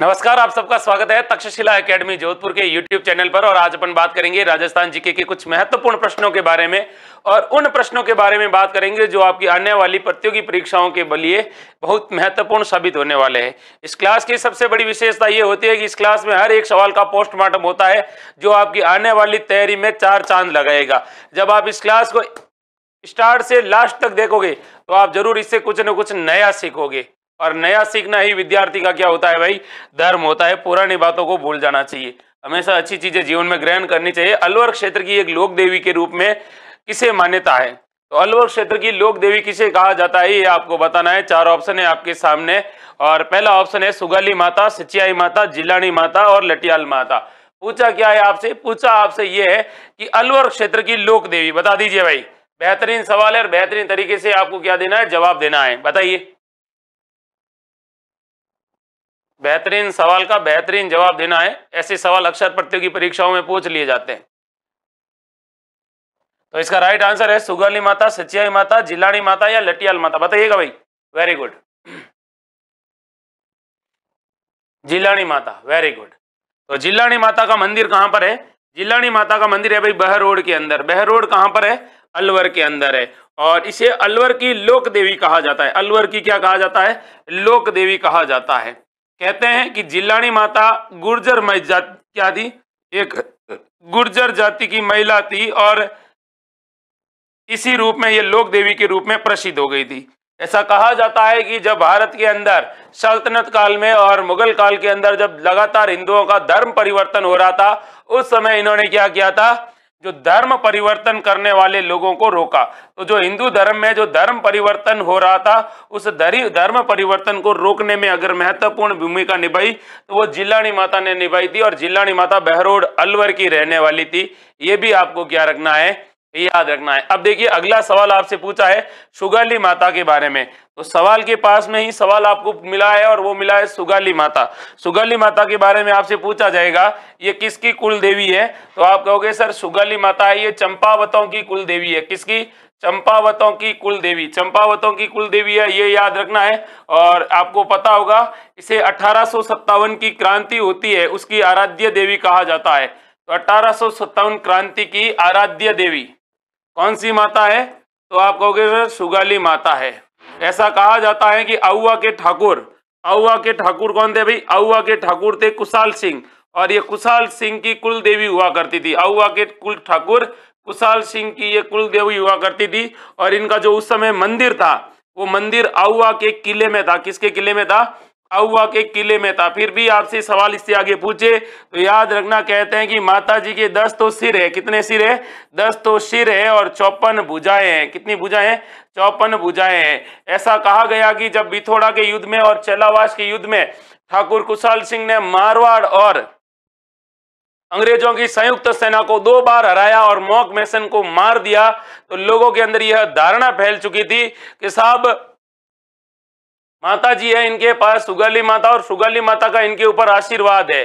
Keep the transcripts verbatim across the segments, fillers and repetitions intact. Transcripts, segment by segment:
नमस्कार, आप सबका स्वागत है तक्षशिला एकेडमी जोधपुर के यूट्यूब चैनल पर। और आज अपन बात करेंगे राजस्थान जीके के कुछ महत्वपूर्ण प्रश्नों के बारे में, और उन प्रश्नों के बारे में बात करेंगे जो आपकी आने वाली प्रतियोगी परीक्षाओं के लिए बहुत महत्वपूर्ण साबित होने वाले हैं। इस क्लास की सबसे बड़ी विशेषता ये होती है कि इस क्लास में हर एक सवाल का पोस्टमार्टम होता है जो आपकी आने वाली तैयारी में चार चांद लगाएगा। जब आप इस क्लास को स्टार्ट से लास्ट तक देखोगे तो आप जरूर इससे कुछ न कुछ नया सीखोगे, और नया सीखना ही विद्यार्थी का क्या होता है भाई, धर्म होता है। पुरानी बातों को भूल जाना चाहिए, हमेशा अच्छी चीजें जीवन में ग्रहण करनी चाहिए। अलवर क्षेत्र की एक लोक देवी के रूप में किसे मान्यता है, तो अलवर क्षेत्र की लोक देवी किसे कहा जाता है ये आपको बताना है। चार ऑप्शन है आपके सामने, और पहला ऑप्शन है सुगाली माता, सचियाय माता, जिलानी माता और लटियाल माता। पूछा क्या है आपसे, पूछा आपसे ये है कि अलवर क्षेत्र की लोक देवी बता दीजिए भाई। बेहतरीन सवाल है और बेहतरीन तरीके से आपको क्या देना है, जवाब देना है। बताइए, बेहतरीन सवाल का बेहतरीन जवाब देना है। ऐसे सवाल अक्सर प्रतियोगी परीक्षाओं में पूछ लिए जाते हैं। तो इसका राइट आंसर है सुगाली माता, सचियाई माता, जिलानी माता या लटियाल माता। बताइएगा भाई। वेरी गुड, जिलानी माता। Very good. तो जिलानी माता का मंदिर कहां पर है? जिलानी माता का मंदिर है भाई बहरोड के अंदर। बहरोड कहां पर है? अलवर के अंदर है। और इसे अलवर की लोक देवी कहा जाता है। अलवर की क्या कहा जाता है? लोक देवी कहा जाता है। कहते हैं कि जिलानी माता गुर्जर क्या थी, एक गुर्जर जाति की महिला थी और इसी रूप में ये लोक देवी के रूप में प्रसिद्ध हो गई थी। ऐसा कहा जाता है कि जब भारत के अंदर सल्तनत काल में और मुगल काल के अंदर जब लगातार हिंदुओं का धर्म परिवर्तन हो रहा था, उस समय इन्होंने क्या किया था, जो धर्म परिवर्तन करने वाले लोगों को रोका। तो जो हिंदू धर्म में जो धर्म परिवर्तन हो रहा था, उस धर्म परिवर्तन को रोकने में अगर महत्वपूर्ण भूमिका निभाई तो वो जिलानी माता ने निभाई थी। और जिलानी माता बहरोड अलवर की रहने वाली थी। ये भी आपको क्या रखना है, याद रखना है। अब देखिए, अगला सवाल आपसे पूछा है सुगाली माता के बारे में। तो सवाल के पास में ही सवाल आपको मिला है, और वो मिला है सुगाली माता। सुगाली माता के बारे में आपसे पूछा जाएगा ये किसकी कुल देवी है, तो आप कहोगे सर सुगाली माता है ये चंपावतों की कुल देवी है। किसकी? चंपावतों की कुल देवी। चंपावतों की कुल देवी है, ये याद रखना है। और आपको पता होगा इसे अठारह सौ सत्तावन की क्रांति होती है, उसकी आराध्य देवी कहा जाता है। तो अठारह सौ सत्तावन क्रांति की आराध्य देवी कौन सी माता है, तो आप कहोगे सर सुगाली माता है। ऐसा कहा जाता है कि आऊवा के ठाकुर, आऊवा के ठाकुर कौन थे भाई? आऊवा के ठाकुर थे कुशाल सिंह, और ये कुशाल सिंह की कुल देवी हुआ करती थी। आऊवा के कुल ठाकुर कुशाल सिंह की ये कुल देवी हुआ करती थी। और इनका जो उस समय मंदिर था, वो मंदिर आऊवा के किले में था। किसके किले में था? आऊवा के किले में था। फिर भी आपसे सवाल इससे आगे पूछे तो याद रखना, कहते हैं कि माता जी के दस तो सिर है। कितने सिर है? दस तो सिर है और चौपन भुजाएं हैं। कितनी भुजाएं हैं? चौपन भुजाएं हैं। ऐसा कहा गया कि जब बिथोड़ा के युद्ध में और चेलावास के युद्ध में ठाकुर कुशाल सिंह ने मारवाड़ और अंग्रेजों की संयुक्त सेना को दो बार हराया और मॉक मेसन को मार दिया, तो लोगों के अंदर यह धारणा फैल चुकी थी कि साहब माता जी है इनके पास सुगाली माता, और सुगाली माता का इनके ऊपर आशीर्वाद है।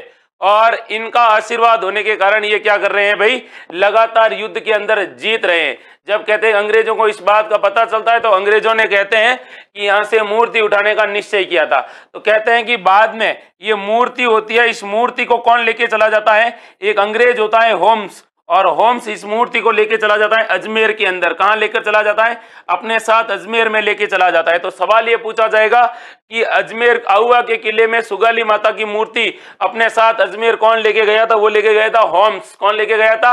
और इनका आशीर्वाद होने के कारण ये क्या कर रहे हैं भाई, लगातार युद्ध के अंदर जीत रहे हैं। जब कहते हैं अंग्रेजों को इस बात का पता चलता है तो अंग्रेजों ने कहते हैं कि यहाँ से मूर्ति उठाने का निश्चय किया था। तो कहते हैं कि बाद में ये मूर्ति होती है, इस मूर्ति को कौन लेके चला जाता है? एक अंग्रेज होता है होम्स, और होम्स इस मूर्ति को लेके चला जाता है अजमेर के अंदर। कहाँ लेकर चला जाता है? अपने साथ अजमेर में लेके चला जाता है। तो सवाल ये पूछा जाएगा कि अजमेर आऊवा के किले में सुगाली माता की मूर्ति अपने साथ अजमेर कौन लेके गया था? वो लेके गया था होम्स। कौन लेके गया था?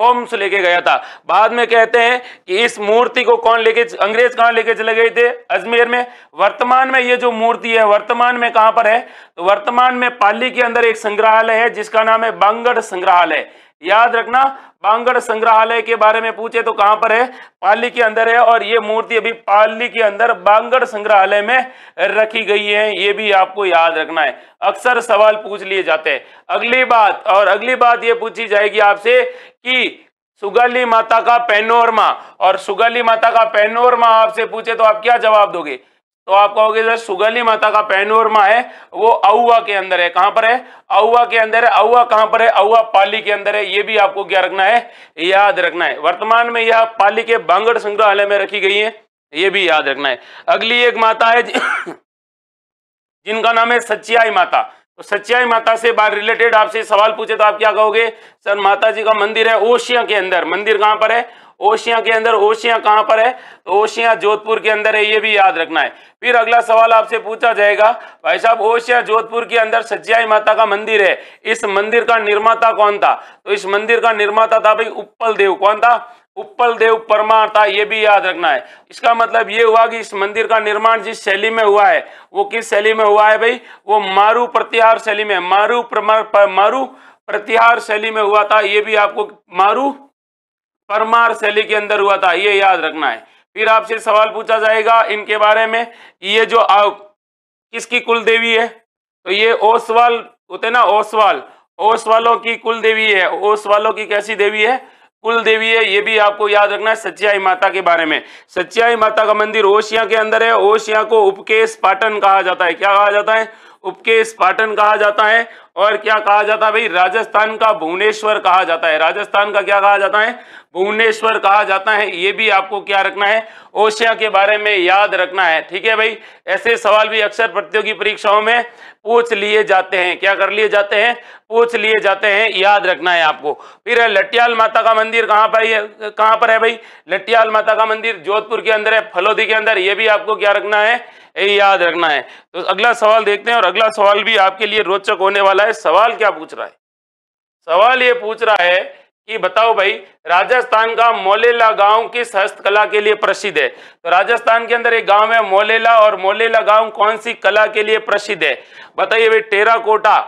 होम्स लेके गया था। बाद में कहते हैं कि इस मूर्ति को कौन लेके, अंग्रेज कहाँ लेके चले गए थे? अजमेर में। वर्तमान में ये जो मूर्ति है वर्तमान में कहाँ पर है? तो वर्तमान में पाली के अंदर एक संग्रहालय है जिसका नाम है बांगड़ संग्रहालय। याद रखना, बांगड़ संग्रहालय के बारे में पूछे तो कहां पर है? पाली के अंदर है। और ये मूर्ति अभी पाली के अंदर बांगड़ संग्रहालय में रखी गई है। ये भी आपको याद रखना है, अक्सर सवाल पूछ लिए जाते हैं। अगली बात, और अगली बात ये पूछी जाएगी आपसे कि सुगाली माता का पैनोरमा, और सुगाली माता का पैनोरमा आपसे पूछे तो आप क्या जवाब दोगे? तो आप कहोगे सर सुगाली माता का पैनोरमा है वो आऊवा के अंदर है। कहां पर है? आऊवा के अंदर है। आऊवा कहां पर है? आऊवा पाली के अंदर है। ये भी आपको क्या रखना है, याद रखना है। वर्तमान में यह पाली के बांगड़ संग्रहालय में रखी गई है। ये भी याद रखना है। अगली एक माता है जिनका नाम है सचियाई माता। तो सचियाय माता से बार रिलेटेड आपसे सवाल पूछे तो आप क्या कहोगे, सर माता जी का मंदिर है ओशिया के अंदर। मंदिर कहाँ पर है? ओशिया के अंदर। ओशिया कहाँ पर है? तो ओशिया जोधपुर के अंदर है, ये भी याद रखना है। फिर अगला सवाल आपसे पूछा जाएगा, भाई साहब ओशिया जोधपुर के अंदर सचियाई माता का मंदिर है, इस मंदिर का निर्माता कौन था? तो इस मंदिर का निर्माता था भाई उपल देव। कौन था? उपल देव परमार था, ये भी याद रखना है। इसका मतलब ये हुआ कि इस मंदिर का निर्माण जिस शैली में हुआ है वो किस शैली में हुआ है भाई? वो मारू प्रतिहार शैली में, मारू मारू प्रतिहार शैली में हुआ था। ये भी आपको मारू परमार शैली के अंदर हुआ था, ये याद रखना है। फिर आपसे सवाल पूछा जाएगा इनके बारे में, ये जो किसकी कुल देवी है? तो ये ओसवाल होते ना, ओसवाल, ओसवालों की कुल देवी है। ओसवालों की कैसी देवी है? कुल देवी है, ये भी आपको याद रखना है। सचियाई माता के बारे में, सचियाई माता का मंदिर ओशिया के अंदर है। ओशिया को उपकेश पाटन कहा जाता है। क्या कहा जाता है? उपकेश पाटन कहा जाता है। और क्या कहा जाता है भाई? राजस्थान का भुवनेश्वर कहा जाता है। राजस्थान का क्या कहा जाता है? भुवनेश्वर कहा जाता है। ये भी आपको क्या रखना है? ओशिया के बारे में याद रखना है। ठीक है भाई, ऐसे सवाल भी अक्सर प्रतियोगी परीक्षाओं में पूछ लिए जाते हैं। क्या कर लिए जाते हैं? पूछ लिए जाते हैं, याद रखना है आपको। फिर लटियाल माता का मंदिर कहाँ पर है? कहाँ पर है भाई? लटियाल माता का मंदिर जोधपुर के अंदर है, फलोदी के अंदर। ये भी आपको क्या रखना है? याद रखना है। तो अगला सवाल देखते हैं, और अगला सवाल भी आपके लिए रोचक होने वाला है। सवाल क्या पूछ रहा है? सवाल ये पूछ रहा है कि बताओ भाई राजस्थान का मोलेला गांव किस हस्तकला के लिए प्रसिद्ध है? तो राजस्थान के अंदर एक गांव है मोलेला, और मोलेला गांव कौन सी कला के लिए प्रसिद्ध है? बताइए भाई, टेराकोटा,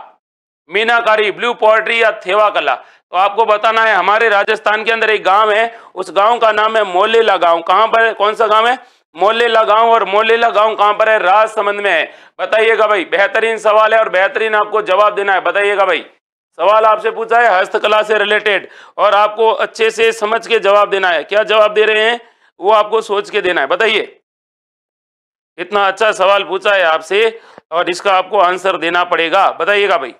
मीनाकारी, ब्लू पॉटरी या थेवा कला? तो आपको बताना है, हमारे राजस्थान के अंदर एक गांव है, उस गांव का नाम है मोलेला गांव। कहां पर है? कौन सा गांव है? मोलेला गांव। और मोलेला गांव कहां पर है? राजसमंद में है। बताइएगा भाई, बेहतरीन सवाल है और बेहतरीन आपको जवाब देना है। बताइएगा भाई, सवाल आपसे पूछा है हस्तकला से रिलेटेड, और आपको अच्छे से समझ के जवाब देना है। क्या जवाब दे रहे हैं वो आपको सोच के देना है। बताइए, इतना अच्छा सवाल पूछा है आपसे और इसका आपको आंसर देना पड़ेगा। बताइएगा भाई,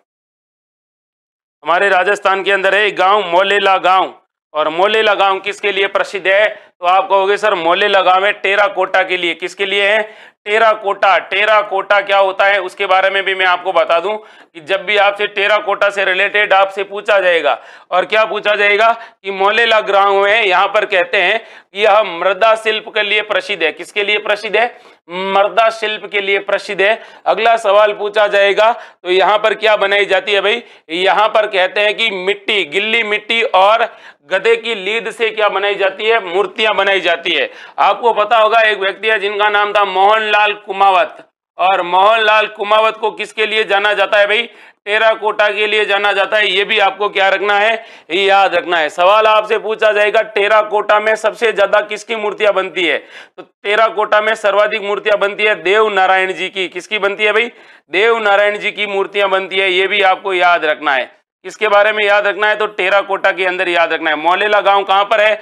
हमारे राजस्थान के अंदर है गांव मोलेला गांव, और मोलेला गांव किसके लिए प्रसिद्ध है? तो आप कहोगे सर मोलेला गांव है टेराकोटा के लिए। किसके लिए है? टेराकोटा। टेराकोटा क्या होता है उसके बारे में भी मैं आपको बता दूं कि जब भी आपसे टेराकोटा से रिलेटेड आपसे पूछा जाएगा, और क्या पूछा जाएगा कि मोलेला गांव है, यहाँ पर कहते हैं यह मृदा शिल्प के लिए प्रसिद्ध है। किसके लिए प्रसिद्ध है? मृदा शिल्प के लिए प्रसिद्ध है। अगला सवाल पूछा जाएगा तो यहाँ पर क्या बनाई जाती है भाई? यहाँ पर कहते हैं कि मिट्टी, गिल्ली मिट्टी और गधे की लीद से क्या बनाई जाती है? मूर्तियां बनाई जाती है। आपको पता होगा एक व्यक्ति है जिनका नाम था मोहनलाल कुमावत, और मोहनलाल कुमावत को किसके लिए जाना जाता है भाई? टेराकोटा के लिए जाना जाता है। ये भी आपको क्या रखना है? याद रखना है। सवाल आपसे पूछा जाएगा टेराकोटा में सबसे ज्यादा किसकी मूर्तियां बनती है? तो टेराकोटा में सर्वाधिक मूर्तियां बनती है देव नारायण जी की। किसकी बनती है भाई? देव नारायण जी की मूर्तियां बनती है। ये भी आपको याद रखना है। इसके बारे में याद रखना है तो टेराकोटा के अंदर याद रखना है। मोलेला गांव कहां पर है?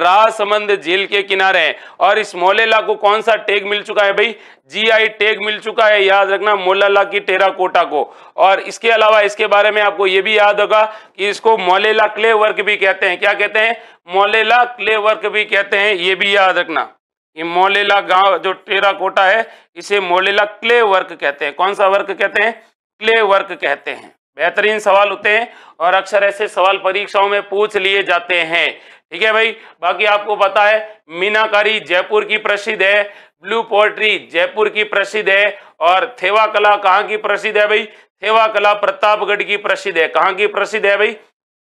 राजसमंद झील के किनारे है। और इस मोलेला को कौन सा टैग मिल चुका है भाई? जीआई टैग मिल चुका है। याद रखना मोलेला की टेराकोटा को। और इसके अलावा इसके बारे में आपको ये भी याद होगा कि इसको मोलेला क्ले वर्क भी कहते हैं। क्या कहते हैं? मोलेला क्ले वर्क भी कहते हैं। ये भी याद रखना, ये मोलेला गाँव जो टेराकोटा है इसे मोलेला क्ले वर्क कहते हैं। कौन सा वर्क कहते हैं? क्ले वर्क कहते हैं। बेहतरीन सवाल होते हैं और अक्सर ऐसे सवाल परीक्षाओं में पूछ लिए जाते हैं। ठीक है भाई, बाकी आपको पता है मीनाकारी जयपुर की प्रसिद्ध है, ब्लू पॉटरी जयपुर की प्रसिद्ध है, और थेवा कला कहाँ की प्रसिद्ध है भाई? थेवा कला प्रतापगढ़ की प्रसिद्ध है। कहाँ की प्रसिद्ध है भाई?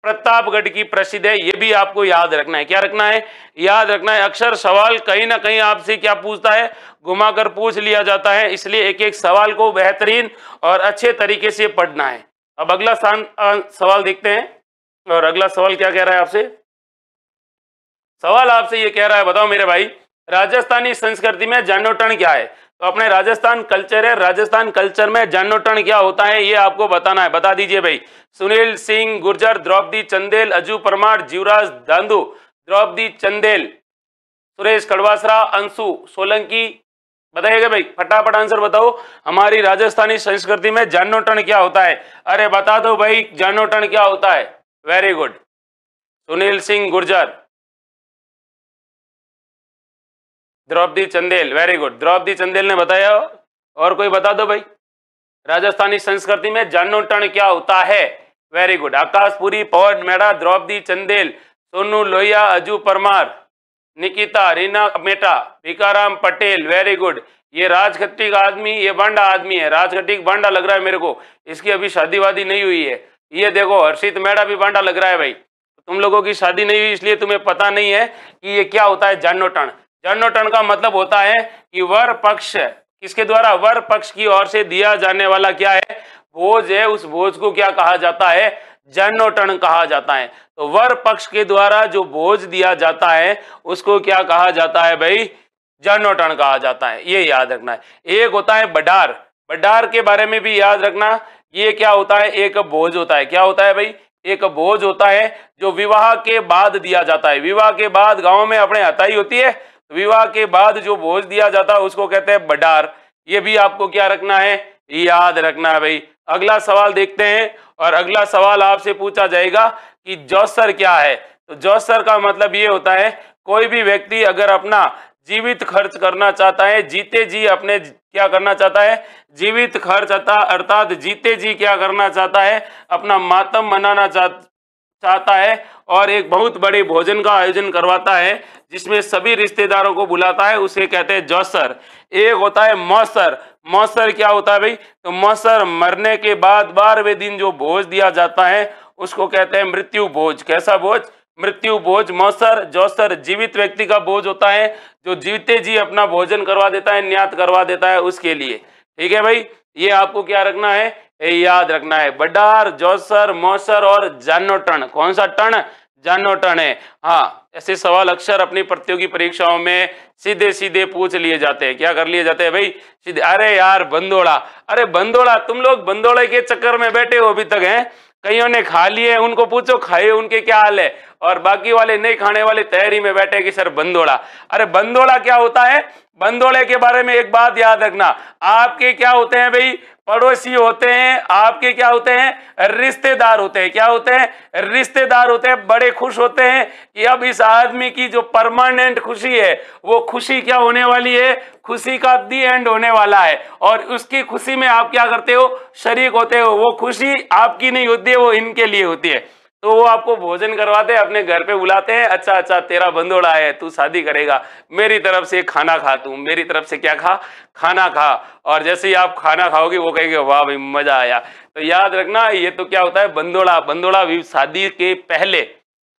प्रतापगढ़ की प्रसिद्ध है। ये भी आपको याद रखना है। क्या रखना है? याद रखना है। अक्सर सवाल कहीं ना कहीं आपसे क्या पूछता है? घुमाकर पूछ लिया जाता है, इसलिए एक एक सवाल को बेहतरीन और अच्छे तरीके से पढ़ना है। अब अगला सवाल देखते हैं, और अगला सवाल क्या कह रहा है आपसे? सवाल आपसे ये कह रहा है, बताओ मेरे भाई राजस्थानी संस्कृति में जणोतण क्या है? तो अपने राजस्थान कल्चर है, राजस्थान कल्चर में जणोतण क्या होता है ये आपको बताना है। बता दीजिए भाई, सुनील सिंह गुर्जर, द्रौपदी चंदेल, अजू परमार, जीवराज दांदू, द्रौपदी चंदेल, सुरेश कड़वासरा, अंशु सोलंकी। बताइएगा भाई, फटाफट आंसर बताओ, हमारी राजस्थानी संस्कृति में जणोतण क्या होता है? अरे बता दो भाई, जणोतण क्या होता है? Very good, Sunil Singh Gurjar, Draupadi Chandel, very good, Draupadi Chandel ने बताया। और कोई बता दो भाई, राजस्थानी संस्कृति में जणोतण क्या होता है? Very good. Akashpuri, Pawan Meda, Draupadi Chandel, Sonu Lohiya, Aju Parmar, Nikita, Reena Meta, Bhikaram Patel, very good. ये राजखट्टी का आदमी, ये बंडा आदमी है, राजखट्टी बंडा लग रहा है मेरे को, इसकी अभी शादी वादी नहीं हुई है। ये देखो हर्षित मेड़ा भी बंडा लग रहा है भाई, तुम लोगों की शादी नहीं हुई इसलिए तुम्हें पता नहीं है कि ये क्या होता है जणोतण। जणोतण का मतलब होता है कि वर पक्ष, किसके द्वारा? वर पक्ष की ओर से दिया जाने वाला क्या है? भोज है। उस भोज को क्या कहा जाता है? जणोतण कहा जाता है। तो वर पक्ष के द्वारा जो भोज दिया जाता है उसको क्या कहा जाता है भाई? जणोतण कहा जाता है, ये याद रखना है। एक होता है बडार, बडार के बारे में भी याद रखना, ये क्या होता है? एक भोज होता है। क्या होता है भाई? एक भोज होता है जो विवाह के बाद दिया जाता है। विवाह के बाद गांव में अपने हताई होती है, विवाह के बाद जो भोज दिया जाता है उसको कहते हैं बडार। ये भी आपको क्या रखना है? याद रखना है भाई। अगला सवाल देखते हैं, और अगला सवाल आपसे पूछा जाएगा कि जौसर क्या है? तो जौसर का मतलब ये होता है कोई भी व्यक्ति अगर अपना जीवित खर्च करना चाहता है, जीते जी अपने क्या करना चाहता है? जीवित खर्च, अर्थात जीते जी क्या करना चाहता है? अपना मातम मनाना चाहता है, और एक बहुत बड़े भोजन का आयोजन करवाता है जिसमें सभी रिश्तेदारों को बुलाता है, उसे कहते हैं जौसर। एक होता है मौसर। मौसर क्या होता है भाई? तो मौसर मरने के बाद बारहवें दिन जो भोज दिया जाता है उसको कहते हैं मृत्यु भोज। कैसा भोज? मृत्यु भोज, मौसर। जौसर जीवित व्यक्ति का भोज होता है जो जीते जी अपना भोजन करवा देता है, न्यात करवा देता है उसके लिए। ठीक है भाई, ये आपको क्या रखना है? याद रखना है। बडार, जौसर, मौसर और जणोतण। कौन सा टण? जणोतण है। हाँ, ऐसे सवाल अक्सर अपनी प्रतियोगी परीक्षाओं में सीधे सीधे पूछ लिए जाते हैं। क्या कर लिए जाते हैं भाई? सीधे। अरे यार बिंदोड़ा, अरे बिंदोड़ा, तुम लोग बिंदोड़े के चक्कर में बैठे हो अभी तक है। कईयों ने खा लिए, उनको पूछो खाए उनके क्या हाल है, और बाकी वाले नहीं खाने वाले तैयारी में बैठे कि सर बिंदोड़ा। अरे बिंदोड़ा क्या होता है? बिंदोड़े के बारे में एक बात याद रखना, आपके क्या होते हैं भाई? पड़ोसी होते हैं, आपके क्या होते हैं? रिश्तेदार होते हैं। क्या होते हैं? रिश्तेदार होते हैं। बड़े खुश होते हैं कि अब इस आदमी की जो परमानेंट खुशी है वो खुशी क्या होने वाली है? खुशी का दी एंड होने वाला है, और उसकी खुशी में आप क्या करते हो? शरीक होते हो। वो खुशी आपकी नहीं होती है, वो इनके लिए होती है। तो वो आपको भोजन करवाते हैं, अपने घर पे बुलाते हैं। अच्छा अच्छा तेरा बंदोड़ा है, तू शादी करेगा, मेरी तरफ से खाना खा, तू मेरी तरफ से क्या खा? खाना खा। और जैसे ही आप खाना खाओगे वो कहेंगे वाह भाई मजा आया। तो याद रखना ये तो क्या होता है? बंदोड़ा। बंदोड़ा भी शादी के पहले,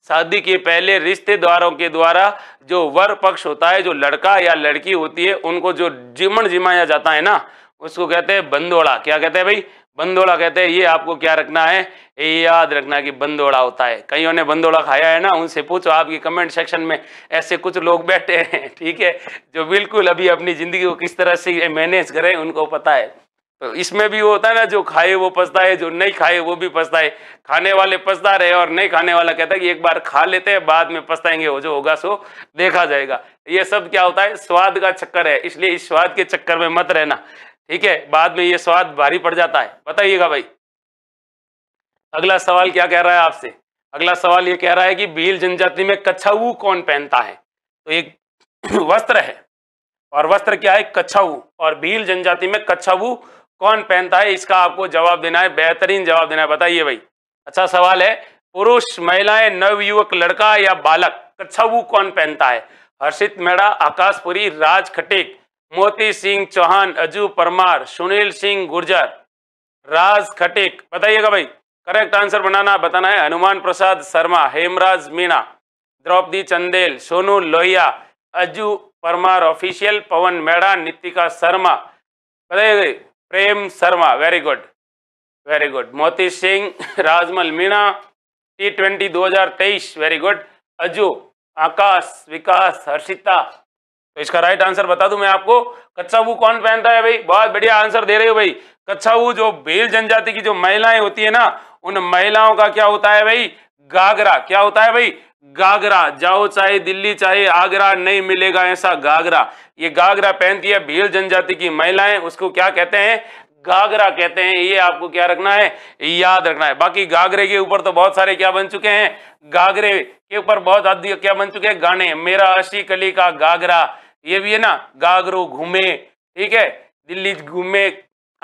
शादी के पहले रिश्तेदारों के द्वारा जो वर पक्ष होता है, जो लड़का या लड़की होती है उनको जो जीमन जिमाया जाता है ना, उसको कहते हैं बंदोड़ा। क्या कहते हैं भाई? बंदोड़ा कहते हैं। ये आपको क्या रखना है? याद रखना कि बंदोड़ा होता है। कईयों ने बंदोड़ा खाया है ना, उनसे पूछो। आपकी कमेंट सेक्शन में ऐसे कुछ लोग बैठे हैं, ठीक है, जो बिल्कुल अभी अपनी जिंदगी को किस तरह से मैनेज करें उनको पता है। तो इसमें भी वो होता है ना, जो खाए वो पछताए, जो नहीं खाए वो भी पछताए। खाने वाले पछता रहे और नहीं खाने वाला कहता है कि एक बार खा लेते हैं, बाद में पछताएंगे, वो जो होगा सो देखा जाएगा। ये सब क्या होता है? स्वाद का चक्कर है, इसलिए इस स्वाद के चक्कर में मत रहना, ठीक है? बाद में ये स्वाद भारी पड़ जाता है, बताइएगा भाई। अगला सवाल क्या कह रहा है आपसे? अगला सवाल ये कह रहा है कि भील जनजाति में कच्छाऊ कौन पहनता है? तो एक वस्त्र है, और वस्त्र क्या है? कच्छाऊ। और भील जनजाति में कच्छाऊ कौन पहनता है? इसका आपको जवाब देना है, बेहतरीन जवाब देना है, बताइए भाई। अच्छा सवाल है, पुरुष, महिलाएं, नवयुवक, लड़का या बालक, कच्छाऊ कौन पहनता है? हर्षित मेड़ा, आकाशपुरी, राज खटेक, मोती सिंह चौहान, अजू परमार, सुनील सिंह गुर्जर, राज खटेक, बताइएगा भाई। करेक्ट आंसर बनाना बताना है। हनुमान प्रसाद शर्मा, हेमराज मीणा, द्रौपदी चंदेल, सोनू लोहिया, अजू परमार ऑफिशियल, पवन मेड़ा, नितिका शर्मा, बताइए Prem Sharma, very good very good. Moti Singh, Rajmal Meena, T twenty दो हजार तेईस वेरी गुड। अजू, आकाश, विकास, हर्षिता। तो इसका राइट आंसर बता दूं मैं आपको, कच्छाऊ कौन पहनता है भाई? बहुत बढ़िया आंसर दे रहे हो भाई। कच्छाऊ जो भील जनजाति की जो महिलाएं होती है ना, उन महिलाओं का क्या होता है भाई? घाघरा। क्या होता है भाई? घाघरा। जाओ चाहे दिल्ली चाहे आगरा, नहीं मिलेगा ऐसा घाघरा। ये घाघरा पहनती है भील जनजाति की महिलाएं, उसको क्या कहते हैं? घाघरा कहते हैं। ये आपको क्या रखना है? याद रखना है। बाकी घाघरे के ऊपर तो बहुत सारे क्या बन चुके हैं? घाघरे के ऊपर बहुत अधिक क्या बन चुके हैं? गाने। मेरा अशी कली का घाघरा, ये भी है ना, घाघरो घूमे, ठीक है, दिल्ली घूमे,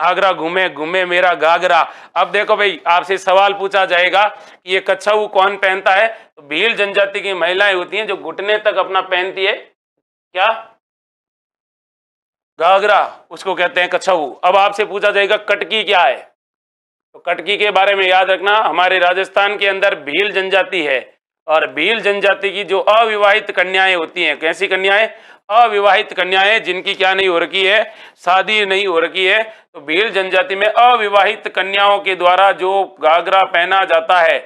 आगरा घूमे घूमे मेरा घाघरा। अब देखो भाई आपसे सवाल पूछा जाएगा कि ये कच्छाऊ कौन पहनता है, तो भील जनजाति की महिलाएं होती हैं जो घुटने तक अपना पहनती है क्या घाघरा, उसको कहते हैं कच्छाऊ। अब आपसे पूछा जाएगा कटकी क्या है, तो कटकी के बारे में याद रखना हमारे राजस्थान के अंदर भील जनजाति है, और भील जनजाति की जो अविवाहित कन्याएं होती हैं, कैसी कन्याएं, अविवाहित कन्याएं जिनकी क्या नहीं हो रखी है, शादी नहीं हो रखी है, तो भील जनजाति में अविवाहित कन्याओं के द्वारा जो घाघरा पहना जाता है,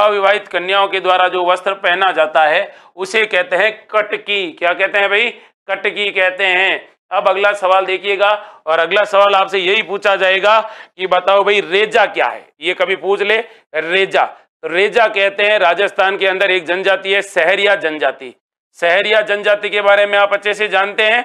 अविवाहित कन्याओं के द्वारा जो वस्त्र पहना जाता है उसे कहते हैं कटकी। क्या कहते हैं भाई, कटकी कहते हैं। अब अगला सवाल देखिएगा, और अगला सवाल आपसे यही पूछा जाएगा कि बताओ भाई रेजा क्या है, ये कभी पूछ ले। रेजा, रेजा कहते हैं राजस्थान के अंदर एक जनजाति है सहरिया जनजाति। सहरिया जनजाति के बारे में आप अच्छे से जानते हैं,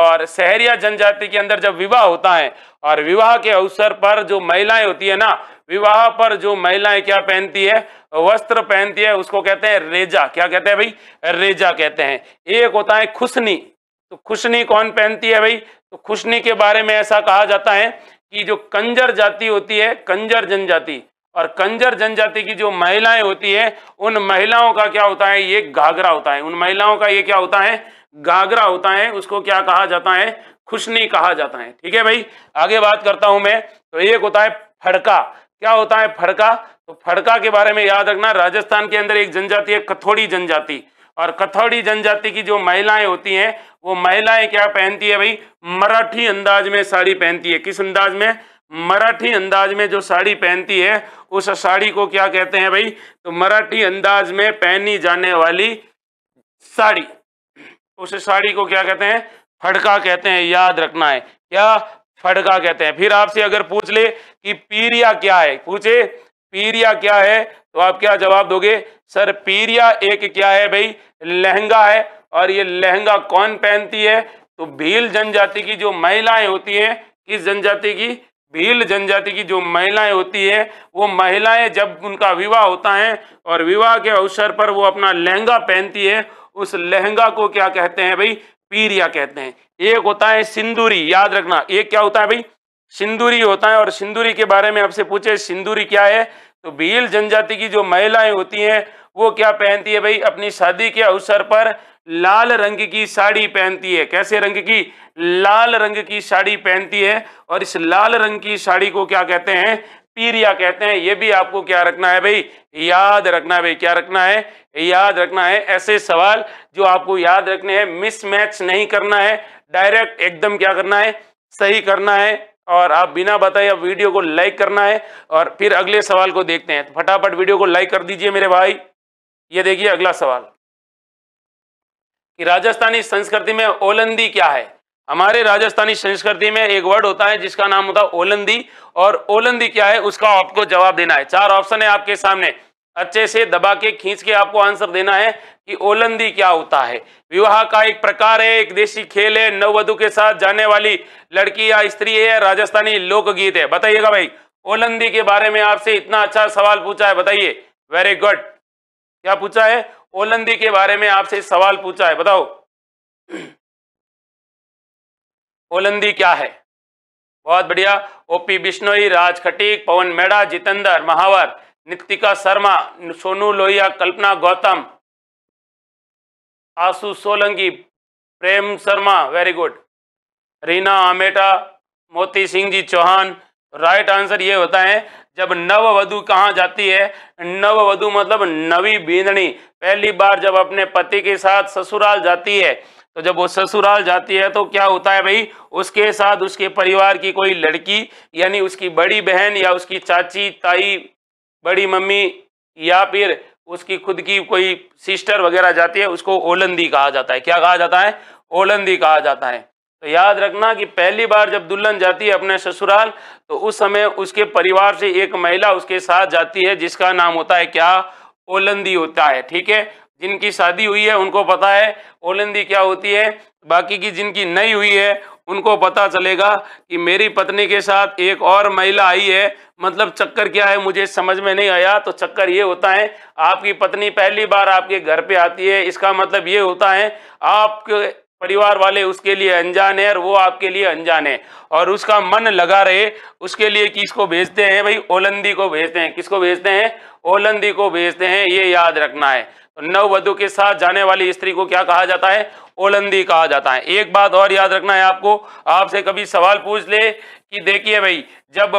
और सहरिया जनजाति के अंदर जब विवाह होता है, और विवाह के अवसर पर जो महिलाएं होती है ना, विवाह पर जो महिलाएं क्या पहनती है, वस्त्र पहनती है, उसको कहते हैं रेजा। क्या कहते हैं भाई, रेजा कहते हैं। एक होता है खुशनी, तो खुशनी कौन पहनती है भाई, तो खुशनी के बारे में ऐसा कहा जाता है कि जो कंजर जाति होती है, कंजर जनजाति, और कंजर जनजाति की जो महिलाएं होती है उन महिलाओं का क्या होता है, ये घाघरा होता है, उन महिलाओं का ये क्या होता है, घाघरा होता है, उसको क्या कहा जाता है, खुशनी कहा जाता है। ठीक है भाई, आगे बात करता हूं मैं। तो एक होता है फड़का, क्या होता है फड़का, तो फड़का के बारे में याद रखना राजस्थान के अंदर एक जनजाति है कथौड़ी जनजाति, और कथौड़ी जनजाति की जो महिलाएं होती हैं वो महिलाएं क्या पहनती है भाई, मराठी अंदाज में साड़ी पहनती है। किस अंदाज में, मराठी अंदाज में जो साड़ी पहनती है उस साड़ी को क्या कहते हैं भाई, तो मराठी अंदाज में पहनी जाने वाली साड़ी, उस साड़ी को क्या कहते हैं, फड़का कहते हैं। याद रखना है क्या, फड़का कहते हैं। फिर आपसे अगर पूछ ले कि पीरिया क्या है, पूछे पीरिया क्या है, तो आप क्या जवाब दोगे, सर पीरिया एक क्या है भाई, लहंगा है, और ये लहंगा कौन पहनती है, तो भील जनजाति की जो महिलाएं होती हैं। किस जनजाति की, भील जनजाति की जो महिलाएं होती है, वो महिलाएं जब उनका विवाह होता है और विवाह के अवसर पर वो अपना लहंगा पहनती है, उस लहंगा को क्या कहते हैं भाई, पीरिया कहते हैं। एक होता है सिंदूरी, याद रखना, एक क्या होता है भाई, सिंदूरी होता है, और सिंदूरी के बारे में आपसे पूछे सिंदूरी क्या है, तो भील जनजाति की जो महिलाएं होती हैं वो क्या पहनती है भाई, अपनी शादी के अवसर पर लाल रंग की साड़ी पहनती है। कैसे रंग की, लाल रंग की साड़ी पहनती है, और इस लाल रंग की साड़ी को क्या कहते हैं, पीरिया कहते हैं। ये भी आपको क्या रखना है भाई, याद रखना है भाई, क्या रखना है, याद रखना है। ऐसे सवाल जो आपको याद रखने हैं, मिसमैच नहीं करना है, डायरेक्ट एकदम क्या करना है, सही करना है। और आप बिना बताए अब वीडियो को लाइक करना है, और फिर अगले सवाल को देखते हैं। तो फटाफट वीडियो को लाइक कर दीजिए मेरे भाई। ये देखिए अगला सवाल कि राजस्थानी संस्कृति में ओलंदी क्या है। हमारे राजस्थानी संस्कृति में एक वर्ड होता है जिसका नाम होता है ओलंदी, और ओलंदी क्या है उसका आपको जवाब देना है। चार ऑप्शन है आपके सामने, अच्छे से दबा के खींच के आपको आंसर देना है कि ओलंदी क्या होता है। विवाह का एक प्रकार है, एक देशी खेल है, नववधु के साथ जाने वाली लड़की या स्त्री है, राजस्थानी लोकगीत है। बताइएगा भाई ओलंदी के बारे में, आपसे इतना अच्छा सवाल पूछा है, बताइए। वेरी गुड, क्या पूछा है, ओलंदी के बारे में आपसे सवाल पूछा है, बताओ ओलंदी क्या है। बहुत बढ़िया, OP Bishnoi, Raj Khatik, Pawan Meda, Jitendra Mahawar, Nitika Sharma, Sonu Lohiya, Kalpana Gautam, Ashu Solanki, Prem Sharma, very good, Reena Ameta, Moti Singh ji Chauhan. Right answer ये होता है जब नववधु कहाँ जाती है, नववधु मतलब नवी बींदनी, पहली बार जब अपने पति के साथ ससुराल जाती है, तो जब वो ससुराल जाती है तो क्या होता है भाई, उसके साथ उसके परिवार की कोई लड़की यानी उसकी बड़ी बहन या उसकी चाची, ताई, बड़ी मम्मी या फिर उसकी खुद की कोई सिस्टर वगैरह जाती है, उसको ओलंदी कहा जाता है। क्या कहा जाता है, ओलंदी कहा जाता है। तो याद रखना कि पहली बार जब दुल्हन जाती है अपने ससुराल, तो उस समय उसके परिवार से एक महिला उसके साथ जाती है जिसका नाम होता है क्या, ओलंदी होता है। ठीक है, जिनकी शादी हुई है उनको पता है ओलंदी क्या होती है, बाकी की जिनकी नहीं हुई है उनको पता चलेगा कि मेरी पत्नी के साथ एक और महिला आई है, मतलब चक्कर क्या है मुझे समझ में नहीं आया। तो चक्कर ये होता है आपकी पत्नी पहली बार आपके घर पे आती है, इसका मतलब ये होता है आपके परिवार वाले उसके लिए अनजान है और वो आपके लिए अनजान है, और उसका मन लगा रहे उसके लिए किसको भेजते हैं भाई, ओलंदी को भेजते हैं। किसको भेजते हैं? ओलंदी को भेजते हैं, ये याद रखना है। तो नववधु के साथ जाने वाली स्त्री को क्या कहा जाता है? ओलंदी कहा जाता है। एक बात और याद रखना है आपको, आपसे कभी सवाल पूछ ले कि देखिए भाई जब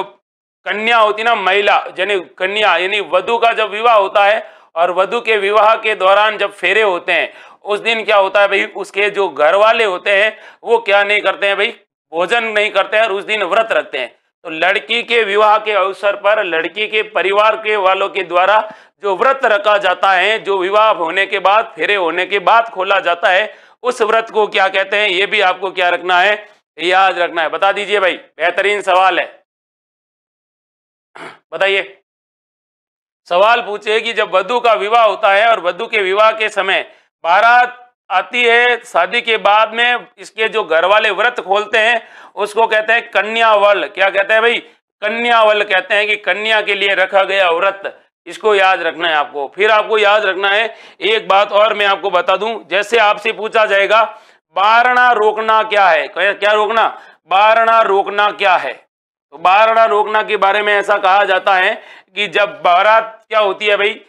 कन्या होती ना महिला, यानी कन्या यानी वधु का जब विवाह होता है और वधु के विवाह के दौरान जब फेरे होते हैं उस दिन क्या होता है भाई, उसके जो घर वाले होते हैं वो क्या नहीं करते हैं भाई, भोजन नहीं करते हैं और उस दिन व्रत रखते हैं। तो लड़की के विवाह के अवसर पर लड़की के परिवार के वालों के द्वारा जो व्रत रखा जाता है, जो विवाह होने के बाद फेरे होने के बाद खोला जाता है, उस व्रत को क्या कहते हैं, ये भी आपको क्या रखना है, याद रखना है। बता दीजिए भाई, बेहतरीन सवाल है। बताइए, सवाल पूछे कि जब वधु का विवाह होता है और वधु के विवाह के समय बारात आती है, शादी के बाद में इसके जो घर वाले व्रत खोलते हैं उसको कहते हैं कन्यावल। क्या कहते हैं भाई? कन्यावल कहते हैं कि कन्या के लिए रखा गया व्रत। इसको याद रखना है आपको। फिर आपको याद रखना है एक बात और मैं आपको बता दूं, जैसे आपसे पूछा जाएगा बारणा रोकना क्या है, क्या रोकना, बारणा रोकना क्या है, तो बारणा रोकना के बारे में ऐसा कहा जाता है कि जब बारात क्या होती है भाई,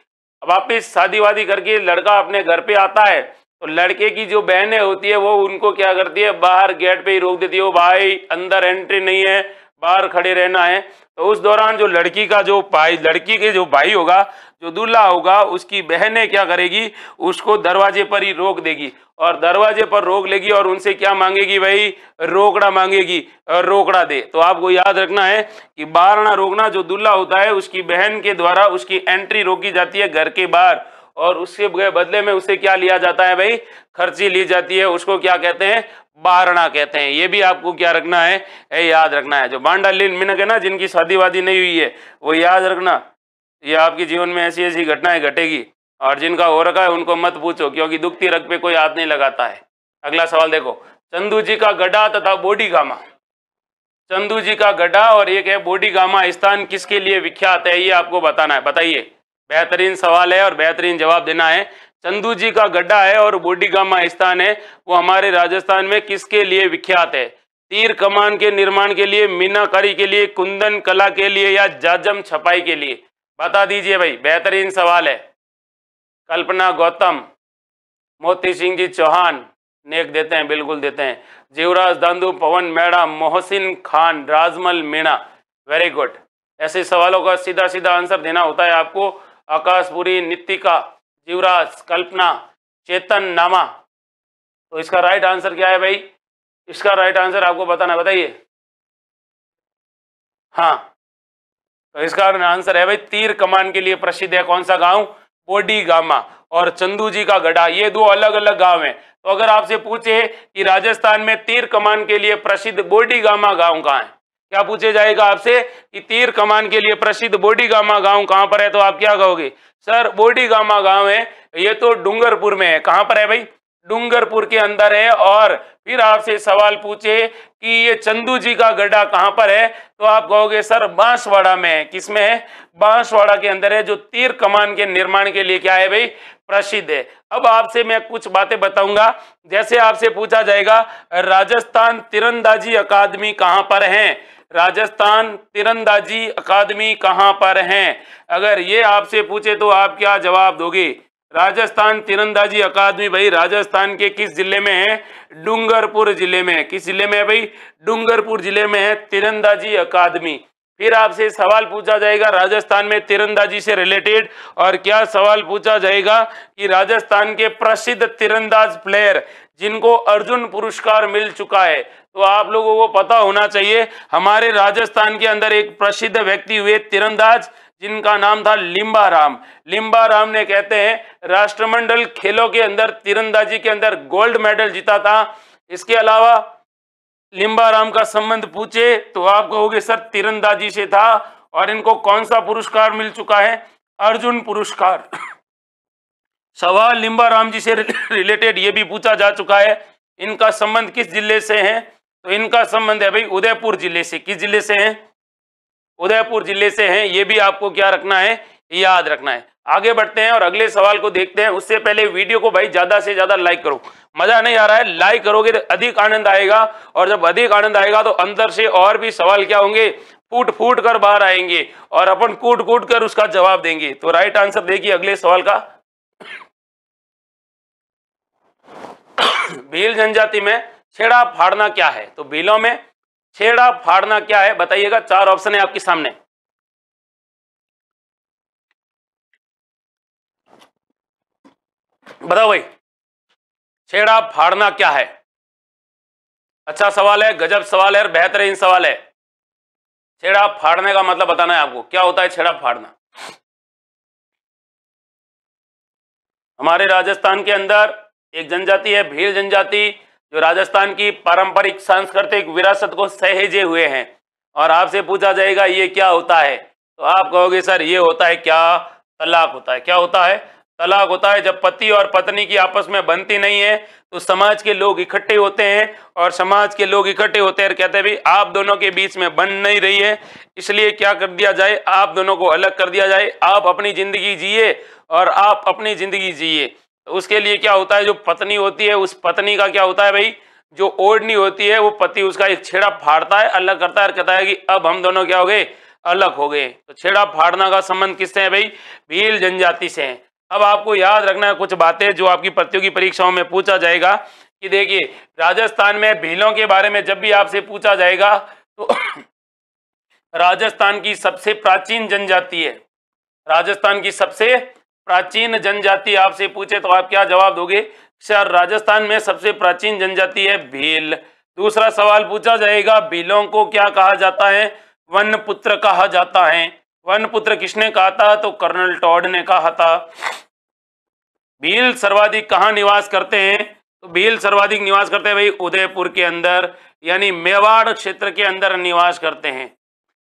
वापिस शादी वादी करके लड़का अपने घर पे आता है तो लड़के की जो बहनें होती है वो उनको क्या करती है, बाहर गेट पे ही रोक देती है, वो भाई अंदर एंट्री नहीं है, बाहर खड़े रहना है। तो उस दौरान जो लड़की का जो भाई, लड़की के जो भाई होगा, जो दूल्हा होगा, उसकी बहनें क्या करेगी, उसको दरवाजे पर ही रोक देगी और दरवाजे पर रोक लेगी और उनसे क्या मांगेगी भाई, रोकड़ा मांगेगी, और रोकड़ा दे। तो आपको याद रखना है कि बारणा रोकना, जो दूल्हा होता है उसकी बहन के द्वारा उसकी एंट्री रोकी जाती है घर के बाहर और उसके बदले में उसे क्या लिया जाता है भाई, खर्ची ली जाती है, उसको क्या कहते हैं, बारणा कहते हैं। ये भी आपको क्या रखना है, ए याद रखना है। जो बांडा लीन मिनक है ना, जिनकी शादी वादी नहीं हुई है, वो याद रखना, ये आपके जीवन में ऐसी ऐसी घटनाएं घटेगी, और जिनका हो रखा है उनको मत पूछो क्योंकि दुखती रग पे कोई हाथ नहीं लगाता है। अगला सवाल देखो, चंदू जी का गड्ढा तथा बोड़ीगामा, चंदू जी का गड्ढा और एक है बोड़ीगामा स्थान किसके लिए विख्यात है, ये आपको बताना है। बताइए, बेहतरीन सवाल है और बेहतरीन जवाब देना है। चंदू जी का गड्ढा है और बोड़ीगामा स्थान है, वो हमारे राजस्थान में किसके लिए विख्यात है? तीर कमान के निर्माण के लिए, मीनाकारी के लिए, कुंदन कला के लिए, या जाजम छपाई के लिए? बता दीजिए भाई, बेहतरीन सवाल है। कल्पना गौतम, मोती सिंह जी चौहान, नेक देते हैं, बिल्कुल देते हैं। Jeevraj Dandu, Pawan Meda, Mohsin Khan, Rajmal Meena, very good. ऐसे सवालों का सीधा सीधा आंसर देना होता है आपको। आकाशपुरी, नितिका, जीवराज, कल्पना, चेतन नामा, तो इसका राइट आंसर क्या है भाई, इसका राइट आंसर आपको बताना, बताइए। हाँ, तो इसका आंसर है भाई तीर कमान के लिए प्रसिद्ध है कौन सा गांव, बोड़ीगामा, और चंदू जी का गड्ढा, ये दो अलग अलग गांव हैं। तो अगर आपसे पूछे कि राजस्थान में तीर कमान के लिए प्रसिद्ध बोड़ीगामा गांव कहाँ है, क्या पूछे जाएगा आपसे कि तीर कमान के लिए प्रसिद्ध बोड़ीगामा गांव कहां पर है, तो आप क्या कहोगे, सर बोड़ीगामा गांव है ये तो डूंगरपुर में है। कहां पर है भाई, डूंगरपुर के अंदर है। और फिर आपसे सवाल पूछे कि ये चंदू जी का गड्ढा कहां पर है, तो आप कहोगे सर बांसवाड़ा में है। किसमें है? बांसवाड़ा के अंदर है, जो तीर कमान के निर्माण के लिए क्या है भाई, प्रसिद्ध है। अब आपसे मैं कुछ बातें बताऊंगा, जैसे आपसे पूछा जाएगा राजस्थान तीरंदाजी अकादमी कहां पर है, राजस्थान तीरंदाजी अकादमी कहां पर है, अगर ये आपसे पूछे तो आप क्या जवाब दोगे, राजस्थान तीरंदाजी अकादमी भाई राजस्थान के किस जिले में है, डूंगरपुर जिले में है। किस जिले में है भाई, डूंगरपुर जिले में है तीरंदाजी अकादमी। फिर आपसे सवाल पूछा जाएगा राजस्थान में तीरंदाजी से रिलेटेड, और क्या सवाल पूछा जाएगा कि राजस्थान के प्रसिद्ध तीरंदाज प्लेयर जिनको अर्जुन पुरस्कार मिल चुका है, तो आप लोगों को पता होना चाहिए हमारे राजस्थान के अंदर एक प्रसिद्ध व्यक्ति हुए तीरंदाज जिनका नाम था लिंबाराम। लिंबाराम ने कहते हैं राष्ट्रमंडल खेलों के अंदर तीरंदाजी के अंदर गोल्ड मेडल जीता था। इसके अलावा लिंबाराम का संबंध पूछे तो आप कहोगे सर तीरंदाजी से था, और इनको कौन सा पुरस्कार मिल चुका है, अर्जुन पुरस्कार। सवाल लिंबाराम जी से रिलेटेड ये भी पूछा जा चुका है, इनका संबंध किस जिले से है, तो इनका संबंध है भाई उदयपुर जिले से। किस जिले से है, उदयपुर जिले से हैं। ये भी आपको क्या रखना है, याद रखना है। आगे बढ़ते हैं और अगले सवाल को देखते हैं। उससे पहले वीडियो को भाई ज्यादा से ज्यादा लाइक करो। मजा नहीं आ रहा है, लाइक करोगे तो अधिक आनंद आएगा, और जब अधिक आनंद आएगा तो अंदर से और भी सवाल क्या होंगे, फूट फूट कर बाहर आएंगे और अपन कूट कूट कर उसका जवाब देंगे। तो राइट आंसर देखिए अगले सवाल का। भील जनजाति में छेड़ा फाड़ना क्या है? तो भीलों में छेड़ा फाड़ना क्या है बताइएगा। चार ऑप्शन है आपके सामने। बताओ भाई, छेड़ा फाड़ना क्या है? अच्छा सवाल है, गजब सवाल है और बेहतरीन सवाल है। छेड़ा फाड़ने का मतलब बताना है आपको, क्या होता है छेड़ा फाड़ना। हमारे राजस्थान के अंदर एक जनजाति है भील जनजाति, जो राजस्थान की पारंपरिक सांस्कृतिक विरासत को सहेजे हुए हैं। और आपसे पूछा जाएगा ये क्या होता है, तो आप कहोगे सर ये होता है क्या, तलाक होता है। क्या होता है? तलाक होता है। जब पति और पत्नी की आपस में बनती नहीं है तो समाज के लोग इकट्ठे होते हैं, और समाज के लोग इकट्ठे होते हैं और कहते हैं भाई आप दोनों के बीच में बन नहीं रही है, इसलिए क्या कर दिया जाए, आप दोनों को अलग कर दिया जाए, आप अपनी जिंदगी जिए और आप अपनी जिंदगी जिए। तो उसके लिए क्या होता है, जो पत्नी होती है उस पत्नी का क्या होता है भाई, जो ओढ़नी होती है वो पति उसका एक छेड़ा फाड़ता है, अलग करता है और कहता है कि अब हम दोनों क्या हो गए, अलग हो गए। तो छेड़ा फाड़ना का संबंध किससे है भाई, भील जनजाति से है। अब आपको याद रखना है कुछ बातें जो आपकी प्रतियोगी परीक्षाओं में पूछा जाएगा कि देखिए राजस्थान में भीलों के बारे में जब भी आपसे पूछा जाएगा तो राजस्थान की सबसे प्राचीन जनजाति है। राजस्थान की सबसे प्राचीन जनजाति आपसे पूछे तो आप क्या जवाब दोगे सर? राजस्थान में सबसे प्राचीन जनजाति है भील। दूसरा सवाल पूछा जाएगा, भीलों को क्या कहा जाता है? वन पुत्र कहा जाता है। वन पुत्र किसने कहा था? तो कर्नल टॉड ने कहा था। भील सर्वाधिक कहाँ निवास करते हैं? तो भील सर्वाधिक निवास करते हैं भाई उदयपुर के अंदर, यानी मेवाड़ क्षेत्र के अंदर निवास करते हैं।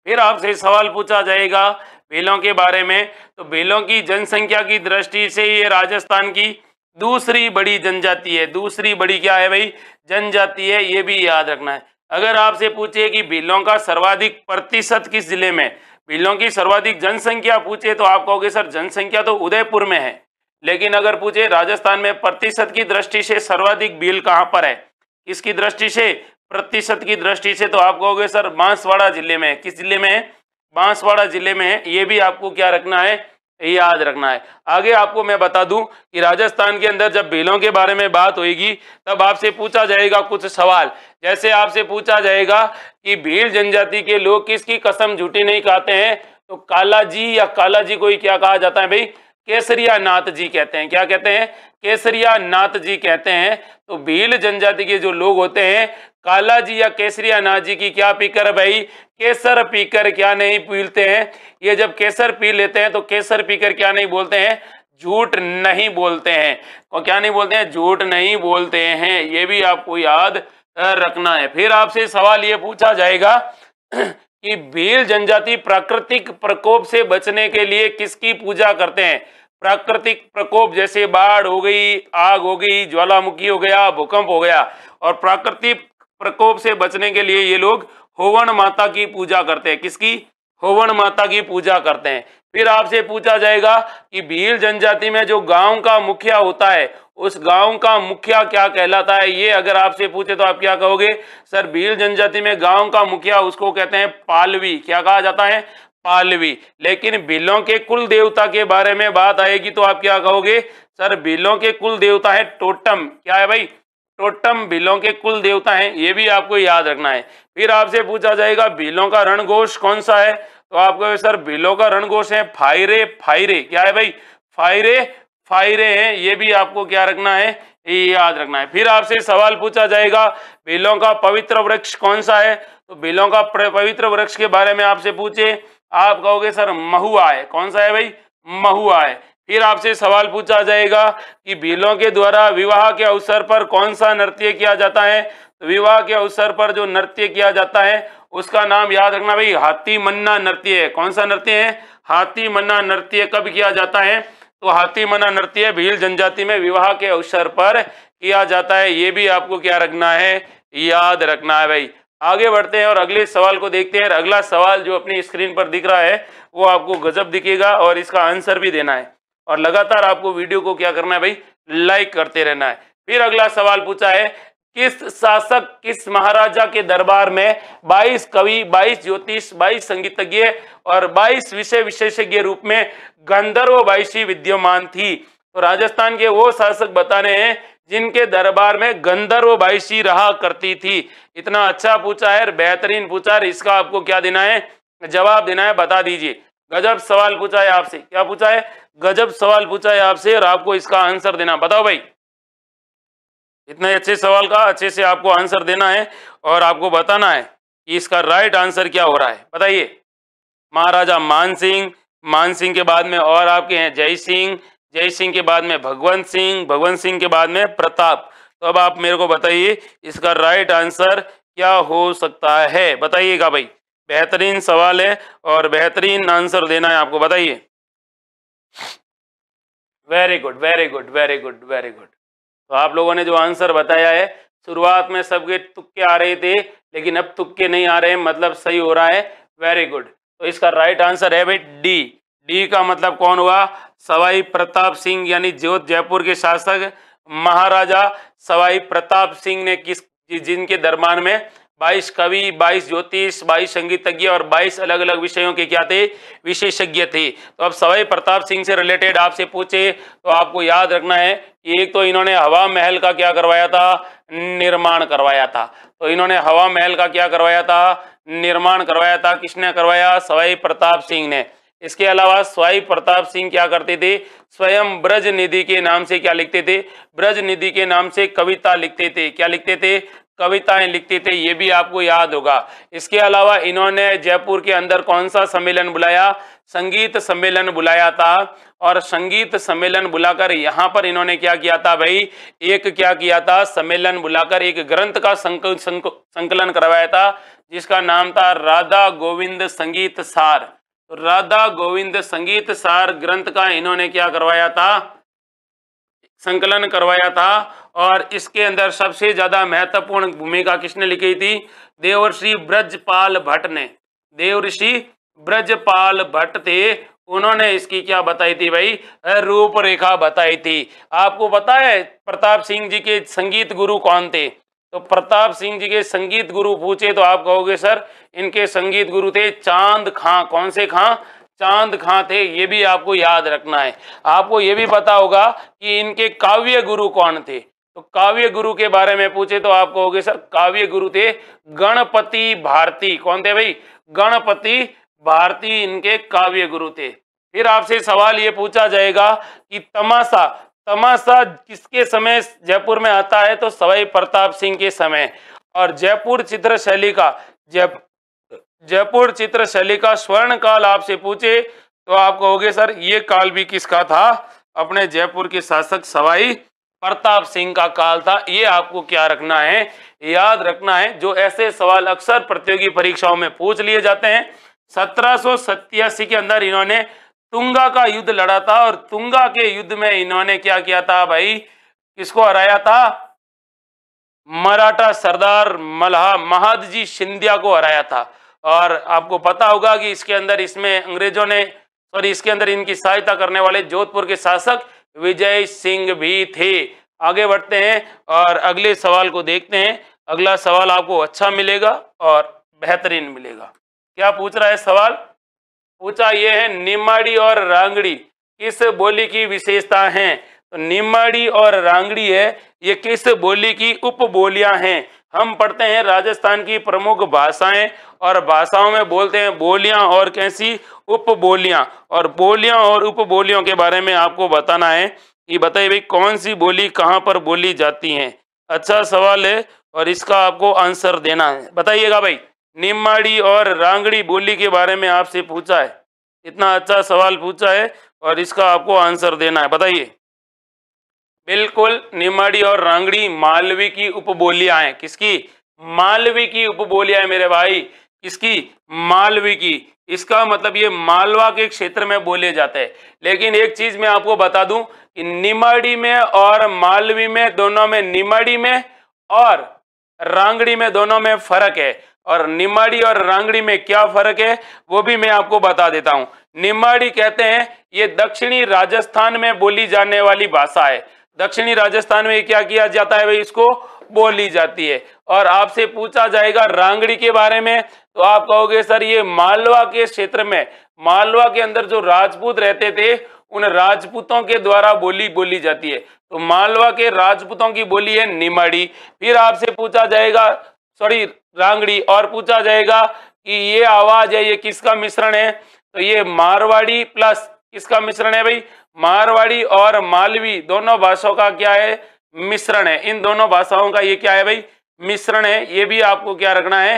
फिर आपसे सवाल पूछा जाएगा भीलों के बारे में, तो भीलों की जनसंख्या की दृष्टि से ये राजस्थान की दूसरी बड़ी जनजाति है। दूसरी बड़ी क्या है भाई, जनजाति है, ये भी याद रखना है। अगर आपसे पूछे कि भीलों का सर्वाधिक प्रतिशत किस जिले में, भीलों की सर्वाधिक जनसंख्या पूछे तो आप कहोगे सर जनसंख्या तो उदयपुर में है, लेकिन अगर पूछे राजस्थान में प्रतिशत की दृष्टि से सर्वाधिक भील कहाँ पर है, इसकी दृष्टि से प्रतिशत की दृष्टि से, तो आप कहोगे सर बांसवाड़ा जिले में है। किस जिले में है? बांसवाड़ा जिले में है। ये भी आपको क्या रखना है, याद रखना है। आगे आपको मैं बता दूं कि राजस्थान के अंदर जब भीलों के बारे में बात होगी तब आपसे पूछा जाएगा कुछ सवाल, जैसे आपसे पूछा जाएगा कि भील जनजाति के लोग किसकी कसम झूठी नहीं खाते हैं, तो कालाजी या कालाजी को ही क्या कहा जाता है भाई, केसरिया नाथ जी कहते हैं। क्या कहते हैं? केसरिया नाथ जी कहते हैं। तो भील जनजाति के जो लोग होते हैं कालाजी या केसरिया नाथ जी की क्या पीकर भाई, केसर पीकर क्या नहीं पीलते हैं। ये जब केसर पी लेते हैं तो केसर पीकर क्या नहीं बोलते हैं, झूठ नहीं बोलते हैं। और क्या नहीं बोलते हैं, झूठ नहीं बोलते हैं। ये भी आपको याद रखना है। फिर आपसे सवाल ये पूछा जाएगा कि भील जनजाति प्राकृतिक प्रकोप से बचने के लिए किसकी पूजा करते हैं। प्राकृतिक प्रकोप जैसे बाढ़ हो गई, आग हो गई, ज्वालामुखी हो गया, भूकंप हो गया, और प्राकृतिक प्रकोप से बचने के लिए ये लोग होवन माता की पूजा करते हैं। किसकी? होवन माता की पूजा करते हैं। फिर आपसे पूछा जाएगा कि भील जनजाति में जो गांव का मुखिया होता है उस गांव का मुखिया क्या कहलाता है। ये अगर आपसे पूछे तो आप क्या कहोगे सर, भील जनजाति में गांव का मुखिया उसको कहते हैं पालवी। क्या कहा जाता है? पालवी। लेकिन भीलों के कुल देवता के बारे में बात आएगी तो आप क्या कहोगे सर, भीलों के कुल देवता है टोटम। क्या है भाई? टोटम भीलों के कुल देवता हैं। ये भी आपको याद रखना है। फिर आपसे पूछा जाएगा भीलों का रणघोष कौन सा है, तो आपको सर भीलों का रणघोष है फायरे फायरे। क्या है भाई? फायरे फायरे हैं। ये भी आपको क्या रखना है, ये याद रखना है। फिर आपसे सवाल पूछा जाएगा भीलों का पवित्र वृक्ष कौन सा है, तो भीलों का पवित्र वृक्ष के बारे में आपसे पूछे आप कहोगे सर महुआ है। कौन सा है भाई? महुआ है। फिर आपसे सवाल पूछा जाएगा कि भीलों के द्वारा विवाह के अवसर पर कौन सा नृत्य किया जाता है, तो विवाह के अवसर पर जो नृत्य किया जाता है उसका नाम याद रखना भाई हाथी मन्ना नृत्य है। कौन सा नृत्य है? हाथी मन्ना नृत्य। कब किया जाता है? तो हाथी मन्ना नृत्य भील जनजाति में विवाह के अवसर पर किया जाता है। ये भी आपको क्या रखना है, याद रखना है भाई। आगे बढ़ते हैं और अगले सवाल को देखते हैं। अगला सवाल जो अपनी स्क्रीन पर दिख रहा है वो आपको गजब दिखेगा और इसका आंसर भी देना है। और लगातार आपको वीडियो को क्या करना है भाई, लाइक करते रहना है। फिर अगला सवाल पूछा है, किस शासक किस महाराजा के दरबार में बाईस कवि, बाईस ज्योतिष, बाईस संगीतज्ञ और बाईस विषय विशेषज्ञ रूप में गंधर्व बाईसी विद्यमान थी। तो राजस्थान के वो शासक बताने हैं जिनके दरबार में गंधर्व बाईसी रहा करती थी। इतना अच्छा पूछा है, बेहतरीन पूछा है, इसका आपको क्या देना है, जवाब देना है, बता दीजिए। गजब सवाल पूछा है आपसे, क्या पूछा है, गजब सवाल पूछा है आपसे, और आपको इसका आंसर देना, बताओ भाई। इतने अच्छे सवाल का अच्छे से आपको आंसर देना है और आपको बताना है कि इसका राइट आंसर क्या हो रहा है, बताइए। महाराजा मानसिंह, मानसिंह के बाद में और आपके हैं जय सिंह, जय सिंह के बाद में भगवंत सिंह, भगवंत सिंह के बाद में प्रताप। तो अब आप मेरे को बताइए इसका राइट आंसर क्या हो सकता है, बताइएगा भाई। बेहतरीन सवाल है और बेहतरीन आंसर देना है आपको, बताइए। Very good, very good, very good, very good. तो आप लोगों ने जो आंसर बताया है, शुरुआत में सबके तुक्के आ रहे थे लेकिन अब तुक्के नहीं आ रहे हैं, मतलब सही हो रहा है, वेरी गुड। तो इसका राइट आंसर है भाई डी। डी का मतलब कौन हुआ, सवाई प्रताप सिंह, यानी जो जयपुर के शासक महाराजा सवाई प्रताप सिंह ने किस, जिनके दरबार में बाईस कवि, बाईस ज्योतिष, बाईस संगीतज्ञ और बाईस अलग अलग विषयों के क्या थे, विशेषज्ञ थे। तो अब सवाई प्रताप सिंह से रिलेटेड आपसे पूछे तो आपको याद रखना है कि एक तो इन्होंने हवा महल का क्या करवाया था, निर्माण करवाया था। तो इन्होंने हवा महल का क्या करवाया था, निर्माण करवाया था। किसने करवाया, सवाई प्रताप सिंह ने। इसके अलावा सवाई प्रताप सिंह क्या करते थे, स्वयं ब्रज निधि के नाम से क्या लिखते थे, ब्रज निधि के नाम से कविता लिखते थे। क्या लिखते थे, कविताएं लिखते थे, ये भी आपको याद होगा। इसके अलावा इन्होंने जयपुर के अंदर कौन सा सम्मेलन बुलाया, संगीत सम्मेलन बुलाया था। और संगीत सम्मेलन बुलाकर यहाँ पर इन्होंने क्या किया था भाई, एक क्या किया था, सम्मेलन बुलाकर एक ग्रंथ का संकल, संक, संकलन करवाया था जिसका नाम था राधा गोविंद संगीत सार। राधा गोविंद संगीत सार ग्रंथ का इन्होंने क्या करवाया था, संकलन करवाया था। और इसके अंदर सबसे ज्यादा महत्वपूर्ण भूमिका किसने लिखी थी, देवर्षि ब्रजपाल भट्ट ने। देवर्षि ब्रजपाल भट्ट थे, उन्होंने इसकी क्या बताई थी भाई, रूपरेखा बताई थी। आपको पता है प्रताप सिंह जी के संगीत गुरु कौन थे, तो प्रताप सिंह जी के संगीत गुरु पूछे तो आप कहोगे सर इनके संगीत गुरु थे चांद खां। कौन से खां, चांद खां थे, ये भी आपको याद रखना है। आपको ये भी पता होगा कि इनके काव्य गुरु कौन थे, तो काव्य गुरु के बारे में पूछे तो आप कहोगे सर काव्य गुरु थे गणपति भारती। कौन थे भाई, गणपति भारती इनके काव्य गुरु थे। फिर आपसे सवाल ये पूछा जाएगा कि तमाशा, तमाशा किसके समय जयपुर में आता है, तो सवाई प्रताप सिंह के समय। और जयपुर चित्र शैली का, जयप जयपुर चित्र शैली का स्वर्ण काल आपसे पूछे तो आप कहोगे सर ये काल भी किसका था, अपने जयपुर के शासक सवाई प्रताप सिंह का काल था। ये आपको क्या रखना है, याद रखना है। जो ऐसे सवाल अक्सर प्रतियोगी परीक्षाओं में पूछ लिए जाते हैं। सत्रह सौ सत्तासी के अंदर इन्होंने तुंगा का युद्ध लड़ा था और तुंगा के युद्ध में इन्होंने क्या किया था भाई, किसको हराया था, मराठा सरदार मल्हा महादजी शिंदिया को हराया था। और आपको पता होगा कि इसके अंदर इसमें अंग्रेजों ने सॉरी इसके अंदर इनकी सहायता करने वाले जोधपुर के शासक विजय सिंह भी थे। आगे बढ़ते हैं और अगले सवाल को देखते हैं। अगला सवाल आपको अच्छा मिलेगा और बेहतरीन मिलेगा। क्या पूछ रहा है सवाल, पूछा यह है निमाड़ी और रांगड़ी किस बोली की विशेषता है, तो निमाड़ी और रांगड़ी है ये किस बोली की उपबोलियां हैं। हम पढ़ते हैं राजस्थान की प्रमुख भाषाएं और भाषाओं में बोलते हैं बोलियां और कैसी उपबोलियां, और बोलियां और उपबोलियों के बारे में आपको बताना है कि बताइए भाई कौन सी बोली कहाँ पर बोली जाती है। अच्छा सवाल है और इसका आपको आंसर देना है, बताइएगा भाई। निमाड़ी और रांगड़ी बोली के बारे में आपसे पूछा है, इतना अच्छा सवाल पूछा है और इसका आपको आंसर देना है, बताइए। बिल्कुल, निमाड़ी और रांगड़ी मालवी की उपबोलियां हैं। किसकी, मालवी की उपबोलियां हैं मेरे भाई, किसकी, मालवी की। इसका मतलब ये मालवा के क्षेत्र में बोले जाते हैं। लेकिन एक चीज मैं आपको बता दूं कि निमाड़ी में और मालवी में, दोनों में, निमाड़ी में और रांगड़ी में दोनों में फर्क है। और निमाड़ी और रांगड़ी में क्या फर्क है वो भी मैं आपको बता देता हूँ। निमाड़ी कहते हैं। ये दक्षिणी राजस्थान में बोली जाने वाली भाषा है। दक्षिणी राजस्थान में क्या किया जाता है भाई, इसको बोली जाती है। और आपसे पूछा जाएगा रांगड़ी के बारे में, तो आप कहोगे सर ये मालवा के क्षेत्र में, मालवा के अंदर जो राजपूत रहते थे उन राजपूतों के द्वारा बोली बोली जाती है। तो मालवा के राजपूतों की बोली है निमाड़ी। फिर आपसे पूछा जाएगा सॉरी रांगड़ी, और पूछा जाएगा कि ये आवाज है ये किसका मिश्रण है, तो ये मारवाड़ी प्लस किसका मिश्रण है भाई, मारवाड़ी और मालवी दोनों भाषाओं का क्या है मिश्रण है। इन दोनों भाषाओं का ये क्या है भाई मिश्रण है। ये भी आपको क्या रखना है,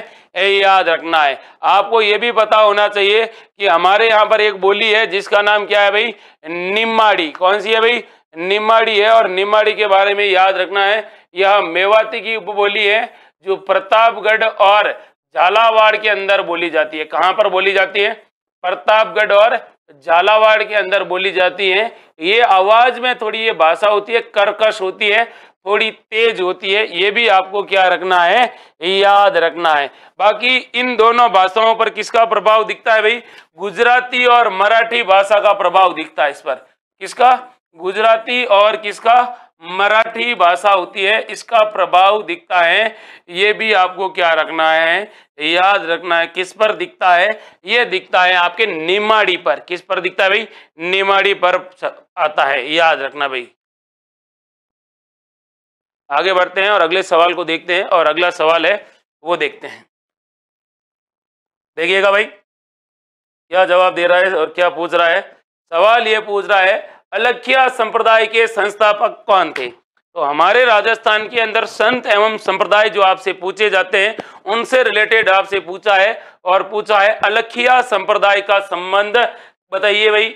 याद रखना है। आपको ये भी पता होना चाहिए कि हमारे यहाँ पर एक बोली है जिसका नाम क्या है भाई निमाड़ी। कौन सी है भाई, निमाड़ी है। और निमाड़ी के बारे में याद रखना है, यह मेवाती की उपबोली है जो प्रतापगढ़ और झालावाड़ के अंदर बोली जाती है। कहाँ पर बोली जाती है, प्रतापगढ़ और झालावाड़ के अंदर बोली जाती है। ये आवाज में थोड़ी ये भाषा होती है कर्कश होती है, थोड़ी तेज होती है। ये भी आपको क्या रखना है, याद रखना है। बाकी इन दोनों भाषाओं पर किसका प्रभाव दिखता है भाई, गुजराती और मराठी भाषा का प्रभाव दिखता है। इस पर किसका, गुजराती और किसका मराठी भाषा होती है, इसका प्रभाव दिखता है। ये भी आपको क्या रखना है, याद रखना है। किस पर दिखता है, ये दिखता है आपके निमाड़ी पर। किस पर दिखता है भाई, निमाड़ी पर आता है, याद रखना भाई। आगे बढ़ते हैं और अगले सवाल को देखते हैं, और अगला सवाल है वो देखते हैं। देखिएगा भाई क्या जवाब दे रहा है और क्या पूछ रहा है। सवाल ये पूछ रहा है अलखिया संप्रदाय के संस्थापक कौन थे। तो हमारे राजस्थान के अंदर संत एवं संप्रदाय जो आपसे पूछे जाते हैं उनसे रिलेटेड आपसे पूछा है, और पूछा है अलखिया संप्रदाय का संबंध बताइए भाई।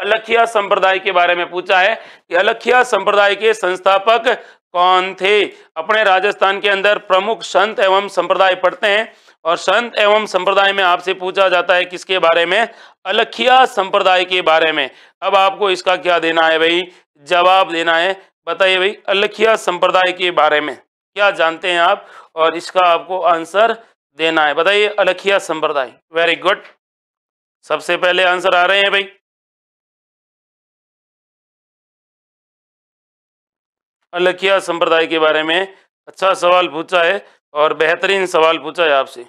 अलखिया संप्रदाय के बारे में पूछा है कि अलखिया संप्रदाय के संस्थापक कौन थे। अपने राजस्थान के अंदर प्रमुख संत एवं संप्रदाय पढ़ते हैं, और संत एवं संप्रदाय में आपसे पूछा जाता है किसके बारे में, अलखिया संप्रदाय के बारे में। अब आपको इसका क्या देना है भाई, जवाब देना है। बताइए भाई अलखिया संप्रदाय के बारे में क्या जानते हैं आप, और इसका आपको आंसर देना है। बताइए अलखिया संप्रदाय, वेरी गुड। सबसे पहले आंसर आ रहे हैं भाई। अलखिया संप्रदाय के बारे में अच्छा सवाल पूछा है और बेहतरीन सवाल पूछा है आपसे।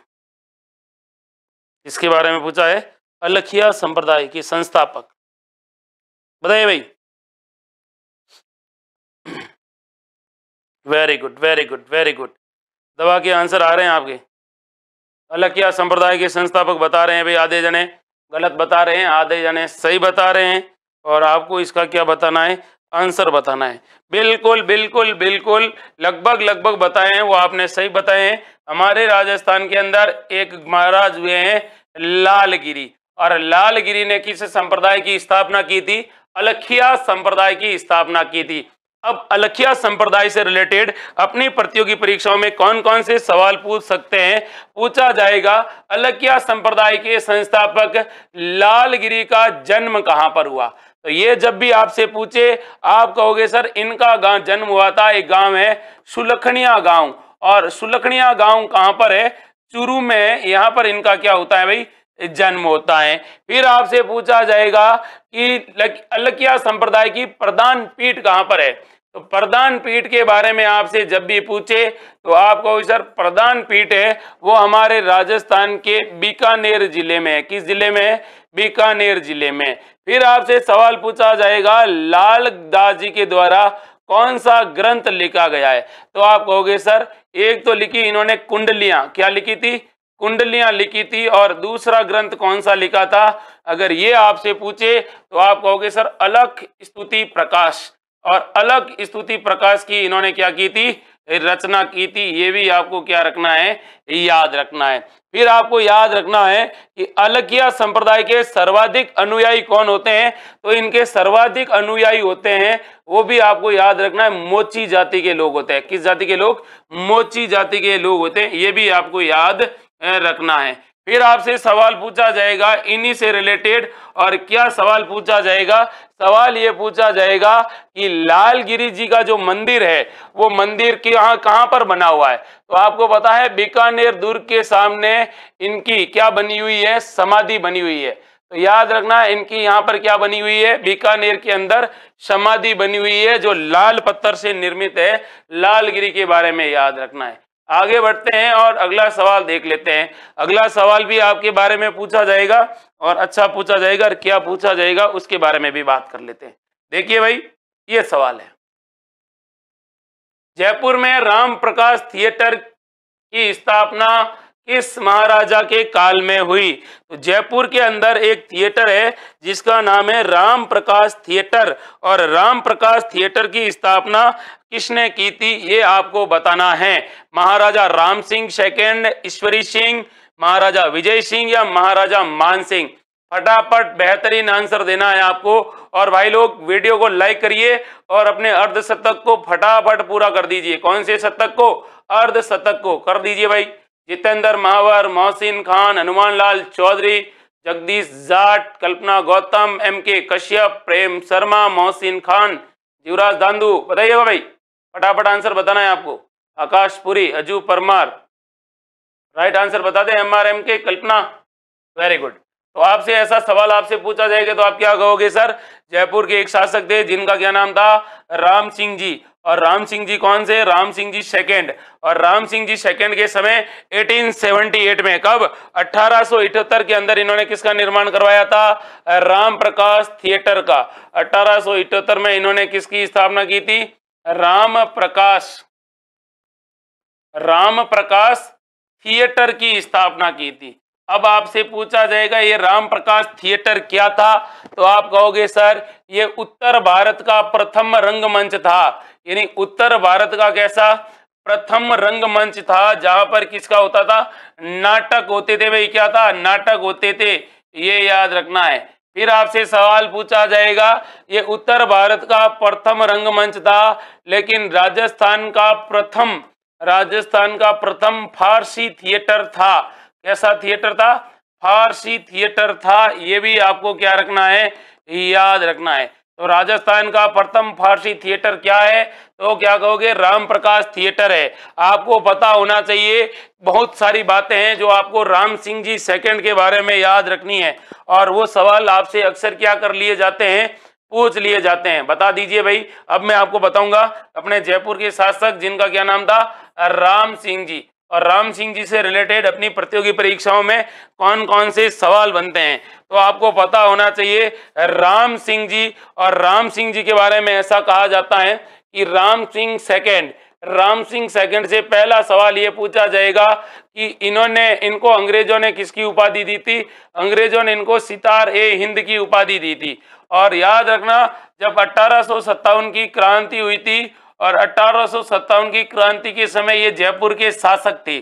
इसके बारे में पूछा है अलखिया संप्रदाय के संस्थापक, बताइए भाई। Very good very good very good, दबा के आंसर आ रहे हैं आपके। अलखिया संप्रदाय के संस्थापक बता रहे हैं भाई, आधे जने गलत बता रहे हैं, आधे जने सही बता रहे हैं, और आपको इसका क्या बताना है, आंसर बताना है। बिल्कुल बिल्कुल बिल्कुल लगभग लगभग बताए हैं वो आपने सही बताए हैं। हमारे राजस्थान के अंदर एक महाराज हुए हैं लालगिरी, और लालगिरी ने किस संप्रदाय की स्थापना की थी, अलखिया संप्रदाय की स्थापना की थी। अब अलखिया संप्रदाय से रिलेटेड अपनी प्रतियोगी परीक्षाओं में कौन कौन से सवाल पूछ सकते हैं, पूछा जाएगा अलखिया संप्रदाय के संस्थापक लालगिरी का जन्म कहां पर हुआ। तो ये जब भी आपसे पूछे आप कहोगे सर इनका गांव जन्म हुआ था, एक गांव है सुलखनिया गांव, और सुलखनिया गांव कहां पर है, चूरू में है। यहाँ पर इनका क्या होता है भाई, जन्म होता है। फिर आपसे पूछा जाएगा कि अलखिया संप्रदाय की प्रधान पीठ कहां पर है। तो प्रधान पीठ के बारे में आपसे जब भी पूछे तो आप कहोगे सर प्रधान पीठ है वो हमारे राजस्थान के बीकानेर जिले में है। किस जिले में है, बीकानेर जिले में। फिर आपसे सवाल पूछा जाएगा लालदास जी के द्वारा कौन सा ग्रंथ लिखा गया है। तो आप कहोगे सर एक तो लिखी इन्होंने कुंडलियां, क्या लिखी थी, कुंडलियां लिखी थी, और दूसरा ग्रंथ कौन सा लिखा था। अगर ये आपसे पूछे तो आप कहोगे सर अलख स्तुति प्रकाश, और अलग स्तुति प्रकाश की इन्होंने क्या की थी, रचना की थी। ये भी आपको क्या रखना है, याद रखना है। फिर आपको याद रखना है कि अलखिया संप्रदाय के सर्वाधिक अनुयायी कौन होते हैं। तो इनके सर्वाधिक अनुयायी होते हैं वो भी आपको याद रखना है, मोची जाति के लोग होते हैं। किस जाति के लोग, मोची जाति के लोग होते हैं। ये भी आपको याद रखना है। फिर आपसे सवाल पूछा जाएगा इन्हीं से रिलेटेड, और क्या सवाल पूछा जाएगा, सवाल ये पूछा जाएगा कि लालगिरी जी का जो मंदिर है वो मंदिर के यहाँ कहाँ पर बना हुआ है। तो आपको पता है बीकानेर दुर्ग के सामने इनकी क्या बनी हुई है, समाधि बनी हुई है। तो याद रखना इनकी यहाँ पर क्या बनी हुई है, बीकानेर के अंदर समाधि बनी हुई है जो लाल पत्थर से निर्मित है। लालगिरी के बारे में याद रखना है। आगे बढ़ते हैं और अगला सवाल देख लेते हैं। अगला सवाल भी आपके बारे में पूछा जाएगा और अच्छा पूछा जाएगा, और क्या पूछा जाएगा उसके बारे में भी बात कर लेते हैं। देखिए भाई ये सवाल है, जयपुर में राम प्रकाश थिएटर की स्थापना किस महाराजा के काल में हुई? तो जयपुर के अंदर एक थिएटर है जिसका नाम है राम प्रकाश थिएटर, और राम प्रकाश थिएटर की स्थापना किसने की थी ये आपको बताना है। महाराजा राम सिंह सेकेंड, ईश्वरी सिंह, महाराजा विजय सिंह या महाराजा मान सिंह? फटाफट बेहतरीन आंसर देना है आपको। और भाई लोग वीडियो को लाइक करिए और अपने अर्धशतक को फटाफट पूरा कर दीजिए। कौन से शतक को? अर्धशतक को कर दीजिए भाई। जितेंद्र महावर, मोहसिन खान, हनुमान लाल चौधरी, जगदीश जाट, कल्पना गौतम, एम के कश्यप, प्रेम शर्मा, मोहसिन खान, युवराज दांदू, बताइएगा भाई फटाफट आंसर बताना है आपको। आकाश पुरी, अजू परमार, राइट आंसर बता दें एम आर एम के, कल्पना, वेरी गुड। तो आपसे ऐसा सवाल आपसे पूछा जाएगा तो आप क्या कहोगे? सर जयपुर के एक शासक थे जिनका क्या नाम था? राम सिंह जी। और राम सिंह जी कौन से? राम सिंह जी सेकेंड। और राम सिंह जी सेकेंड के समय अठारह सौ अठहत्तर में, कब? अठारह सौ अठहत्तर के अंदर इन्होंने किसका निर्माण करवाया था? राम प्रकाश थिएटर का। अठारह सौ अठहत्तर में इन्होंने किसकी स्थापना की थी? राम प्रकाश राम प्रकाश थिएटर की स्थापना की थी। अब आपसे पूछा जाएगा ये राम प्रकाश थिएटर क्या था? तो आप कहोगे सर ये उत्तर भारत का प्रथम रंगमंच था। यानी उत्तर भारत का कैसा? प्रथम रंगमंच था, जहां पर किसका होता था? नाटक होते थे भाई। क्या था? नाटक होते थे, ये याद रखना है। फिर आपसे सवाल पूछा जाएगा ये उत्तर भारत का प्रथम रंगमंच था, लेकिन राजस्थान का प्रथम राजस्थान का प्रथम फारसी थिएटर था। कैसा थिएटर था? फारसी थिएटर था। ये भी आपको क्या रखना है? याद रखना है। तो राजस्थान का प्रथम फारसी थिएटर क्या है? तो क्या कहोगे? राम प्रकाश थिएटर है। आपको पता होना चाहिए, बहुत सारी बातें हैं जो आपको राम सिंह जी सेकंड के बारे में याद रखनी है, और वो सवाल आपसे अक्सर क्या कर लिए जाते हैं? पूछ लिए जाते हैं। बता दीजिए भाई। अब मैं आपको बताऊंगा अपने जयपुर के शासक जिनका क्या नाम था? राम सिंह जी। और राम सिंह जी से रिलेटेड अपनी प्रतियोगी परीक्षाओं में कौन कौन से सवाल बनते हैं तो आपको पता होना चाहिए। राम सिंह जी, और राम सिंह जी के बारे में ऐसा कहा जाता है कि राम सिंह सेकंड राम सिंह सेकंड से पहला सवाल ये पूछा जाएगा कि इन्होंने इनको अंग्रेजों ने किसकी उपाधि दी थी? अंग्रेजों ने इनको सितार ए हिंद की उपाधि दी थी। और याद रखना, जब अट्ठारह सौ सत्तावन की क्रांति हुई थी, और अट्ठारह सौ सत्तावन की क्रांति के समय ये जयपुर के शासक थे।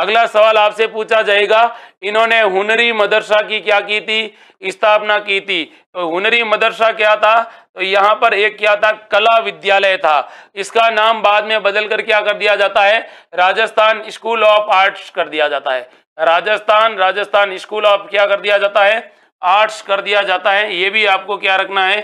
अगला सवाल आपसे पूछा जाएगा इन्होंने हुनरी मदरसा की क्या की थी? स्थापना की थी। तो हुनरी मदरसा क्या था? तो यहाँ पर एक क्या था? कला विद्यालय था। इसका नाम बाद में बदलकर क्या कर दिया जाता है? राजस्थान स्कूल ऑफ आर्ट्स कर दिया जाता है। राजस्थान राजस्थान स्कूल ऑफ क्या कर दिया जाता है? आर्ट्स कर दिया जाता है। ये भी आपको क्या रखना है?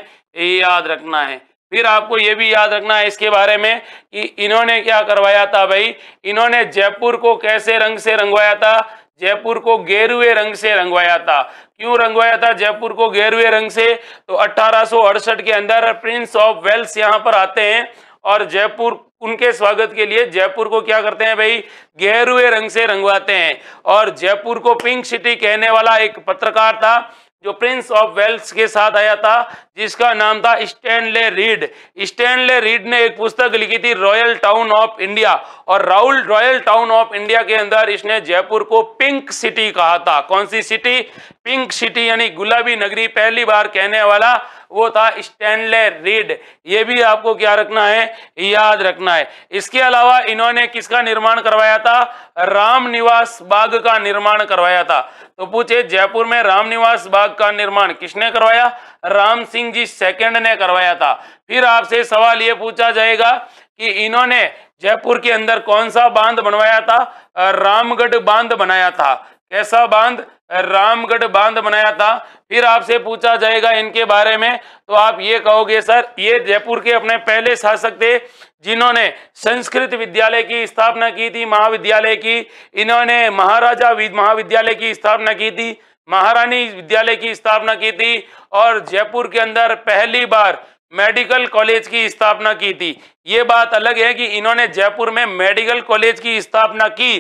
याद रखना है। फिर आपको ये भी याद रखना है इसके बारे में कि इन्होंने क्या करवाया था भाई। इन्होंने जयपुर को कैसे रंग से रंगवाया था? जयपुर को गेरुए रंग से रंगवाया था। क्यों रंगवाया था जयपुर को गेरुए रंग से? तो अठारह सौ अड़सठ के अंदर प्रिंस ऑफ वेल्स यहाँ पर आते हैं, और जयपुर उनके स्वागत के लिए जयपुर को क्या करते हैं भाई? गेरुए रंग से रंगवाते हैं। और जयपुर को पिंक सिटी कहने वाला एक पत्रकार था जो प्रिंस ऑफ वेल्स के साथ आया था, जिसका नाम था स्टैनले रीड। स्टैनले रीड ने एक पुस्तक लिखी थी रॉयल टाउन ऑफ इंडिया, और Rahul royal town of India के अंदर इसने जयपुर को पिंक सिटी कहा था। कौन सी सिटी? पिंक सिटी, यानी गुलाबी नगरी पहली बार कहने वाला वो था स्टैनले रीड। ये भी आपको क्या रखना है? याद रखना है। इसके अलावा इन्होंने किसका निर्माण करवाया था? राम निवास बाग का निर्माण करवाया था। तो पूछे जयपुर में राम निवास बाग का निर्माण किसने करवाया? राम सिंह जी सेकंड ने करवाया था। फिर आपसे सवाल ये पूछा जाएगा कि इन्होंने जयपुर के अंदर कौन सा बांध बनवाया था? रामगढ़ बांध बनाया था। कैसा बांध? रामगढ़ बांध बनाया था। फिर आपसे पूछा जाएगा इनके बारे में तो आप ये कहोगे सर ये जयपुर के अपने पहले शासक थे जिन्होंने संस्कृत विद्यालय की स्थापना की थी, महाविद्यालय की। इन्होंने महाराजा महाविद्यालय की स्थापना की थी। महारानी विद्यालय की स्थापना की थी और जयपुर के अंदर पहली बार मेडिकल कॉलेज की स्थापना की थी। ये बात अलग है कि इन्होंने जयपुर में मेडिकल कॉलेज की स्थापना की,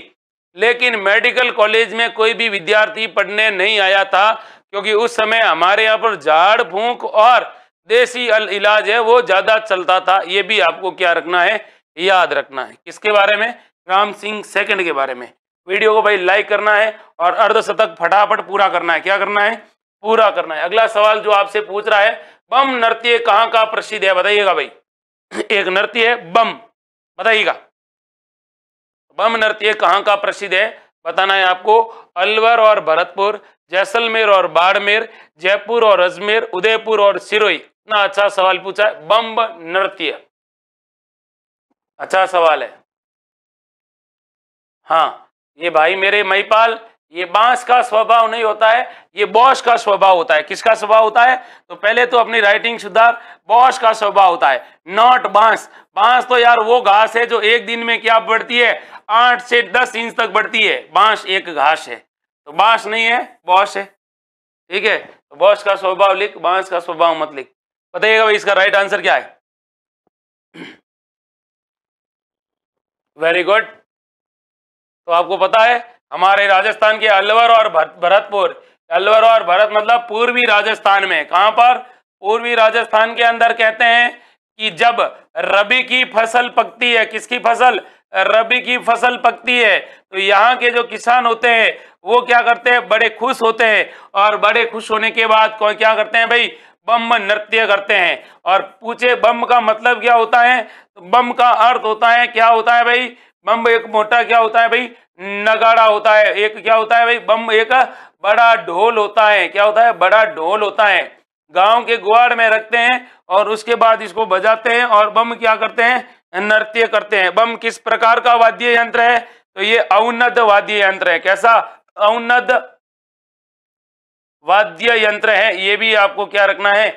लेकिन मेडिकल कॉलेज में कोई भी विद्यार्थी पढ़ने नहीं आया था, क्योंकि उस समय हमारे यहाँ पर झाड़ फूंक और देसी इलाज है वो ज़्यादा चलता था। ये भी आपको क्या रखना है, याद रखना है। किसके बारे में? राम सिंह सेकंड के बारे में। वीडियो को भाई लाइक करना है और अर्धशतक फटाफट पूरा करना है। क्या करना है? पूरा करना है। अगला सवाल जो आपसे पूछ रहा है, बम नृत्य कहाँ का प्रसिद्ध है? बताइएगा भाई। एक नृत्य है बम, बताइएगा बम नृत्य कहाँ का प्रसिद्ध है? बताना है आपको। अलवर और भरतपुर, जैसलमेर और बाड़मेर, जयपुर और अजमेर, उदयपुर और सिरोही। इतना अच्छा सवाल पूछा है, बम नृत्य। अच्छा सवाल है। हाँ, ये भाई मेरे महिपाल, ये बांस का स्वभाव नहीं होता है, ये बॉश का स्वभाव होता है। किसका स्वभाव होता है? तो पहले तो अपनी राइटिंग सुधार। बॉश का स्वभाव होता है, नॉट बांस। बांस तो यार वो घास है जो एक दिन में क्या बढ़ती है, आठ से दस इंच तक बढ़ती है। बांस एक घास है, तो बांस नहीं है, बॉश है। ठीक है, तो बॉश का स्वभाव लिख, बांस का स्वभाव मत लिख। बताइएगा भाई इसका राइट आंसर क्या है। Very good. तो आपको पता है हमारे राजस्थान के अलवर और भरतपुर, अलवर और भरत मतलब पूर्वी राजस्थान में, कहां पर? पूर्वी राजस्थान के अंदर। कहते हैं कि जब रबी की फसल पकती है, किसकी फसल? रबी की फसल पकती है, तो यहाँ के जो किसान होते हैं वो क्या करते हैं? बड़े खुश होते हैं, और बड़े खुश होने के बाद क्या करते हैं भाई? बम नृत्य करते हैं। और पूछे बम का मतलब क्या होता है, तो बम का अर्थ होता है, क्या होता है भाई? बम एक मोटा क्या होता है भाई? नगाड़ा होता है। एक क्या होता है भाई? बम एक बड़ा ढोल होता है। क्या होता है? बड़ा ढोल होता है। गांव के गुआड़ में रखते हैं और उसके बाद इसको बजाते हैं और बम क्या करते हैं? नृत्य करते हैं। बम किस प्रकार का वाद्य यंत्र है? तो ये औनद वाद्य यंत्र है। कैसा? औनद वाद्य यंत्र है। ये भी आपको क्या रखना है,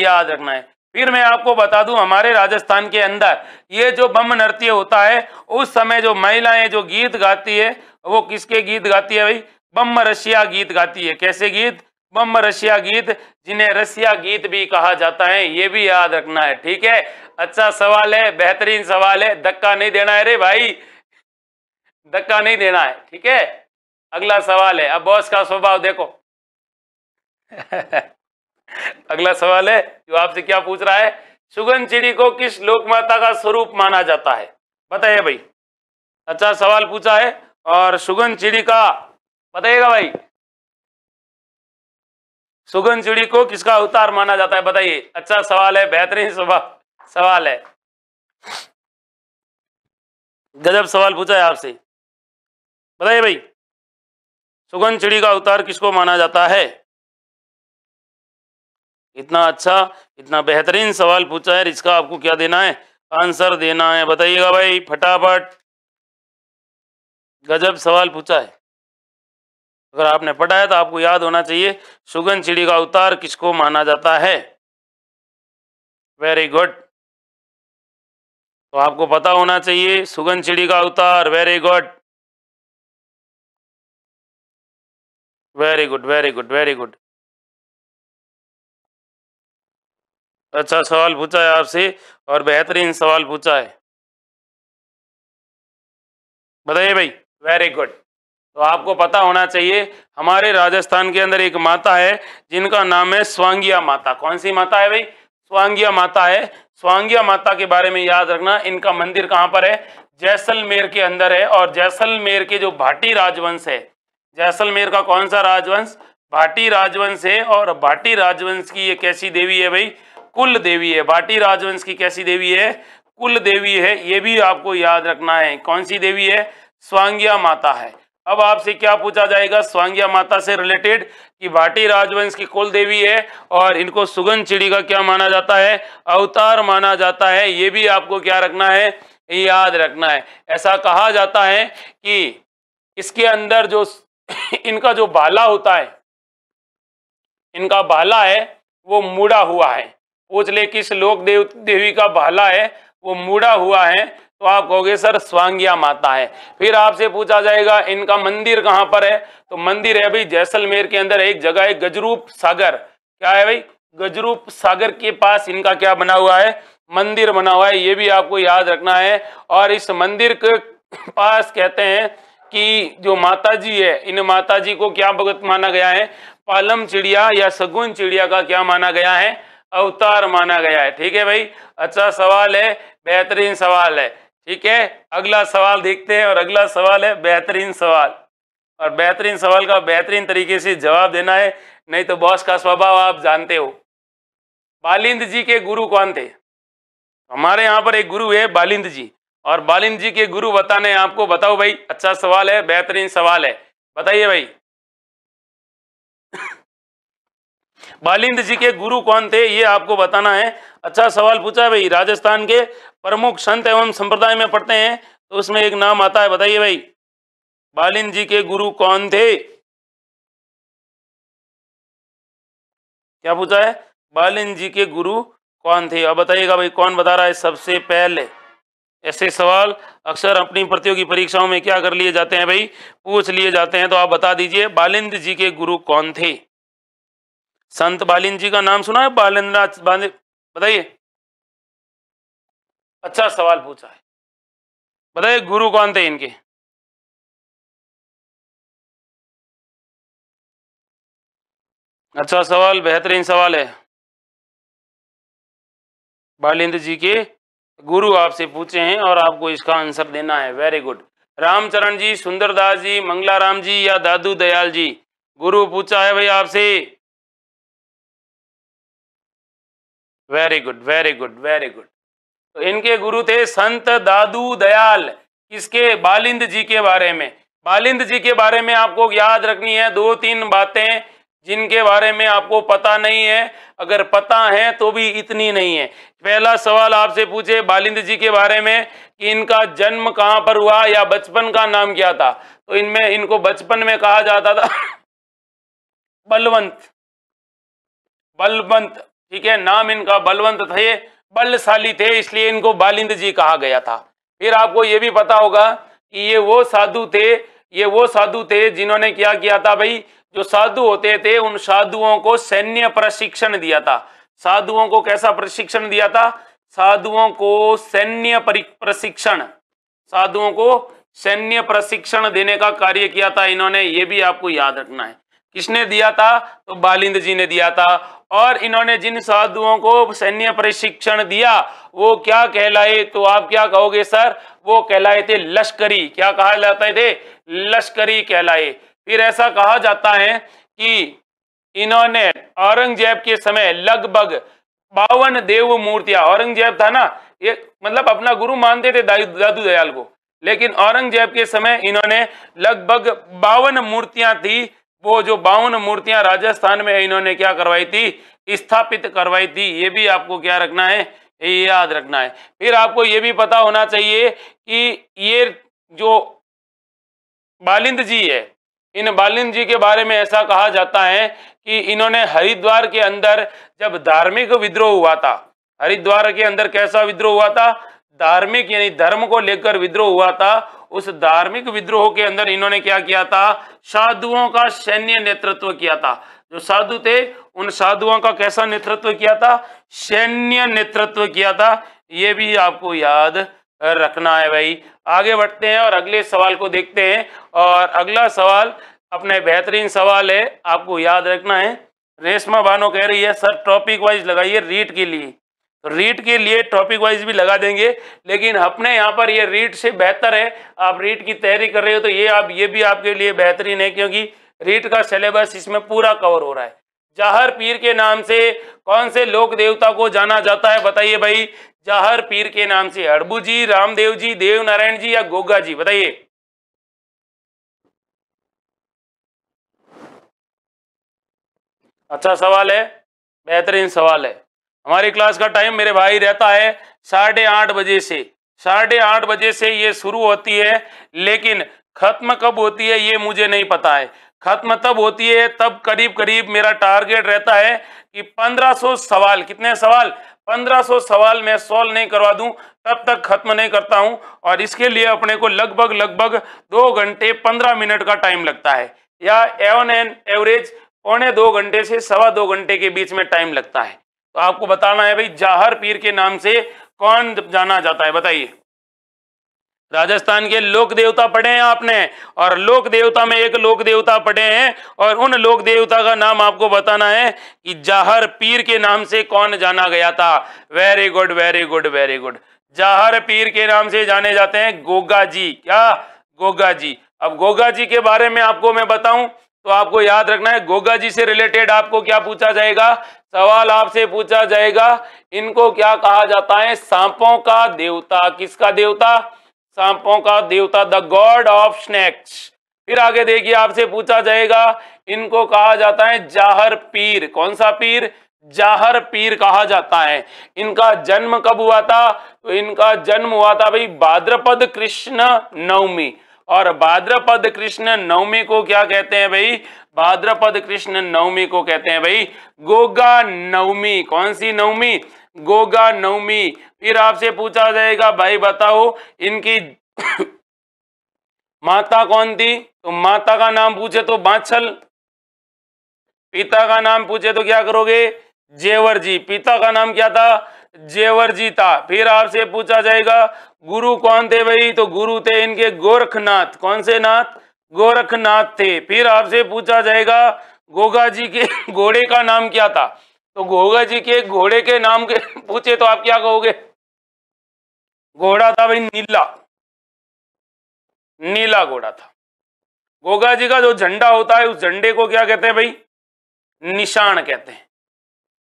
याद रखना है। फिर मैं आपको बता दूं, हमारे राजस्थान के अंदर ये जो बम नृत्य होता है, उस समय जो महिलाएं जो गीत गाती है वो किसके गीत गाती है भाई? बम रसिया गीत गाती है। कैसे गीत? बम रसिया गीत, जिन्हें रसिया गीत भी कहा जाता है। ये भी याद रखना है। ठीक है, अच्छा सवाल है, बेहतरीन सवाल है। धक्का नहीं देना है रे भाई, धक्का नहीं देना है। ठीक है, अगला सवाल है। अब बॉस का स्वभाव देखो। अगला सवाल है जो आपसे क्या पूछ रहा है, सुगन चिड़ी को किस लोकमाता का स्वरूप माना जाता है? बताइए भाई। अच्छा सवाल पूछा है, और सुगन चिड़ी का बताइएगा भाई, सुगन चिड़ी को किसका अवतार माना जाता है? बताइए। अच्छा सवाल है, बेहतरीन सवाल है, गजब सवाल पूछा है आपसे। बताइए भाई, सुगन चिड़ी का अवतार किसको माना जाता है? इतना अच्छा, इतना बेहतरीन सवाल पूछा है, इसका आपको क्या देना है? आंसर देना है। बताइएगा भाई फटाफट, गजब सवाल पूछा है। अगर आपने पढ़ा है तो आपको याद होना चाहिए, सुगन चिड़ी का अवतार किसको माना जाता है? वेरी गुड, तो आपको पता होना चाहिए सुगन चिड़ी का अवतार। Very good very good very good very good. अच्छा सवाल पूछा है आपसे, और बेहतरीन सवाल पूछा है। बताइए भाई, वेरी गुड। तो आपको पता होना चाहिए हमारे राजस्थान के अंदर एक माता है जिनका नाम है स्वांगिया माता। कौन सी माता है भाई? स्वांगिया माता है। स्वांगिया माता के बारे में याद रखना, इनका मंदिर कहाँ पर है? जैसलमेर के अंदर है। और जैसलमेर के जो भाटी राजवंश है, जैसलमेर का कौन सा राजवंश? भाटी राजवंश है। और भाटी राजवंश की ये कैसी देवी है भाई? कुल देवी है। भाटी राजवंश की कैसी देवी है? कुल देवी है। ये भी आपको याद रखना है। कौन सी देवी है? स्वांगिया माता है। अब आपसे क्या पूछा जाएगा स्वांगिया माता से रिलेटेड, कि भाटी राजवंश की कुल देवी है और इनको सुगन चिड़ी का क्या माना जाता है? अवतार माना जाता है। ये भी आपको क्या रखना है? याद रखना है। ऐसा कहा जाता है कि इसके अंदर जो इनका जो भाला होता है, इनका भाला है वो मुड़ा हुआ है। पूछ ले किस लोक देव देवी का भाला है वो मुड़ा हुआ है, तो आप कहोगे सर स्वांगिया माता है। फिर आपसे पूछा जाएगा इनका मंदिर कहाँ पर है, तो मंदिर है भाई जैसलमेर के अंदर एक जगह है गजरूप सागर। क्या है भाई? गजरूप सागर के पास इनका क्या बना हुआ है? मंदिर बना हुआ है। ये भी आपको याद रखना है। और इस मंदिर के पास कहते हैं कि जो माता जी है, इन माता जी को क्या भगत माना गया है? पालम चिड़िया या सगुन चिड़िया का क्या माना गया है? अवतार माना गया है। ठीक है भाई, अच्छा सवाल है, बेहतरीन सवाल है। ठीक है, अगला सवाल देखते हैं। और अगला सवाल है बेहतरीन सवाल, और बेहतरीन सवाल का बेहतरीन तरीके से जवाब देना है, नहीं तो बॉस का स्वभाव आप जानते हो। बालिंद जी के गुरु कौन थे? हमारे यहाँ पर एक गुरु है बालिंद जी, और बालिंद जी के गुरु बताने हैं आपको। बताओ भाई, अच्छा सवाल है, बेहतरीन सवाल है, बताइए भाई बालिंद जी के गुरु कौन थे, ये आपको बताना है। अच्छा सवाल पूछा है भाई। राजस्थान के प्रमुख संत एवं संप्रदाय में पढ़ते हैं तो उसमें एक नाम आता है, बताइए भाई बालिंद जी के गुरु कौन थे? क्या पूछा है? बालिंद जी के गुरु कौन थे? अब बताइएगा भाई, कौन बता रहा है सबसे पहले? ऐसे सवाल अक्सर अपनी प्रतियोगी परीक्षाओं में क्या कर लिए जाते हैं भाई, पूछ लिए जाते हैं। तो आप बता दीजिए बालिंद जी के गुरु कौन थे? संत बालिंद जी का नाम सुना है? बालिंद्राथ बालिंद, बताइए। अच्छा सवाल पूछा है, बताइए गुरु कौन थे इनके? अच्छा सवाल, बेहतरीन सवाल है। बालिंद जी के गुरु आपसे पूछे हैं और आपको इसका आंसर देना है। Very good. रामचरण जी, सुंदरदास जी, मंगलाराम जी या दादू दयाल जी? गुरु पूछा है भाई आपसे। Very good, very good, very good. तो इनके गुरु थे संत दादू दयाल। किसके? बालिंद जी के बारे में। बालिंद जी के बारे में आपको याद रखनी है दो तीन बातें, जिनके बारे में आपको पता नहीं है, अगर पता है तो भी इतनी नहीं है। पहला सवाल आपसे पूछे बालिंद जी के बारे में कि इनका जन्म कहाँ पर हुआ या बचपन का नाम क्या था, तो इनमें इनको बचपन में कहा जाता था बलवंत, बलवंत। ठीक है, नाम इनका बलवंत थे, बलशाली थे, इसलिए इनको बालिंद जी कहा गया था। फिर आपको ये भी पता होगा कि ये वो साधु थे, ये वो साधु थे जिन्होंने क्या किया था भाई, जो साधु होते थे उन साधुओं को सैन्य प्रशिक्षण दिया था। साधुओं को कैसा प्रशिक्षण दिया था? साधुओं को सैन्य प्रशिक्षण, साधुओं को सैन्य प्रशिक्षण देने का कार्य किया था इन्होंने। ये भी आपको याद रखना है। किसने दिया था? तो बालिंद जी ने दिया था। और इन्होंने जिन साधुओं को सैन्य प्रशिक्षण दिया वो क्या कहलाए? तो आप क्या कहोगे सर? वो कहलाए थे लश्करी। क्या कहा जाते थे? लश्करी कहलाए। फिर ऐसा कहा जाता है कि इन्होंने औरंगजेब के समय लगभग बावन देव मूर्तियां, औरंगजेब था ना ये, मतलब अपना गुरु मानते थे दादू दयाल को, लेकिन औरंगजेब के समय इन्होंने लगभग बावन मूर्तियां थी, वो जो बावन मूर्तियां राजस्थान में इन्होंने क्या करवाई थी? स्थापित करवाई थी। ये भी आपको क्या रखना है, ये याद रखना है। फिर आपको ये भी पता होना चाहिए कि ये जो बालिंद जी है, इन बालिंद जी के बारे में ऐसा कहा जाता है कि इन्होंने हरिद्वार के अंदर जब धार्मिक विद्रोह हुआ था, हरिद्वार के अंदर कैसा विद्रोह हुआ था? धार्मिक यानी धर्म को लेकर विद्रोह हुआ था। उस धार्मिक विद्रोह के अंदर इन्होंने क्या किया था? साधुओं का सैन्य नेतृत्व किया था। जो साधु थे उन साधुओं का कैसा नेतृत्व किया था? सैन्य नेतृत्व किया था। ये भी आपको याद रखना है भाई। आगे बढ़ते हैं और अगले सवाल को देखते हैं। और अगला सवाल अपने बेहतरीन सवाल है, आपको याद रखना है। रेशमा बानो कह रही है सर टॉपिक वाइज लगाइए रीट के लिए। तो रीट के लिए टॉपिक वाइज भी लगा देंगे, लेकिन अपने यहाँ पर ये रीट से बेहतर है। आप रीट की तैयारी कर रहे हो तो ये आप ये भी आपके लिए बेहतरीन है, क्योंकि रीट का सिलेबस इसमें पूरा कवर हो रहा है। जाहर पीर के नाम से कौन से लोक देवता को जाना जाता है? बताइए भाई जाहर पीर के नाम से। हड़बू जी, रामदेव जी, देव नारायण जी या गोगा जी? बताइए। अच्छा सवाल है, बेहतरीन सवाल है। हमारी क्लास का टाइम मेरे भाई रहता है साढ़े आठ बजे से, साढ़े आठ बजे से ये शुरू होती है, लेकिन खत्म कब होती है ये मुझे नहीं पता है। खत्म तब होती है तब करीब करीब मेरा टारगेट रहता है कि पंद्रह सौ सवाल, कितने सवाल, पंद्रह सौ सवाल मैं सॉल्व नहीं करवा दूं, तब तक खत्म नहीं करता हूं। और इसके लिए अपने को लगभग लगभग दो घंटे पंद्रह मिनट का टाइम लगता है, या एवन एन एवरेज पौने दो घंटे से सवा दो घंटे के बीच में टाइम लगता है। तो आपको बताना है भाई जाहर पीर के नाम से कौन जाना जाता है, बताइए। राजस्थान के लोक देवता पढ़े हैं आपने, और लोक देवता में एक लोक देवता पढ़े हैं और उन लोक देवता का नाम आपको बताना है कि जाहर पीर के नाम से कौन जाना गया था। Very good very good very good. Jahar Peer के नाम से जाने जाते हैं गोगा जी। क्या? गोगा जी। अब गोगा जी के बारे में आपको मैं बताऊं तो आपको याद रखना है गोगा जी से रिलेटेड आपको क्या पूछा जाएगा, सवाल आपसे पूछा जाएगा। इनको क्या कहा जाता है? सांपों का देवता। किसका देवता? सांपों का देवता, द गॉड ऑफ स्नेक्स। फिर आगे देखिए आपसे पूछा जाएगा इनको कहा जाता है जाहर पीर। कौन सा पीर? जाहर पीर कहा जाता है। इनका जन्म कब हुआ था? तो इनका जन्म हुआ था भाई भाद्रपद कृष्ण नवमी। और भाद्रपद कृष्ण नवमी को क्या कहते हैं भाई? भाद्रपद कृष्ण नवमी को कहते हैं भाई गोगा नवमी। कौन सी नवमी? गोगा नवमी। फिर आपसे पूछा जाएगा भाई बताओ इनकी माता कौन थी? तो माता का नाम पूछे तो बांछल, पिता का नाम पूछे तो क्या करोगे? जेवर जी। पिता का नाम क्या था? जेवर जी था। फिर आपसे पूछा जाएगा गुरु कौन थे भाई? तो गुरु थे इनके गोरखनाथ। कौन से नाथ? गोरखनाथ थे। फिर आपसे पूछा जाएगा गोगा जी के घोड़े का नाम क्या था? तो गोगा जी के घोड़े के नाम के पूछे तो आप क्या कहोगे? घोड़ा था भाई नीला, नीला घोड़ा था। गोगा जी का जो झंडा होता है उस झंडे को क्या कहते हैं भाई? निशान कहते हैं।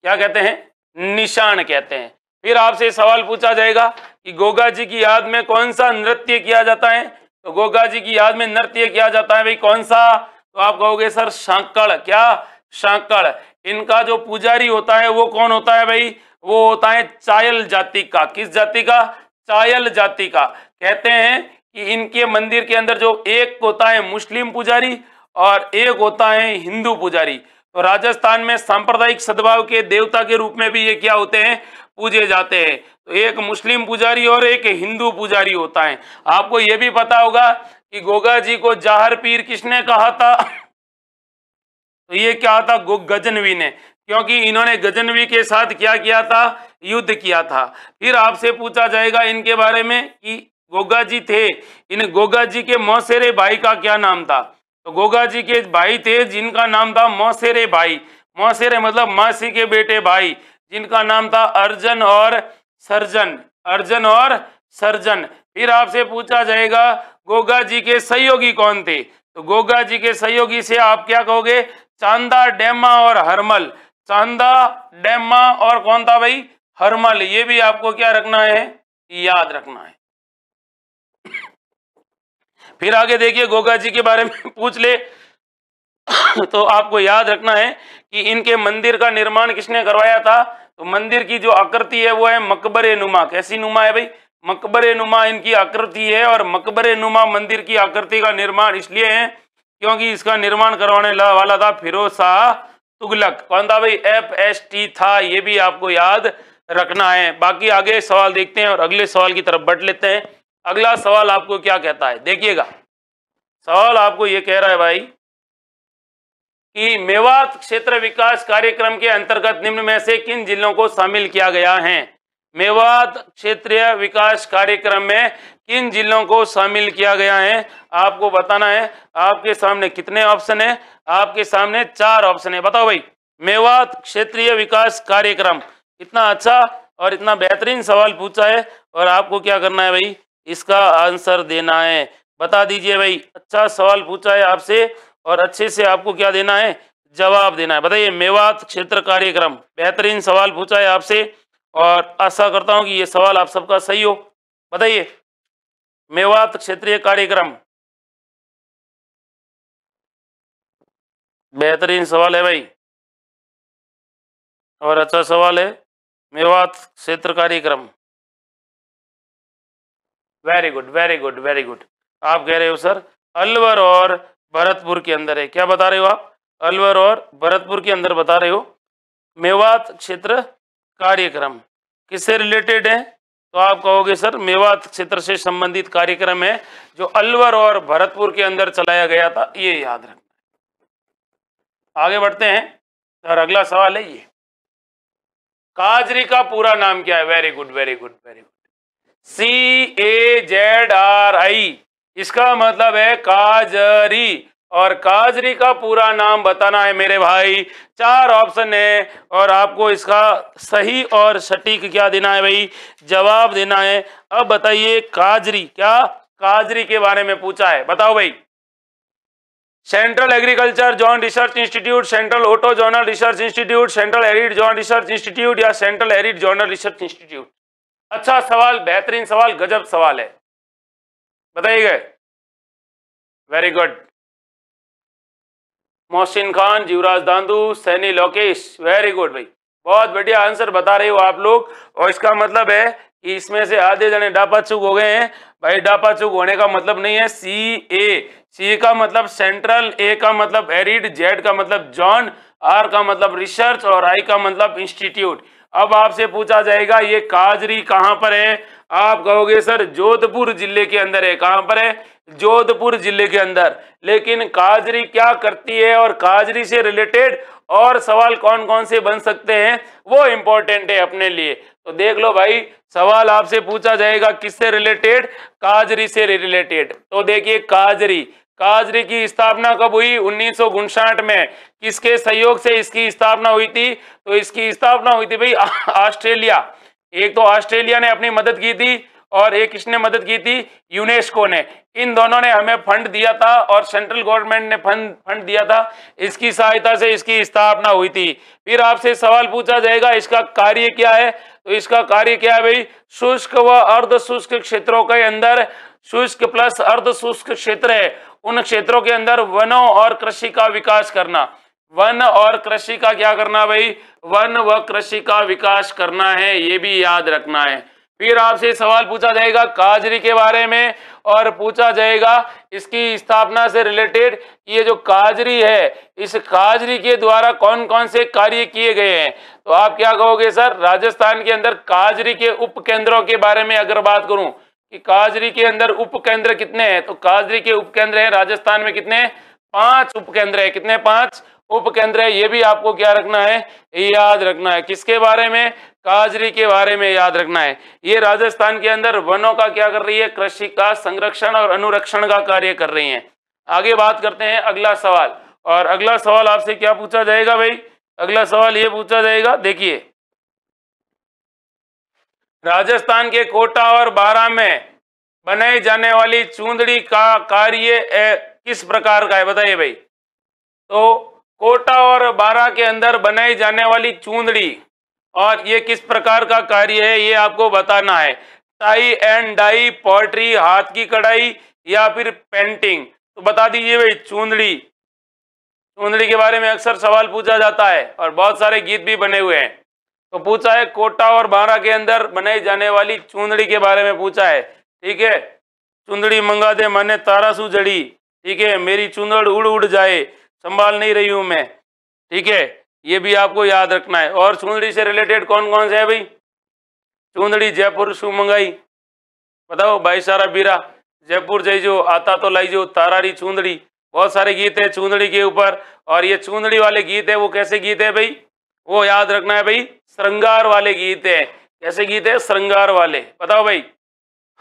क्या कहते हैं? निशान कहते हैं। फिर आपसे सवाल पूछा जाएगा कि गोगा जी की याद में कौन सा नृत्य किया जाता है? तो गोगा जी की याद में नृत्य किया जाता है भाई कौन सा? तो आप कहोगे सर सांकड़। क्या? सांकड़। इनका जो पुजारी होता है वो कौन होता है भाई? वो होता है चायल जाति का। किस जाति का? चायल जाति का। कहते हैं कि इनके मंदिर के अंदर जो एक होता है मुस्लिम पुजारी और एक होता है हिंदू पुजारी। तो राजस्थान में सांप्रदायिक सद्भाव के देवता के रूप में भी ये क्या होते हैं? पूजे जाते हैं। तो एक मुस्लिम पुजारी और एक हिंदू पुजारी होता है। आपको ये भी पता होगा कि गोगा जी को जाहर पीर किसने कहा था? तो ये क्या था? गजनवी ने, क्योंकि इन्होंने गजनवी के साथ क्या किया था? युद्ध किया था। फिर आपसे पूछा जाएगा इनके बारे में कि गोगा जी थे, इन गोगा जी के मौसेरे भाई का क्या नाम था? तो गोगा जी के भाई थे जिनका नाम था मौसेरे भाई। मौसेरे मतलब मासी के बेटे भाई, जिनका नाम था अर्जन और सर्जन। अर्जन और सर्जन। फिर आपसे पूछा जाएगा गोगा जी के सहयोगी कौन थे? तो गोगा जी के सहयोगी से आप क्या कहोगे? चांदा, डेमा और हरमल। चांदा, डेमा और कौन था भाई? हरमल। ये भी आपको क्या रखना है? याद रखना है। फिर आगे देखिए गोगा जी के बारे में पूछ ले तो आपको याद रखना है कि इनके मंदिर का निर्माण किसने करवाया था? तो मंदिर की जो आकृति है वो है मकबरे नुमा। कैसी नुमा है भाई? मकबरे नुमा इनकी आकृति है। और मकबरे नुमा मंदिर की आकृति का निर्माण इसलिए है क्योंकि इसका निर्माण करवाने वाला था फिरोज शाह तुगलक। कौन था भाई? एफ एस टी था। ये भी आपको याद रखना है। बाकी आगे सवाल देखते हैं और अगले सवाल की तरफ बढ़ लेते हैं। अगला सवाल आपको क्या कहता है? देखिएगा सवाल आपको ये कह रहा है भाई कि मेवात क्षेत्र विकास कार्यक्रम के अंतर्गत निम्न में से किन जिलों को शामिल किया गया है? मेवात क्षेत्रीय विकास कार्यक्रम में किन जिलों को शामिल किया गया है आपको बताना है। आपके सामने कितने ऑप्शन है? आपके सामने चार ऑप्शन है। बताओ भाई मेवात क्षेत्रीय विकास कार्यक्रम, इतना अच्छा और इतना बेहतरीन सवाल पूछा है और आपको क्या करना है भाई? इसका आंसर देना है। बता दीजिए भाई अच्छा सवाल पूछा है आपसे और अच्छे से आपको क्या देना है? जवाब देना है। बताइए मेवात क्षेत्र कार्यक्रम, बेहतरीन सवाल पूछा है आपसे और आशा करता हूं कि ये सवाल आप सबका सही हो। बताइए मेवात क्षेत्रीय कार्यक्रम, बेहतरीन सवाल है भाई और अच्छा सवाल है। मेवात क्षेत्र कार्यक्रम, very good very good very good. आप कह रहे हो सर अलवर और भरतपुर के अंदर है। क्या बता रहे हो आप? अलवर और भरतपुर के अंदर बता रहे हो। मेवात क्षेत्र कार्यक्रम किससे रिलेटेड है? तो आप कहोगे सर मेवात क्षेत्र से संबंधित कार्यक्रम है जो अलवर और भरतपुर के अंदर चलाया गया था, ये याद रखना। आगे बढ़ते हैं और अगला सवाल है ये, काजरी का पूरा नाम क्या है? Very good very good very good, C A Z R I, इसका मतलब है काजरी। और काजरी का पूरा नाम बताना है मेरे भाई। चार ऑप्शन है और आपको इसका सही और सटीक क्या देना है भाई? जवाब देना है। अब बताइए काजरी, क्या काजरी के बारे में पूछा है? बताओ भाई। Central agriculture joint research institute, central auto zonal research institute, central arid joint research institute या central arid zonal research institute. अच्छा सवाल, बेहतरीन सवाल, गजब सवाल है, बताइएगा। Very good Mohsin Khan, Jeevraj Dandu, Saini Lokesh, very good भाई, बहुत बढ़िया आंसर बता रहे हो आप लोग। और इसका मतलब है कि इसमें से आधे जने डापाचूक हो गए हैं भाई। डापाचूक होने का मतलब नहीं है। सी ए, सी का मतलब सेंट्रल, ए का मतलब एरिड, जेड का मतलब जॉन, आर का मतलब रिसर्च और आई का मतलब इंस्टीट्यूट। अब आपसे पूछा जाएगा ये काजरी कहाँ पर है? आप कहोगे सर जोधपुर जिले के अंदर है। कहाँ पर है? जोधपुर जिले के अंदर। लेकिन काजरी क्या करती है और काजरी से रिलेटेड और सवाल कौन कौन से बन सकते हैं वो इम्पोर्टेंट है अपने लिए। तो देख लो भाई, सवाल आपसे पूछा जाएगा किससे रिलेटेड? काजरी से रिलेटेड। तो देखिए काजरी, काजरी की स्थापना कब हुई? उन्नीस सौ उनसठ में। किसके सहयोग से इसकी स्थापना हुई थी? तो इसकी स्थापना हुई थी भाई ऑस्ट्रेलिया। एक तो ऑस्ट्रेलिया ने अपनी मदद की थी और एक किसने मदद की थी? यूनेस्को ने। इन दोनों ने हमें फंड दिया था और सेंट्रल गवर्नमेंट ने फंड फंड दिया था, इसकी सहायता से इसकी स्थापना हुई थी। फिर आपसे सवाल पूछा जाएगा इसका कार्य क्या है? तो इसका कार्य क्या है भाई? शुष्क व अर्ध शुष्क क्षेत्रों के अंदर, शुष्क प्लस अर्ध शुष्क क्षेत्र है, उन क्षेत्रों के अंदर वनों और कृषि का विकास करना। वन और कृषि का क्या करना भाई? वन व कृषि का विकास करना है, ये भी याद रखना है। फिर आपसे सवाल पूछा जाएगा काजरी के बारे में और पूछा जाएगा इसकी स्थापना से रिलेटेड ये जो काजरी है, इस काजरी के द्वारा कौन कौन से कार्य किए गए हैं? तो आप क्या कहोगे सर? राजस्थान के अंदर काजरी के उपकेंद्रों के बारे में अगर बात करूं कि काजरी के अंदर उपकेंद्र कितने हैं, तो काजरी के उपकेंद्र हैं राजस्थान में कितने? पांच उपकेंद्र है। कितने? पांच उपकेंद्र है। ये भी आपको क्या रखना है? याद रखना है। किसके बारे में? काजरी के बारे में याद रखना है। ये राजस्थान के अंदर वनों का क्या कर रही है? कृषि का संरक्षण और अनुरक्षण का कार्य कर रही है। आगे बात करते हैं अगला सवाल, और अगला सवाल आपसे क्या पूछा जाएगा भाई? अगला सवाल ये पूछा जाएगा, देखिए राजस्थान के कोटा और बारा में बनाई जाने वाली चूंदड़ी का कार्य किस प्रकार का है? बताइए भाई। तो कोटा और बारा के अंदर बनाई जाने वाली चूंदड़ी, और ये किस प्रकार का कार्य है ये आपको बताना है। टाई एंड डाई, पॉटरी, हाथ की कढ़ाई या फिर पेंटिंग। तो बता दीजिए भाई चूंदड़ी, चूंदड़ी के बारे में अक्सर सवाल पूछा जाता है और बहुत सारे गीत भी बने हुए हैं। तो पूछा है कोटा और बारा के अंदर बनाई जाने वाली चूंदड़ी के बारे में पूछा है। ठीक है, चूंदड़ी मंगा दे मैंने तारा सू जड़ी, ठीक है मेरी चूंदड़ उड़ उड़ जाए, संभाल नहीं रही हूं मैं। ठीक है, ये भी आपको याद रखना है। और चूंदड़ी से रिलेटेड कौन कौन से है भाई? चूंदड़ी जयपुर सू मंगाई, बताओ भाई सारा बीरा, जयपुर जय जो आता तो लाई जो, तारा री चूंदड़ी, बहुत सारे गीत है चूंदड़ी के ऊपर। और ये चूंदड़ी वाले गीत है वो कैसे गीत है भाई? वो याद रखना है भाई, श्रृंगार वाले गीत है। कैसे गीत है? श्रृंगार वाले। बताओ भाई।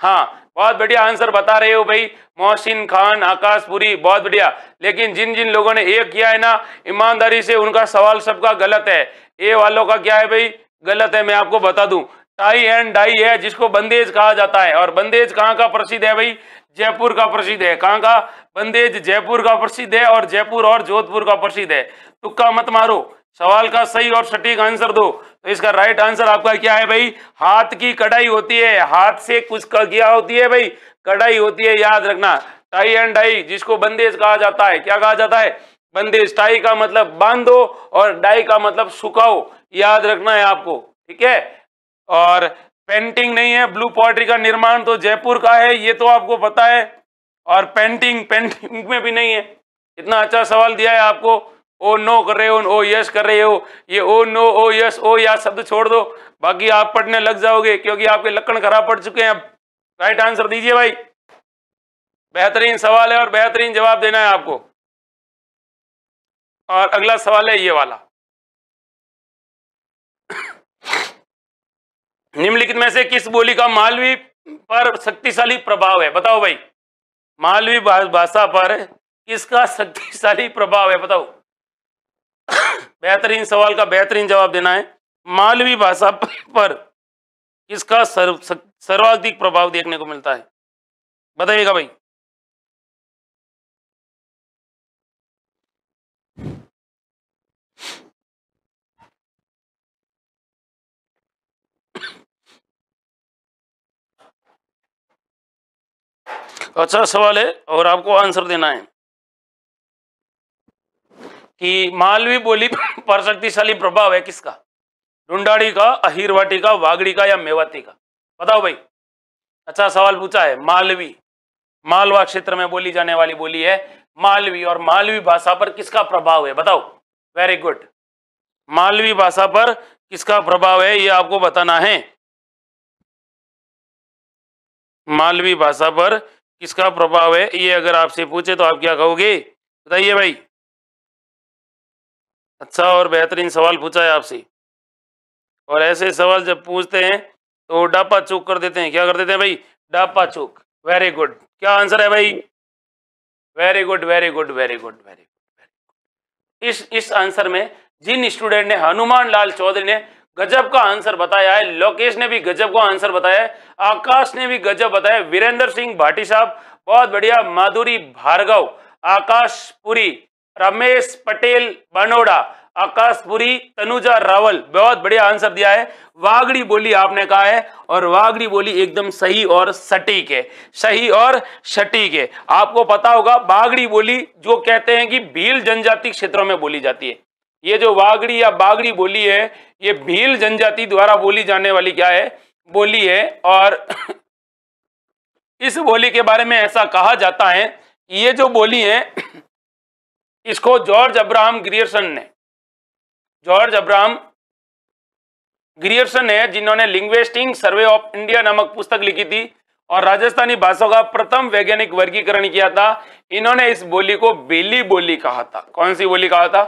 हाँ, बहुत बढ़िया आंसर बता रहे हो भाई मोहसिन खान, आकाशपुरी, बहुत बढ़िया। लेकिन जिन जिन लोगों ने ए किया है ना, ईमानदारी से उनका सवाल सबका गलत है। ए वालों का क्या है भाई? गलत है, मैं आपको बता दूं। टाई एंड डाई है जिसको बंदेज कहा जाता है, और बंदेज कहाँ का प्रसिद्ध है भाई? जयपुर का प्रसिद्ध है। कहाँ का? बंदेज जयपुर का प्रसिद्ध है, और जयपुर और जोधपुर का प्रसिद्ध है। तुक्का मत मारो, सवाल का सही और सटीक आंसर दो। तो इसका राइट आंसर आपका क्या है भाई? हाथ की कढ़ाई होती है, हाथ से कुछ क्या होती है भाई? कढ़ाई होती है, याद रखना। टाई एंड डाई जिसको बंदेज कहा जाता है, क्या कहा जाता है? बंदेज। टाई का मतलब बांधो और डाई का मतलब सुखाओ, याद रखना है आपको। ठीक है, और पेंटिंग नहीं है। ब्लू पॉटरी का निर्माण तो जयपुर का है, ये तो आपको पता है। और पेंटिंग, पेंटिंग में भी नहीं है। इतना अच्छा सवाल दिया है आपको। ओ नो कर रहे हो, ओ यस कर रहे हो, ये ओ नो ओ यस ओ या शब्द छोड़ दो, बाकी आप पढ़ने लग जाओगे क्योंकि आपके लक्षण खराब पड़ चुके हैं। अब राइट आंसर दीजिए भाई, बेहतरीन सवाल है और बेहतरीन जवाब देना है आपको। और अगला सवाल है ये वाला, निम्नलिखित में से किस बोली का मालवी पर शक्तिशाली प्रभाव है? बताओ भाई, मालवी भाषा पर किसका शक्तिशाली प्रभाव है? बताओ, बेहतरीन सवाल का बेहतरीन जवाब देना है। मालवी भाषा पर किसका सर्व सर्वाधिक प्रभाव देखने को मिलता है? बताइएगा भाई। अच्छा सवाल है और आपको आंसर देना है कि मालवी बोली पर शक्तिशाली प्रभाव है किसका? ढूंढाड़ी का, अहिरवाटी का, वागड़ी का या मेवाती का? बताओ भाई, अच्छा सवाल पूछा है। मालवी, मालवा क्षेत्र में बोली जाने वाली बोली है मालवी, और मालवी भाषा पर किसका प्रभाव है? बताओ, वेरी गुड, मालवी भाषा पर किसका प्रभाव है ये आपको बताना है। मालवी भाषा पर किसका प्रभाव है ये अगर आपसे पूछे तो आप क्या कहोगे? बताइए भाई, अच्छा और बेहतरीन सवाल पूछा है आपसे। और ऐसे सवाल जब पूछते हैं तो डापा चूक कर देते हैं। क्या कर देते हैं भाई? डापा चूक। वेरी गुड, क्या आंसर है भाई? Very good very good very good very good. इस इस आंसर में जिन स्टूडेंट ने, हनुमान लाल चौधरी ने गजब का आंसर बताया है, लोकेश ने भी गजब का आंसर बताया है, आकाश ने भी गजब बताया, वीरेंद्र सिंह भाटी साहब बहुत बढ़िया, माधुरी भार्गव, आकाश पुरी, रमेश पटेल बनोड़ा, आकाश पुरी, तनुजा रावल, बहुत बढ़िया आंसर दिया है। वागड़ी बोली आपने कहा है और वागड़ी बोली एकदम सही और सटीक है, सही और सटीक है। आपको पता होगा वागड़ी बोली जो कहते हैं कि भील जनजाति क्षेत्रों में बोली जाती है, ये जो वागड़ी या बागड़ी बोली है ये भील जनजाति द्वारा बोली जाने वाली क्या है? बोली है। और इस बोली के बारे में ऐसा कहा जाता है, ये जो बोली है इसको जॉर्ज अब्राहम ग्रियर्सन ने, जॉर्ज अब्राहम ग्रियर्सन है जिन्होंने लिंग्विस्टिक सर्वे ऑफ इंडिया नामक पुस्तक लिखी थी और राजस्थानी भाषा का प्रथम वैज्ञानिक वर्गीकरण किया था। इन्होंने इस बोली को बेली बोली कहा था। कौन सी बोली कहा था?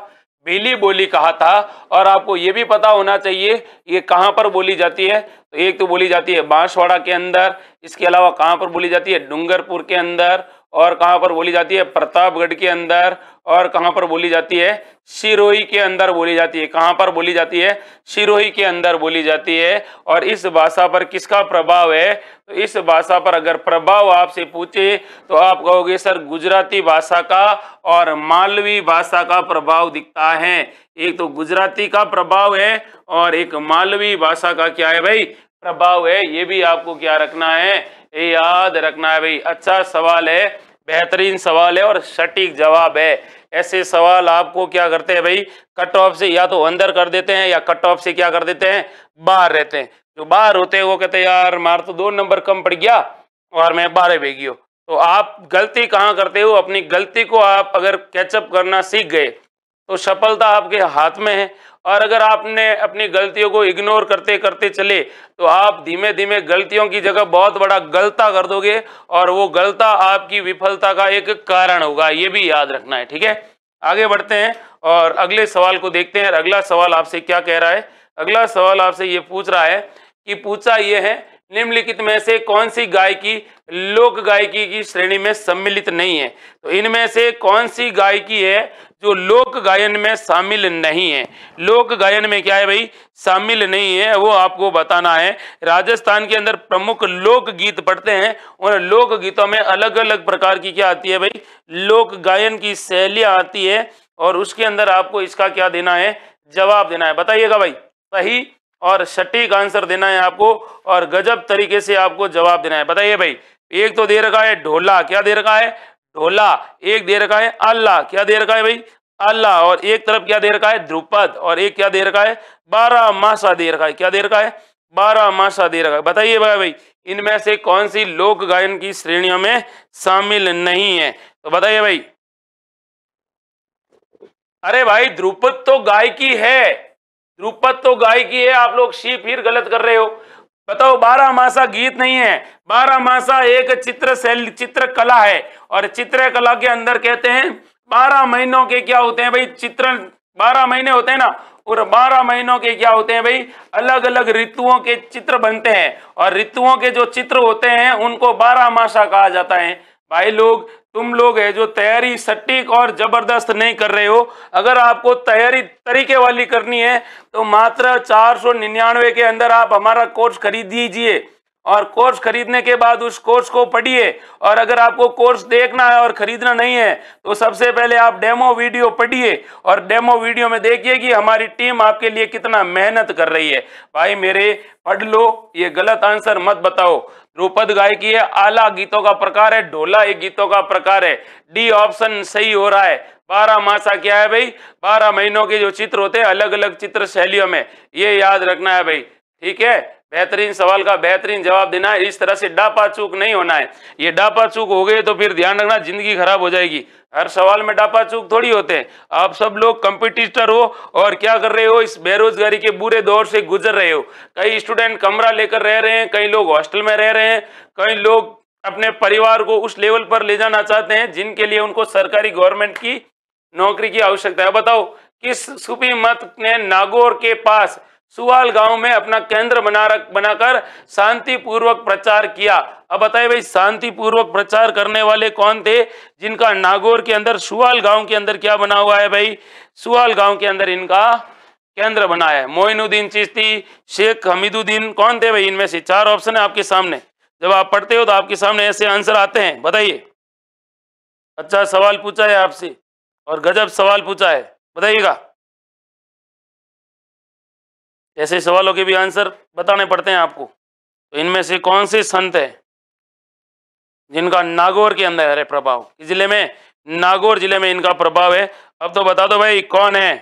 बेली बोली कहा था। और आपको ये भी पता होना चाहिए ये कहाँ पर बोली जाती है, तो एक तो बोली जाती है बांसवाड़ा के अंदर, इसके अलावा कहाँ पर बोली जाती है? डूंगरपुर के अंदर, और कहाँ पर बोली जाती है? प्रतापगढ़ के अंदर, और कहाँ पर बोली जाती है? सिरोही के अंदर बोली जाती है। कहाँ पर बोली जाती है? सिरोही के अंदर बोली जाती है। और इस भाषा पर किसका प्रभाव है? तो इस भाषा पर अगर प्रभाव आपसे पूछे तो आप कहोगे सर गुजराती भाषा का और मालवी भाषा का प्रभाव दिखता है। एक तो गुजराती का प्रभाव है और एक मालवी भाषा का क्या है भाई? प्रभाव है। ये भी आपको क्या रखना है? ये याद रखना है भाई। अच्छा सवाल है, बेहतरीन सवाल है और सटीक जवाब है। ऐसे सवाल आपको क्या करते हैं भाई? कट ऑफ से या तो अंदर कर देते हैं या कट ऑफ से क्या कर देते हैं? बाहर रहते हैं। जो बाहर होते हैं वो कहते हैं यार मार तो दो नंबर कम पड़ गया और मैं बारह बह गया। तो आप गलती कहाँ करते हो? अपनी गलती को आप अगर कैचअप करना सीख गए तो सफलता आपके हाथ में है। और अगर आपने अपनी गलतियों को इग्नोर करते करते चले तो आप धीमे धीमे गलतियों की जगह बहुत बड़ा गलता कर दोगे और वो गलता आपकी विफलता का एक कारण होगा। ये भी याद रखना है, ठीक है। आगे बढ़ते हैं और अगले सवाल को देखते हैं। अगला सवाल आपसे क्या कह रहा है? अगला सवाल आपसे ये पूछ रहा है कि पूछा ये है, निम्नलिखित में से कौन सी गायकी लोक गायकी की श्रेणी में सम्मिलित नहीं है? तो इनमें से कौन सी गायकी है जो लोक गायन में शामिल नहीं है? लोक गायन में क्या है भाई? शामिल नहीं है, वो आपको बताना है। राजस्थान के अंदर प्रमुख लोक गीत पढ़ते हैं, उन लोक गीतों में अलग अलग प्रकार की क्या आती है भाई? लोक गायन की शैलियाँ आती है और उसके अंदर आपको इसका क्या देना है? जवाब देना है। बताइएगा भाई, सही और सटीक आंसर देना है आपको और गजब तरीके से आपको जवाब देना है। बताइए भाई, एक तो दे रखा है ढोला, क्या दे रखा है? ढोला। एक दे रखा है अल्लाह, क्या दे रखा है भाई? अल्लाह। और एक तरफ क्या दे रखा है? ध्रुपद। और एक क्या दे रखा है? बारह मासा दे रखा है। क्या दे रखा है? बारह मासा दे रखा है। बताइए भाई भाई इनमें से कौन सी लोक गायन की श्रेणियों में शामिल नहीं है? तो बताइए भाई, अरे भाई ध्रुपद तो गाय की है, ध्रुपद तो गाय की है, आप लोग शी फिर गलत कर रहे हो। बताओ बारह मासा गीत नहीं है, बारह मासा एक चित्र शैली चित्रकला है, और चित्रकला के अंदर कहते हैं बारह महीनों के क्या होते हैं भाई चित्र, बारह महीने होते हैं ना, और बारह महीनों के क्या होते हैं भाई अलग अलग ऋतुओं के चित्र बनते हैं, और ऋतुओं के जो चित्र होते हैं उनको बारह मासा कहा जाता है। भाई लोग तुम लोग है जो तैयारी सटीक और जबरदस्त नहीं कर रहे हो। अगर आपको तैयारी तरीके वाली करनी है तो मात्र चार सौ निन्यानवे के अंदर आप हमारा कोर्स खरीद लीजिए, और कोर्स खरीदने के बाद उस कोर्स को पढ़िए। और अगर आपको कोर्स देखना है और खरीदना नहीं है तो सबसे पहले आप डेमो वीडियो पढ़िए, और डेमो वीडियो में देखिए कि हमारी टीम आपके लिए कितना मेहनत कर रही है। भाई मेरे पढ़ लो, ये गलत आंसर मत बताओ। ध्रुपद गायकी है, आला गीतों का प्रकार है, ढोला एक गीतों का प्रकार है। डी ऑप्शन सही हो रहा है। बारह मासा क्या है भाई, बारह महीनों के जो चित्र होते हैं अलग अलग चित्र शैलियों में, ये याद रखना है भाई, ठीक है। बेहतरीन सवाल का बेहतरीन जवाब देना है, इस तरह से डापा चूक नहीं होना है। ये डापा चूक हो गए तो फिर ध्यान रखना जिंदगी खराब हो जाएगी। हर सवाल में डापा चूक थोड़ी होते हैं, आप सब लोग कंपटीटर हो और क्या कर रहे हो, इस बेरोजगारी के बुरे दौर से गुजर रहे हो। कई स्टूडेंट कमरा लेकर रह रहे हैं, कई लोग हॉस्टल में रह रहे हैं, कई लोग अपने परिवार को उस लेवल पर ले जाना चाहते हैं जिनके लिए उनको सरकारी गवर्नमेंट की नौकरी की आवश्यकता है। बताओ किस सूफी मत ने नागौर के पास सुवाल गांव में अपना केंद्र बना रख बनाकर शांतिपूर्वक प्रचार किया। अब बताइए भाई शांतिपूर्वक प्रचार करने वाले कौन थे जिनका नागौर के अंदर सुवाल गांव के अंदर क्या बना हुआ है भाई, सुवाल गांव के अंदर इनका केंद्र बना है। मोइनुद्दीन चिश्ती, शेख हमीदुद्दीन, कौन थे भाई इनमें से? चार ऑप्शन है आपके सामने, जब आप पढ़ते हो तो आपके सामने ऐसे आंसर आते हैं। बताइए, अच्छा सवाल पूछा है आपसे और गजब सवाल पूछा है, बताइएगा। ऐसे सवालों के भी आंसर बताने पड़ते हैं आपको। तो इनमें से कौन से संत है जिनका नागौर के अंदर है प्रभाव, किस जिले में? नागौर जिले में इनका प्रभाव है। अब तो बता दो भाई कौन है।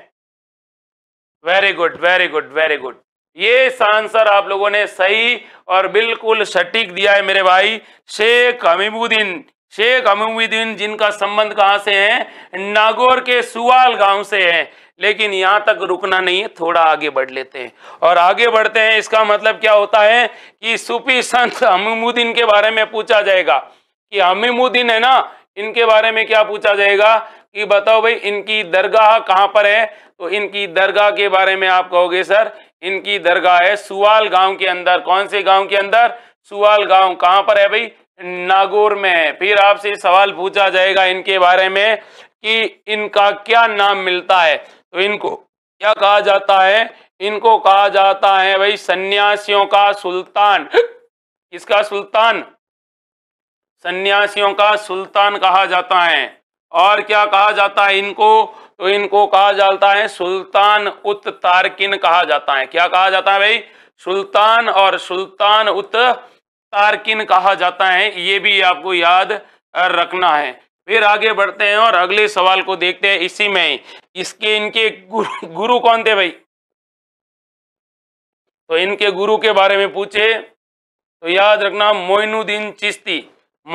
Very good very good very good, ये आंसर आप लोगों ने सही और बिल्कुल सटीक दिया है मेरे भाई। शेख हमीदुद्दीन, शेख हमीदुद्दीन जिनका संबंध कहाँ से है? नागौर के सुवाल गांव से है। लेकिन यहाँ तक रुकना नहीं है, थोड़ा आगे बढ़ लेते हैं, और आगे बढ़ते हैं। इसका मतलब क्या होता है कि सूफी संत हमीदुद्दीन के बारे में पूछा जाएगा कि हमीदुद्दीन है ना, इनके बारे में क्या पूछा जाएगा कि बताओ भाई इनकी दरगाह कहाँ पर है? तो इनकी दरगाह के बारे में आप कहोगे सर इनकी दरगाह है सुवाल गांव के अंदर। कौन से गांव के अंदर? सुवाल गांव। कहाँ पर है भाई? नागौर में। फिर आपसे सवाल पूछा जाएगा इनके बारे में कि इनका क्या नाम मिलता है, तो इनको क्या कहा जाता है? इनको कहा जाता है भाई सन्यासियों का सुल्तान। किसका सुल्तान? सन्यासियों का सुल्तान कहा जाता है। और क्या कहा जाता है इनको? तो इनको कहा जाता है सुल्तान उत तारकिन कहा जाता है। क्या कहा जाता है भाई? सुल्तान और सुल्तान उत तारकिन कहा जाता है, ये भी आपको याद रखना है। फिर आगे बढ़ते हैं और अगले सवाल को देखते हैं। इसी में ही इसके इनके गुरु, गुरु कौन थे भाई? तो इनके गुरु के बारे में पूछे तो याद रखना मोइनुद्दीन चिश्ती।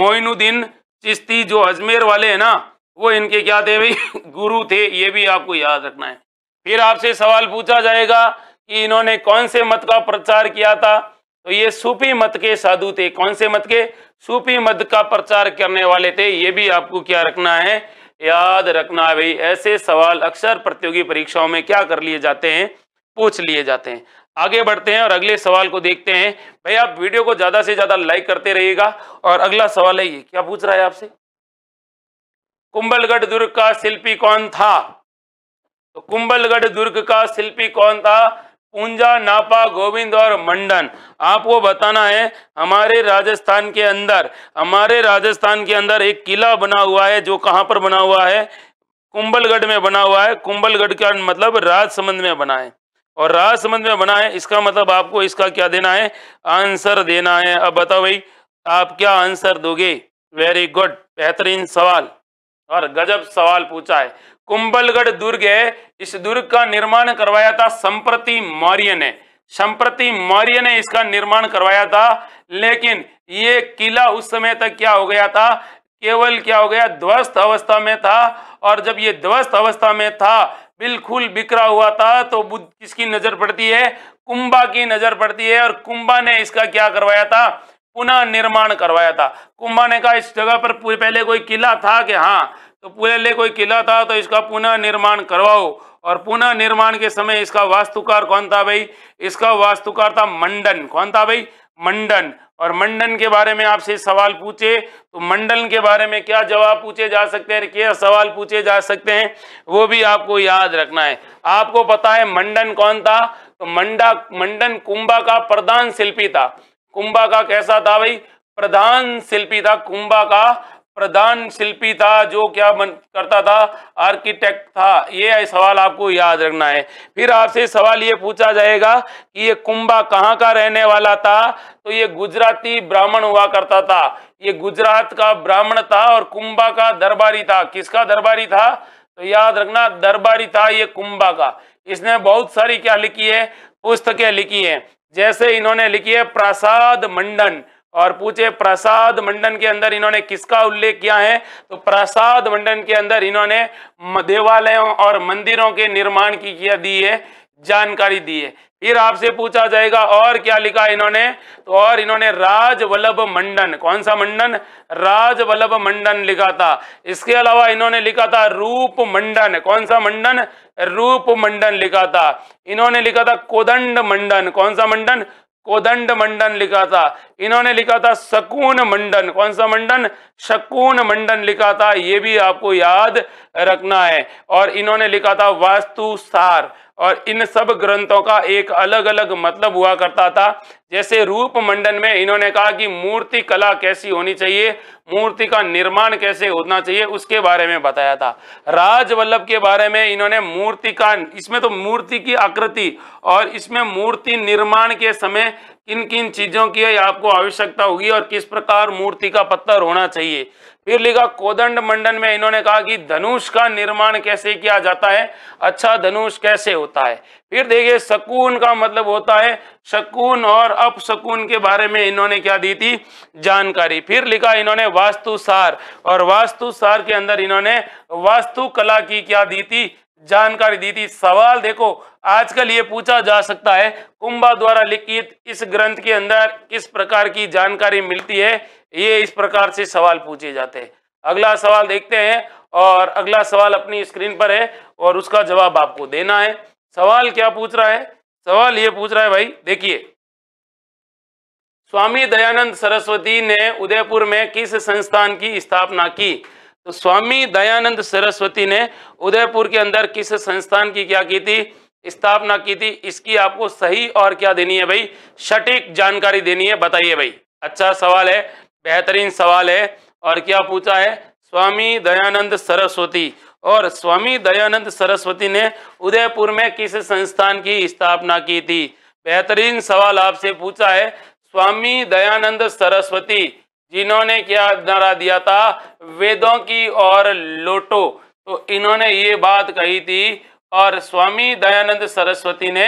मोइनुद्दीन चिश्ती जो अजमेर वाले हैं ना, वो इनके क्या थे भाई? गुरु थे, ये भी आपको याद रखना है। फिर आपसे सवाल पूछा जाएगा कि इन्होंने कौन से मत का प्रचार किया था? तो ये सूफी मत के साधु थे। कौन से मत के? सूफी मत का प्रचार करने वाले थे। ये भी आपको क्या रखना है, याद रखना है भाई। ऐसे सवाल अक्सर प्रतियोगी परीक्षाओं में क्या कर लिए जाते हैं, पूछ लिए जाते हैं। आगे बढ़ते हैं और अगले सवाल को देखते हैं। भाई आप वीडियो को ज्यादा से ज्यादा लाइक करते रहिएगा। और अगला सवाल है ये, क्या पूछ रहा है आपसे? कुंभलगढ़ दुर्ग का शिल्पी कौन था? तो कुंभलगढ़ दुर्ग का शिल्पी कौन था? पूंजा, नापा, गोविंद और मंडन। आपको बताना है हमारे राजस्थान के अंदर, हमारे राजस्थान के अंदर एक किला बना हुआ है जो कहाँ पर बना हुआ है? कुंभलगढ़ में बना हुआ है। कुंभलगढ़ का मतलब राजसमंद में बना है, और राजसमंद में बना है इसका मतलब आपको इसका क्या देना है, आंसर देना है। अब बताओ भाई आप क्या आंसर दोगे? वेरी गुड, बेहतरीन सवाल और गजब सवाल पूछा है। कुंभलगढ़ दुर्ग है, इस दुर्ग का निर्माण करवाया था संप्रति मौर्य ने। संप्रति मौर्य ने इसका निर्माण करवाया था। लेकिन ये किला उस समय तक क्या हो गया था, केवल क्या हो गया, ध्वस्त अवस्था में था। और जब ये ध्वस्त अवस्था में था, बिल्कुल बिखरा हुआ था, तो बुद्ध किसकी नजर पड़ती है, कुंभा की नजर पड़ती है। और कुंभा ने इसका क्या करवाया था, पुनः निर्माण करवाया था। कुंभा ने कहा इस जगह पर पहले कोई किला था कि हाँ, तो पहले कोई किला था तो इसका पुनः निर्माण करवाओ। और पुनः निर्माण के समय इसका वास्तुकार कौन था भाई, इसका वास्तुकार था मंडन। कौन था भाई, मंडन। और मंडन के बारे में आपसे सवाल पूछे तो मंडन के बारे में क्या जवाब पूछे जा सकते हैं, क्या सवाल पूछे जा सकते हैं, वो भी आपको याद रखना है। आपको पता है मंडन कौन था, तो मंडा मंडन कुंभा का प्रधान शिल्पी था। कुंभा का कैसा था भाई, प्रधान शिल्पी था। कुंभा का प्रधान शिल्पी था, जो क्या करता था, आर्किटेक्ट था। ये सवाल आपको याद रखना है। फिर आपसे सवाल ये पूछा जाएगा कि ये कुंभा कहाँ का रहने वाला था, तो ये गुजराती ब्राह्मण हुआ करता था। ये गुजरात का ब्राह्मण था और कुंभा का दरबारी था। किसका दरबारी था, तो याद रखना दरबारी था ये कुंभा का। इसने बहुत सारी क्या लिखी है, पुस्तकें लिखी है। जैसे इन्होंने लिखी है प्रासाद मंडन, और पूछे प्रासाद मंडन के अंदर इन्होंने किसका उल्लेख किया है, तो प्रासाद मंडन के अंदर इन्होंने देवालयों और मंदिरों के निर्माण की किया दी है, जानकारी दी है। फिर आपसे पूछा जाएगा और क्या लिखा इन्होंने, तो और इन्होंने राज वल्लभ मंडन, कौन सा मंडन, राज वल्लभ मंडन लिखा था। इसके अलावा इन्होंने लिखा था रूप मंडन, कौन सा मंडन, रूप मंडन लिखा था। इन्होंने लिखा था कोदंड मंडन, कौन सा मंडन, कोदंड मंडन लिखा था। इन्होंने लिखा था शकुन मंडन, कौन सा मंडन, शकुन मंडन लिखा था। ये भी आपको याद रखना है। और इन्होंने लिखा था वास्तुसार, और इन सब ग्रंथों का एक अलग अलग मतलब हुआ करता था। जैसे रूप मंडन में इन्होंने कहा कि मूर्ति कला कैसी होनी चाहिए, मूर्ति का निर्माण कैसे होना चाहिए, उसके बारे में बताया था। राजवल्लभ के बारे में इन्होंने मूर्ति का, इसमें तो मूर्ति की आकृति और इसमें मूर्ति निर्माण के समय किन किन चीजों की आपको आवश्यकता होगी और किस प्रकार मूर्ति का पत्थर होना चाहिए। फिर लिखा कोदंड मंडन में इन्होंने कहा कि धनुष का निर्माण कैसे किया जाता है, अच्छा धनुष कैसे होता है। फिर देखिए शकुन का मतलब होता है, शकुन और अपशकुन के बारे में इन्होंने क्या दी थी, जानकारी। फिर लिखा इन्होंने वास्तुसार, और वास्तुसार के अंदर इन्होंने वास्तुकला की क्या दी थी, जानकारी दी थी। सवाल देखो आजकल ये पूछा जा सकता है, कुंभा द्वारा लिखित इस ग्रंथ के अंदर किस प्रकार की जानकारी मिलती है, ये इस प्रकार से सवाल पूछे जाते हैं। अगला सवाल देखते हैं, और अगला सवाल अपनी स्क्रीन पर है और उसका जवाब आपको देना है। सवाल क्या पूछ रहा है, सवाल ये पूछ रहा है भाई, देखिए स्वामी दयानंद सरस्वती ने उदयपुर में किस संस्थान की स्थापना की, तो स्वामी दयानंद सरस्वती ने उदयपुर के अंदर किस संस्थान की क्या की थी, स्थापना की थी। इसकी आपको सही और क्या देनी है भाई, सटीक जानकारी देनी है। बताइए भाई, अच्छा सवाल है, बेहतरीन सवाल है। और क्या पूछा है, स्वामी दयानंद सरस्वती, और स्वामी दयानंद सरस्वती ने उदयपुर में किस संस्थान की स्थापना की थी। बेहतरीन सवाल आपसे पूछा है। स्वामी दयानंद सरस्वती जिन्होंने क्या नारा दिया था, वेदों की और लोटो, तो इन्होंने ये बात कही थी। और स्वामी दयानंद सरस्वती ने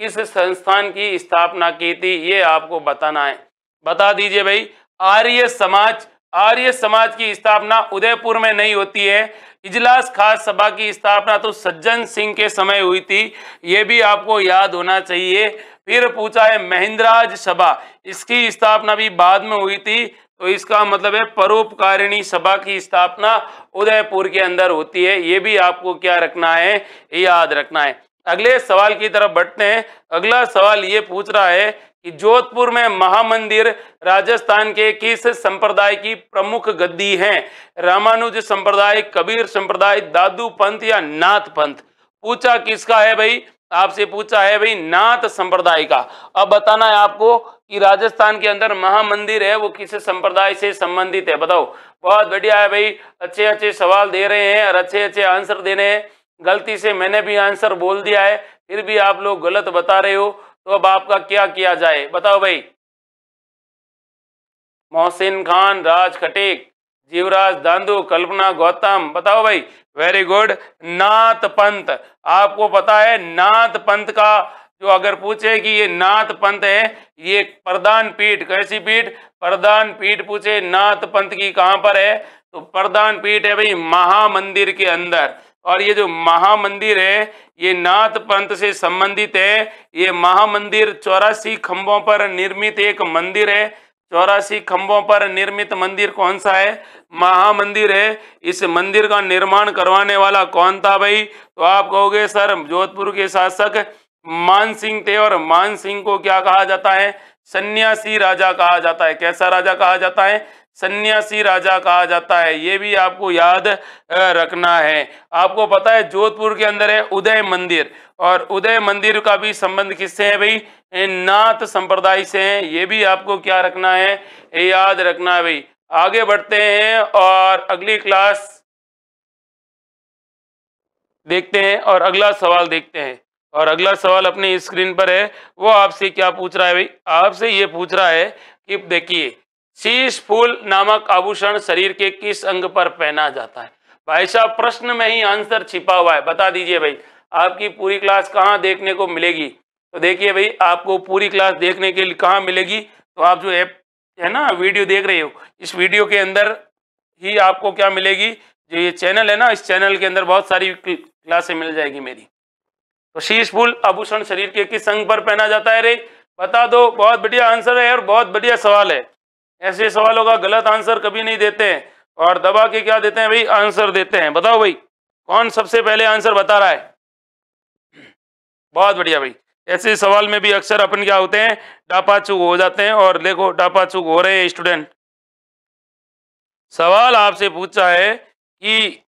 किस संस्थान की स्थापना की थी, ये आपको बताना है। बता दीजिए भाई, आर्य समाज, आर्य समाज की स्थापना उदयपुर में नहीं होती है। इजलास खास सभा की स्थापना तो सज्जन सिंह के समय हुई थी, ये भी आपको याद होना चाहिए। फिर पूछा है महिंद्राज सभा, इसकी स्थापना भी बाद में हुई थी, तो इसका मतलब है परोपकारिणी सभा की स्थापना उदयपुर के अंदर होती है। ये भी आपको क्या रखना है, याद रखना है। अगले सवाल की तरफ बढ़ते हैं। अगला सवाल ये पूछ रहा है कि जोधपुर में महामंदिर राजस्थान के किस संप्रदाय की प्रमुख गद्दी है, रामानुज संप्रदाय, कबीर संप्रदाय, दादू पंथ या नाथ पंथ। पूछा किसका है भाई, आपसे पूछा है भाई नाथ संप्रदाय का। अब बताना है आपको कि राजस्थान के अंदर महामंदिर है वो किस संप्रदाय से संबंधित है। बताओ, बहुत बढ़िया है भाई, अच्छे अच्छे सवाल दे रहे हैं और अच्छे अच्छे आंसर दे रहे हैं। गलती से मैंने भी आंसर बोल दिया है, फिर भी आप लोग गलत बता रहे हो, तो अब आपका क्या किया जाए, बताओ भाई। मोहसिन खान, राज खटेक, जीवराज दांदू, कल्पना गौतम, बताओ भाई, वेरी गुड। नाथ पंथ, आपको पता है नाथ पंथ का जो अगर पूछे कि ये नाथ पंथ है, ये प्रधान पीठ, कैसी पीठ, प्रधान पीठ पूछे नाथ पंथ की कहाँ पर है, तो प्रधान पीठ है भाई महामंदिर के अंदर। और ये जो महामंदिर है ये नाथ पंथ से संबंधित है। ये महामंदिर चौरासी खंभों पर निर्मित एक मंदिर है। चौरासी खंभों पर निर्मित मंदिर कौन सा है? महामंदिर है। इस मंदिर का निर्माण करवाने वाला कौन था भाई? तो आप कहोगे सर जोधपुर के शासक मान सिंह थे। और मान सिंह को क्या कहा जाता है? सन्यासी राजा कहा जाता है। कैसा राजा कहा जाता है? सन्यासी राजा कहा जाता है। ये भी आपको याद रखना है। आपको पता है जोधपुर के अंदर है उदय मंदिर, और उदय मंदिर का भी संबंध किससे है भाई? नाथ संप्रदाय से है। ये भी आपको क्या रखना है? याद रखना है भाई। आगे बढ़ते हैं और अगली क्लास देखते हैं और अगला सवाल देखते हैं। और अगला सवाल अपनी स्क्रीन पर है, वो आपसे क्या पूछ रहा है भाई? आपसे ये पूछ रहा है कि देखिए शीश फूल नामक आभूषण शरीर के किस अंग पर पहना जाता है? भाई साहब प्रश्न में ही आंसर छिपा हुआ है, बता दीजिए भाई। आपकी पूरी क्लास कहाँ देखने को मिलेगी? तो देखिए भाई आपको पूरी क्लास देखने के लिए कहाँ मिलेगी? तो आप जो ऐप है ना वीडियो देख रहे हो, इस वीडियो के अंदर ही आपको क्या मिलेगी? जो ये चैनल है ना, इस चैनल के अंदर बहुत सारी क्लासें मिल जाएगी मेरी। तो शीश फूल आभूषण शरीर के किस अंग पर पहना जाता है रे? बता दो। बहुत बढ़िया आंसर है और बहुत बढ़िया सवाल है। ऐसे सवालों का गलत आंसर कभी नहीं देते हैं और दबा के क्या देते हैं भाई? आंसर देते हैं। बताओ भाई कौन सबसे पहले आंसर बता रहा है? बहुत बढ़िया भाई। ऐसे सवाल में भी अक्सर अपन क्या होते हैं? डापाचूक हो जाते हैं। और देखो डापाचूक हो रहे हैं स्टूडेंट। सवाल आपसे पूछा है कि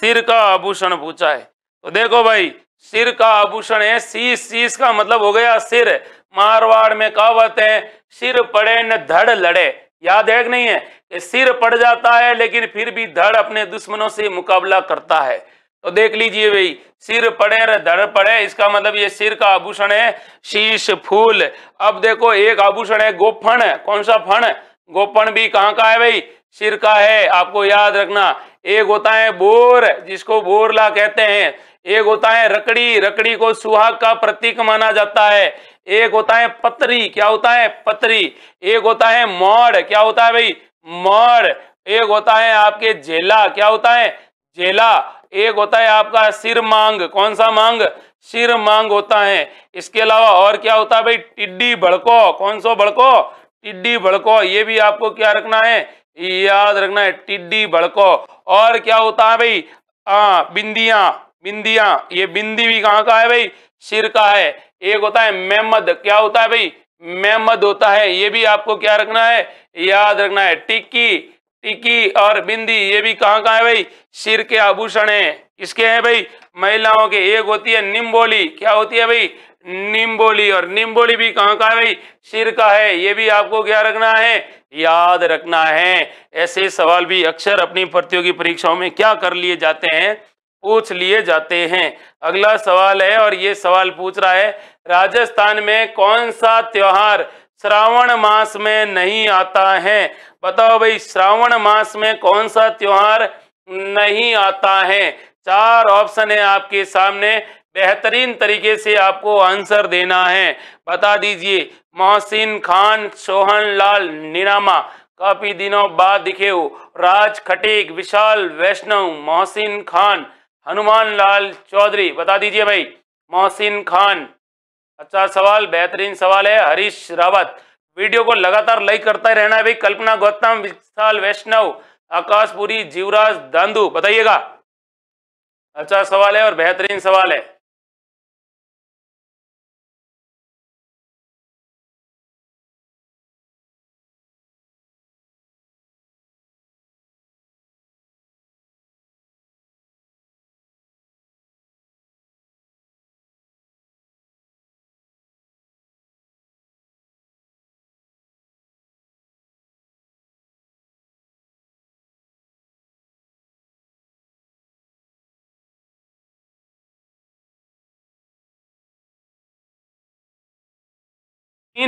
सिर का आभूषण पूछा है। तो देखो भाई सिर का आभूषण है, शीश, शीश का मतलब हो गया सिर। मारवाड़ में कहावत है सिर पड़े न धड़ लड़े, याद है कि नहीं है? कि सिर पड़ जाता है लेकिन फिर भी धड़ अपने दुश्मनों से मुकाबला करता है। तो देख लीजिए भाई सिर पड़े न धड़ पड़े, इसका मतलब ये सिर का आभूषण है शीश फूल। अब देखो एक आभूषण है गोफण। कौन सा फण? गोफण भी कहाँ का है भाई? सिर का है। आपको याद रखना। एक होता है बोर, जिसको बोरला कहते हैं। एक होता है रकड़ी, रकड़ी को सुहाग का प्रतीक माना जाता है। एक होता है पतरी, क्या होता है? पतरी। एक होता है मोड़, क्या होता है भाई? मोड़। एक होता है आपके झेला, क्या होता है? झेला। एक होता है आपका सिर मांग, कौन सा मांग? सिर मांग होता है। इसके अलावा और क्या होता है भाई? टिड्डी भड़को, कौन सो भड़को? टिड्डी भड़को। ये भी आपको क्या रखना है? याद रखना है टिड्डी भड़को। और क्या होता है भाई? आ, बिंदिया, बिंदिया। ये बिंदी भी कहाँ का है भाई? सिर का है। एक होता है मेमद, क्या होता है भाई? मेमद होता है। ये भी आपको क्या रखना है? याद रखना है। टिक्की, टिक्की और बिंदी ये भी कहाँ का है भाई? सिर के आभूषण है। किसके हैं भाई? महिलाओं के। एक होती है निम्बोली, क्या होती है भाई? निम्बोली। और निम्बोली भी कहाँ का है भाई? सिर का है। ये भी आपको क्या रखना है? याद रखना है। ऐसे सवाल भी अक्सर अपनी प्रतियोगी परीक्षाओं में क्या कर लिए जाते हैं? पूछ लिए जाते हैं। अगला सवाल है और ये सवाल पूछ रहा है राजस्थान में कौन सा त्योहार श्रावण मास में नहीं आता है? बताओ भाई श्रावण मास में कौन सा त्योहार नहीं आता है? चार ऑप्शन है आपके सामने, बेहतरीन तरीके से आपको आंसर देना है। बता दीजिए मोहसिन खान, सोहन लाल निनामा काफी दिनों बाद दिखे हो, राज खटीक, विशाल वैष्णव, मोहसिन खान, हनुमान लाल चौधरी। बता दीजिए भाई मोहसिन खान। अच्छा सवाल, बेहतरीन सवाल है। हरीश रावत, वीडियो को लगातार लाइक करता ही रहना है भाई। कल्पना गौतम, विशाल वैष्णव, आकाशपुरी, जीवराज दांदू, बताइएगा। अच्छा सवाल है और बेहतरीन सवाल है।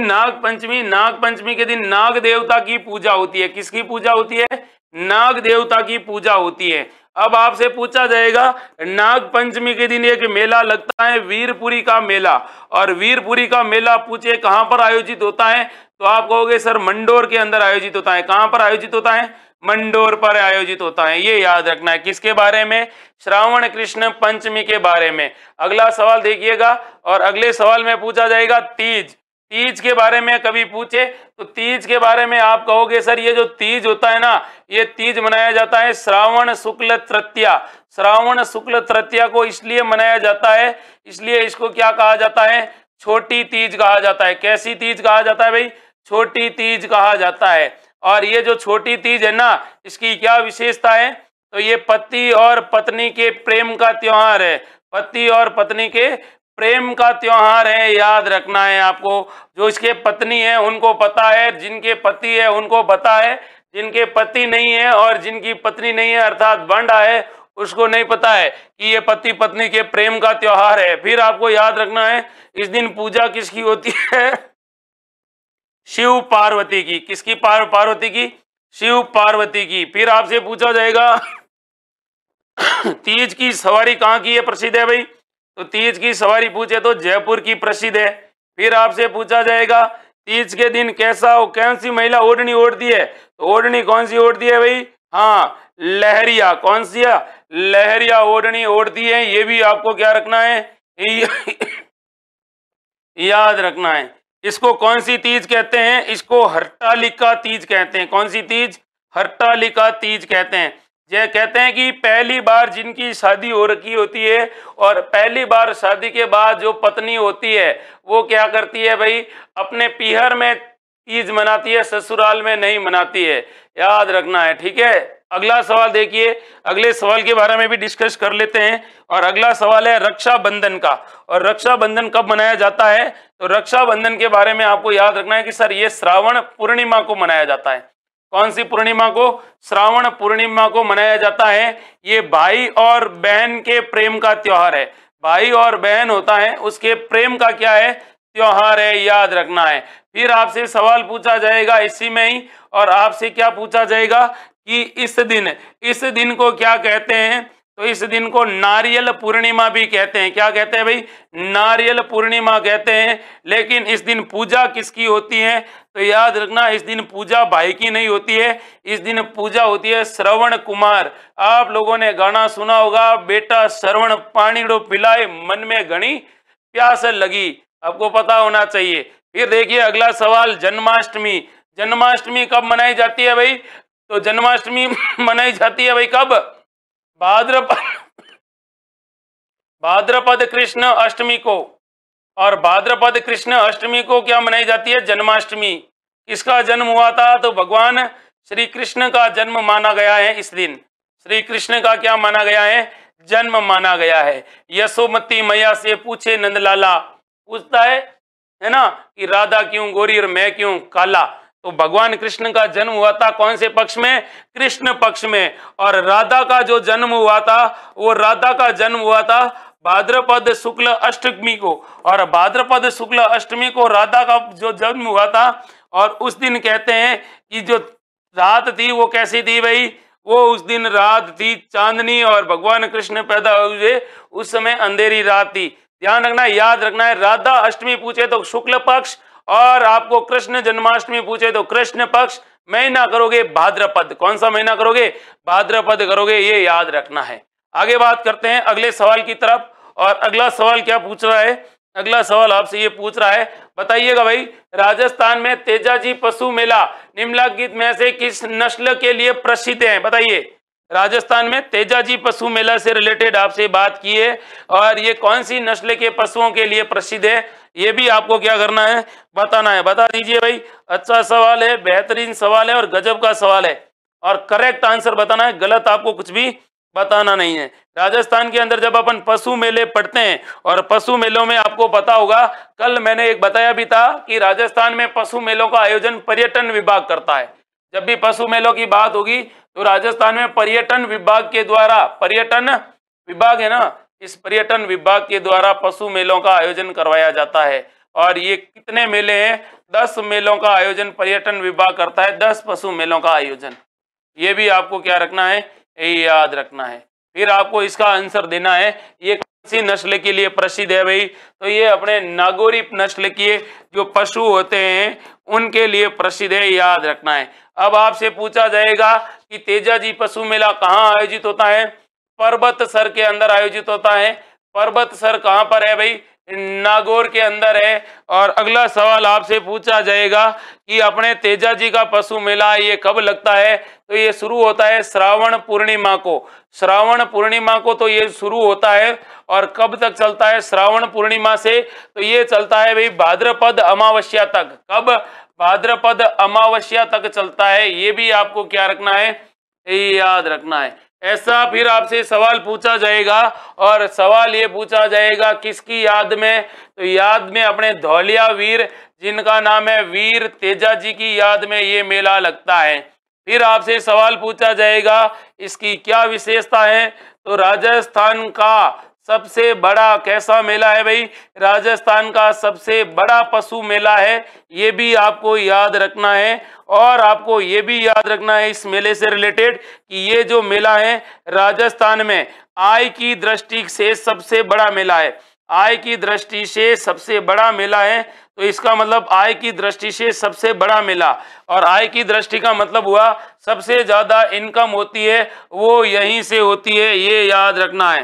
नाग पंचमी, नाग पंचमी के दिन नाग देवता की पूजा होती है। किसकी पूजा होती है? नाग देवता की पूजा होती है। अब आपसे पूछा जाएगा नाग पंचमी के दिन एक मेला लगता है वीरपुरी का मेला, और वीरपुरी का मेला पूछे कहां पर आयोजित होता है? तो आप कहोगे सर मंडोर के अंदर आयोजित होता है। कहां पर आयोजित होता है? मंडोर पर आयोजित होता है। ये याद रखना है। किसके बारे में? श्रावण कृष्ण पंचमी के बारे में। अगला सवाल देखिएगा और अगले सवाल में पूछा जाएगा तीज। तीज के बारे में कभी पूछे तो तीज के बारे में आप कहोगे सर ये जो तीज होता है ना, ये तीज मनाया जाता है श्रावण शुक्ल तृतीया। श्रावण शुक्ल तृतीया को इसलिए मनाया जाता है, इसलिए इसको क्या कहा जाता है? छोटी तीज कहा जाता है। कैसी तीज कहा जाता है भाई? छोटी तीज कहा जाता है। और ये जो छोटी तीज है ना, इसकी क्या विशेषता है? तो ये पति और पत्नी के प्रेम का त्योहार है। पति और पत्नी के प्रेम का त्योहार है, याद रखना है आपको। जो इसके पत्नी है उनको पता है, जिनके पति है उनको पता है, जिनके पति नहीं है और जिनकी पत्नी नहीं है अर्थात बांडा है उसको नहीं पता है कि ये पति पत्नी के प्रेम का त्योहार है। फिर आपको याद रखना है इस दिन पूजा किसकी होती है? शिव पार्वती की। किसकी? पार पार्वती की, शिव पार्वती की। फिर आपसे पूछा जाएगा तीज की सवारी कहाँ की है प्रसिद्ध है भाई? तो तीज की सवारी पूछे तो जयपुर की प्रसिद्ध है। फिर आपसे पूछा जाएगा तीज के दिन कैसा हो, कौन सी महिला ओढ़नी ओढ़ती है? तो ओढ़नी कौन सी ओढ़ती है भाई? हाँ, लहरिया। कौन सी है? लहरिया ओढ़नी ओढ़ती है। ये भी आपको क्या रखना है? याद रखना है। इसको कौन सी तीज कहते हैं? इसको हर्तालिका तीज कहते हैं। कौन सी तीज? हर्तालिका तीज कहते हैं। यह कहते हैं कि पहली बार जिनकी शादी हो रखी होती है और पहली बार शादी के बाद जो पत्नी होती है वो क्या करती है भाई? अपने पीहर में तीज मनाती है, ससुराल में नहीं मनाती है। याद रखना है, ठीक है। अगला सवाल देखिए, अगले सवाल के बारे में भी डिस्कस कर लेते हैं। और अगला सवाल है रक्षाबंधन का। और रक्षाबंधन कब मनाया जाता है? तो रक्षाबंधन के बारे में आपको याद रखना है कि सर ये श्रावण पूर्णिमा को मनाया जाता है। कौन सी पूर्णिमा को? श्रावण पूर्णिमा को मनाया जाता है। ये भाई और बहन के प्रेम का त्योहार है। भाई और बहन होता है उसके प्रेम का क्या है? त्योहार है, याद रखना है। फिर आपसे सवाल पूछा जाएगा इसी में ही। और आपसे क्या पूछा जाएगा कि इस दिन, इस दिन को क्या कहते हैं? तो इस दिन को नारियल पूर्णिमा भी कहते हैं। क्या कहते हैं भाई? नारियल पूर्णिमा कहते हैं। लेकिन इस दिन पूजा किसकी होती है? तो याद रखना, इस दिन पूजा भाई की नहीं होती है, इस दिन पूजा होती है श्रवण कुमार। आप लोगों ने गाना सुना होगा, बेटा श्रवण पानीड़ो पिलाए मन में घनी प्यास लगी, आपको पता होना चाहिए। फिर देखिए अगला सवाल, जन्माष्टमी। जन्माष्टमी कब मनाई जाती है भाई? तो जन्माष्टमी मनाई जाती है भाई कब? भाद्रपद भाद्रपद कृष्ण अष्टमी को। और भाद्रपद कृष्ण अष्टमी को क्या मनाई जाती है? जन्माष्टमी। किसका जन्म हुआ था? तो भगवान श्री कृष्ण का जन्म माना गया है इस दिन। श्री कृष्ण का क्या माना गया है? जन्म माना गया है। यशोमती मैया से पूछे नंदलाला, पूछता है है ना कि राधा क्यों गोरी और मैं क्यों काला। तो भगवान कृष्ण का जन्म हुआ था कौन से पक्ष में? कृष्ण पक्ष में। और राधा का जो जन्म हुआ था वो राधा का जन्म हुआ था भाद्रपद शुक्ल अष्टमी को। और भाद्रपद शुक्ल अष्टमी को राधा का जो जन्म हुआ था, और उस दिन कहते हैं कि जो रात थी वो कैसी थी भाई? वो उस दिन रात थी चांदनी, और भगवान कृष्ण पैदा हुए उस समय अंधेरी रात थी। ध्यान रखना, याद रखना है। राधा अष्टमी पूछे तो शुक्ल पक्ष, और आपको कृष्ण जन्माष्टमी पूछे तो कृष्ण पक्ष। महीना करोगे भाद्रपद। कौन सा महीना करोगे? भाद्रपद करोगे, ये याद रखना है। आगे बात करते हैं अगले सवाल की तरफ। और अगला सवाल क्या पूछ रहा है? अगला सवाल आपसे ये पूछ रहा है, बताइएगा भाई, राजस्थान में तेजाजी पशु मेला निम्नलिखित में से किस नस्ल के लिए प्रसिद्ध है? बताइए। राजस्थान में तेजाजी पशु मेला से रिलेटेड आपसे बात की है, और ये कौन सी नस्ल के पशुओं के लिए प्रसिद्ध है, ये भी आपको क्या करना है? बताना है। बता दीजिए भाई, अच्छा सवाल है, बेहतरीन सवाल है और गजब का सवाल है। और करेक्ट आंसर बताना है, गलत आपको कुछ भी बताना नहीं है। राजस्थान के अंदर जब अपन पशु मेले पढ़ते हैं, और पशु मेलों में आपको पता होगा, कल मैंने एक बताया भी था कि राजस्थान में पशु मेलों का आयोजन पर्यटन विभाग करता है। जब भी पशु मेलों की बात होगी तो राजस्थान में पर्यटन विभाग के द्वारा, पर्यटन विभाग है ना, इस पर्यटन विभाग के द्वारा पशु मेलों का आयोजन करवाया जाता है। और ये कितने मेले हैं? दस मेलों का आयोजन पर्यटन विभाग करता है, दस पशु मेलों का आयोजन। ये भी आपको क्या रखना है? ये याद रखना है। फिर आपको इसका आंसर देना है, ये कौन सी नस्ल के लिए प्रसिद्ध है भाई? तो ये अपने नागौरी नस्ल के जो पशु होते हैं उनके लिए प्रसिद्ध है, याद रखना है। अब आपसे पूछा जाएगा कि तेजा जी पशु मेला कहाँ आयोजित होता है? पर्वत सर के अंदर आयोजित होता है। पर्वत सर कहाँ पर है भाई? नागौर के अंदर है। और अगला सवाल आपसे पूछा जाएगा कि अपने तेजा जी का पशु मेला ये कब लगता है? तो ये शुरू होता है श्रावण पूर्णिमा को। श्रावण पूर्णिमा को तो ये शुरू होता है और कब तक चलता है? श्रावण पूर्णिमा से तो ये चलता है भाई भाद्रपद अमावस्या तक। कब? भाद्रपद अमावस्या तक चलता है। ये भी आपको क्या रखना है, ये याद रखना है। ऐसा फिर आपसे सवाल पूछा जाएगा और सवाल ये पूछा जाएगा किसकी याद में? तो याद में अपने धौलिया वीर जिनका नाम है वीर तेजा जी की याद में ये मेला लगता है। फिर आपसे सवाल पूछा जाएगा इसकी क्या विशेषता है? तो राजस्थान का सबसे बड़ा कैसा मेला है भाई? राजस्थान का सबसे बड़ा पशु मेला है। ये भी आपको याद रखना है। और आपको ये भी याद रखना है इस मेले से रिलेटेड कि ये जो मेला है राजस्थान में आय की दृष्टि से सबसे बड़ा मेला है। आय की दृष्टि से सबसे बड़ा मेला है, तो इसका मतलब आय की दृष्टि से सबसे बड़ा मेला। और आय की दृष्टि का मतलब हुआ सबसे ज़्यादा इनकम होती है वो यहीं से होती है, ये याद रखना है।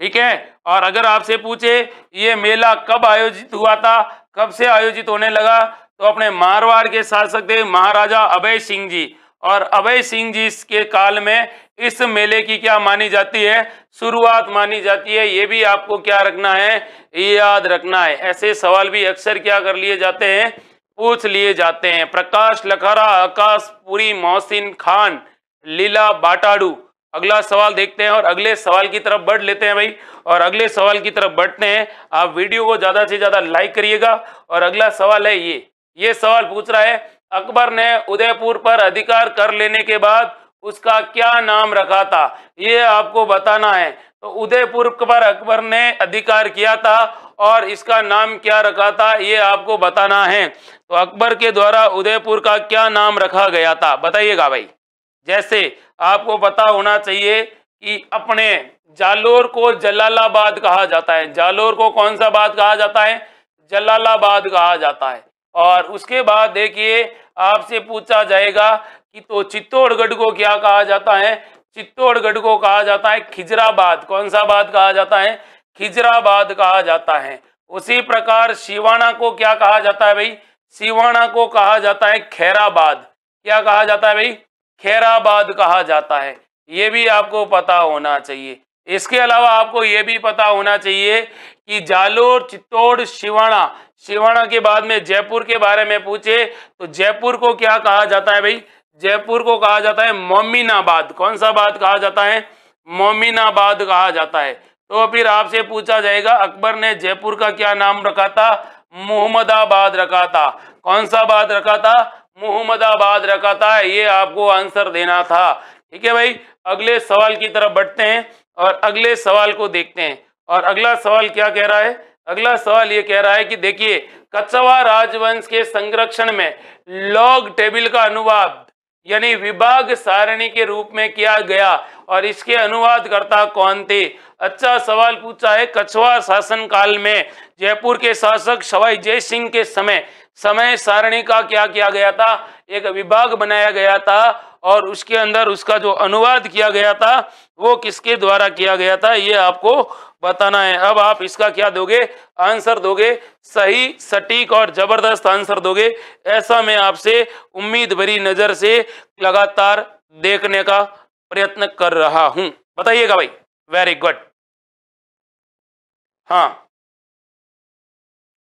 ठीक है। और अगर आपसे पूछे ये मेला कब आयोजित हुआ था, कब से आयोजित होने लगा, तो अपने मारवाड़ के शासक थे महाराजा अभय सिंह जी। और अभय सिंह जी के काल में इस मेले की क्या मानी जाती है? शुरुआत मानी जाती है। ये भी आपको क्या रखना है, ये याद रखना है। ऐसे सवाल भी अक्सर क्या कर लिए जाते हैं, पूछ लिए जाते हैं। प्रकाश लखारा, आकाशपुरी, मोहसिन खान, लीला बाटाडू। अगला सवाल देखते हैं और अगले सवाल की तरफ बढ़ लेते हैं भाई। और अगले सवाल की तरफ बढ़ते हैं। आप वीडियो को ज़्यादा से ज़्यादा लाइक करिएगा। और अगला सवाल है ये ये सवाल पूछ रहा है अकबर ने उदयपुर पर अधिकार कर लेने के बाद उसका क्या नाम रखा था, ये आपको बताना है। तो उदयपुर पर अकबर ने अधिकार किया था और इसका नाम क्या रखा था, ये आपको बताना है। तो अकबर के द्वारा उदयपुर का क्या नाम रखा गया था, बताइएगा भाई। जैसे आपको पता होना चाहिए कि अपने जालोर को जलालाबाद कहा जाता है। जालोर को कौन सा बाद कहा जाता है? जलालाबाद कहा जाता है। और उसके बाद देखिए आपसे पूछा जाएगा कि तो चित्तौड़गढ़ को क्या कहा जाता है? चित्तौड़गढ़ को कहा जाता है खिजराबाद। कौन सा बाद कहा जाता है? खिजराबाद कहा जाता है। उसी प्रकार सिवाना को क्या कहा जाता है भाई? सिवाना को कहा जाता है खैराबाद। क्या कहा जाता है भाई? खैराबाद कहा जाता है। ये भी आपको पता होना चाहिए। इसके अलावा आपको ये भी पता होना चाहिए कि जालोर, चित्तौड़, सिवाना, सिवाना के बाद में जयपुर के बारे में पूछे तो जयपुर को क्या कहा जाता है भाई? जयपुर को कहा जाता है मोमिनाबाद। कौन सा बाद कहा जाता है? मोमिनाबाद कहा जाता है। तो फिर आपसे पूछा जाएगा अकबर ने जयपुर का क्या नाम रखा था? मोहम्मदाबाद रखा था। कौन सा बाद रखा था? मोहम्मदाबाद रखा था। ये आपको आंसर देना था। ठीक है भाई। अगले सवाल की तरफ बढ़ते हैं और अगले सवाल को देखते हैं। और अगला सवाल क्या कह रहा है? अगला सवाल ये कह रहा है कि देखिए कच्छवा राजवंश के संरक्षण में लॉग टेबल का अनुवाद यानी विभाग सारणी के रूप में किया गया और इसके अनुवादकर्ता कौन थे? अच्छा सवाल पूछा है। कच्छवा शासन काल में जयपुर के शासक सवाई जय सिंह के समय समय सारणी का क्या किया गया था? एक विभाग बनाया गया था और उसके अंदर उसका जो अनुवाद किया गया था वो किसके द्वारा किया गया था, ये आपको बताना है। अब आप इसका क्या दोगे? आंसर दोगे। सही, सटीक और जबरदस्त आंसर दोगे। ऐसा मैं आपसे उम्मीद भरी नजर से लगातार देखने का प्रयत्न कर रहा हूं। बताइएगा भाई। Very good. हाँ,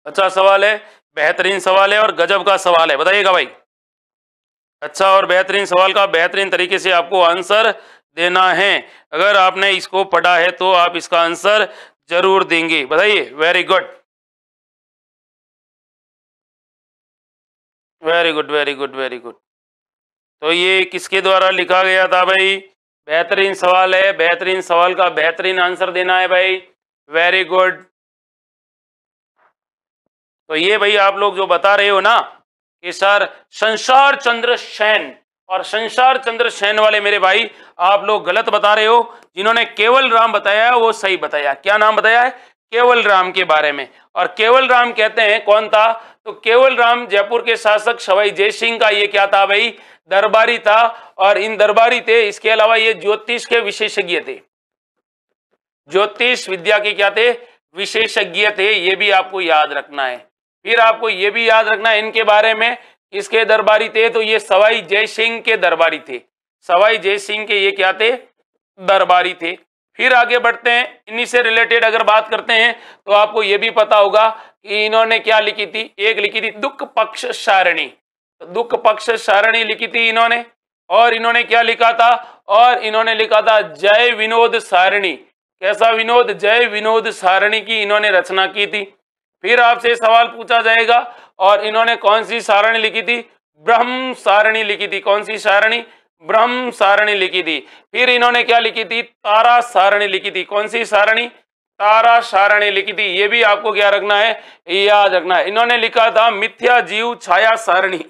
अच्छा सवाल है, बेहतरीन सवाल है और गजब का सवाल है। बताइएगा भाई। अच्छा और बेहतरीन सवाल का बेहतरीन तरीके से आपको आंसर देना है। अगर आपने इसको पढ़ा है तो आप इसका आंसर जरूर देंगे। बताइए। Very good, very good, very good, very good. तो ये किसके द्वारा लिखा गया था भाई? बेहतरीन सवाल है, बेहतरीन सवाल का बेहतरीन आंसर देना है भाई। Very good. तो ये भाई आप लोग जो बता रहे हो ना कि सर संसार चंद्र सेन और संसार चंद्र सेन वाले मेरे भाई आप लोग गलत बता रहे हो। जिन्होंने केवल राम बताया है वो सही बताया। क्या नाम बताया है? केवल राम के बारे में। और केवल राम कहते हैं कौन था, तो केवल राम जयपुर के शासक सवाई जय सिंह का ये क्या था भाई, दरबारी था। और इन दरबारी थे, इसके अलावा ये ज्योतिष के विशेषज्ञ थे, ज्योतिष विद्या के क्या थे, विशेषज्ञ थे। ये भी आपको याद रखना है। फिर आपको ये भी याद रखना है इनके बारे में, इसके दरबारी थे, तो ये सवाई जय सिंह के दरबारी थे, सवाई जय सिंह के ये क्या थे, दरबारी थे। फिर आगे बढ़ते हैं, इन्हीं से रिलेटेड अगर बात करते हैं तो आपको यह भी पता होगा कि इन्होंने क्या लिखी थी, एक लिखी थी दुख पक्ष सारणी, दुख पक्ष सारणी लिखी थी इन्होंने। और इन्होंने क्या लिखा था, और इन्होंने लिखा था जय विनोद सारणी। कैसा विनोद, जय विनोद सारणी की इन्होंने रचना की थी। फिर आपसे सवाल पूछा जाएगा, और इन्होंने कौन सी सारणी लिखी थी, ब्रह्म सारणी लिखी थी। कौन सी सारणी, ब्रह्म सारणी लिखी थी। फिर इन्होंने क्या लिखी थी, तारा सारणी लिखी थी। कौन सी सारणी, तारा सारणी लिखी थी। ये भी आपको क्या रखना है, याद रखना है। इन्होंने लिखा था मिथ्या जीव छाया सारणी,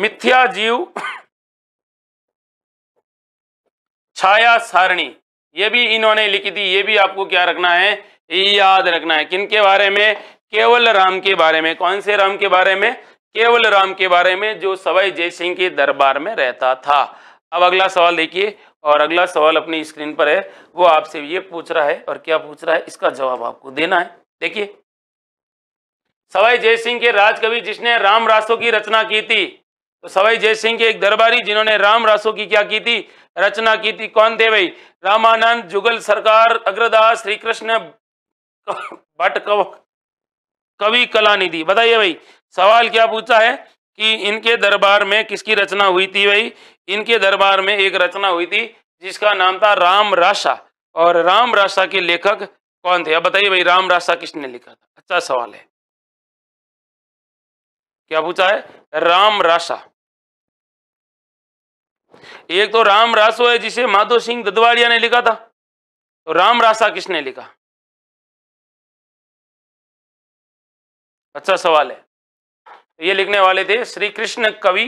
मिथ्या जीव छाया सारणी ये भी इन्होंने लिखी थी। ये भी आपको क्या रखना है, याद रखना है। किनके बारे में, केवल राम के बारे में। कौन से राम के बारे में, केवल राम के बारे में, जो सवाई जय सिंह के दरबार में रहता था। अब अगला सवाल देखिए, और अगला सवाल अपनी स्क्रीन पर है, वो आपसे ये पूछ रहा है, और क्या पूछ रहा है, इसका जवाब आपको देना है। देखिए, सवाई जय सिंह के राजकवि जिसने राम रासों की रचना की थी, तो सवाई जय सिंह के एक दरबारी जिन्होंने राम रासों की क्या की थी, रचना की थी। कौन थे भाई, रामानंद, जुगल सरकार, अग्रदास, श्री कृष्ण भट्ट, कवि कलानिधि। बताइए भाई, सवाल क्या पूछा है कि इनके दरबार में किसकी रचना हुई थी। भाई इनके दरबार में एक रचना हुई थी जिसका नाम था राम राशा, और राम राशा के लेखक कौन थे। अब बताइए भाई, राम राशा किसने लिखा था। अच्छा सवाल है, क्या पूछा है, राम राशा। एक तो राम रासो है जिसे माधो सिंह ददवाड़िया ने लिखा था, तो राम राशा किसने लिखा। अच्छा सवाल है, ये लिखने वाले थे श्री कृष्ण कवि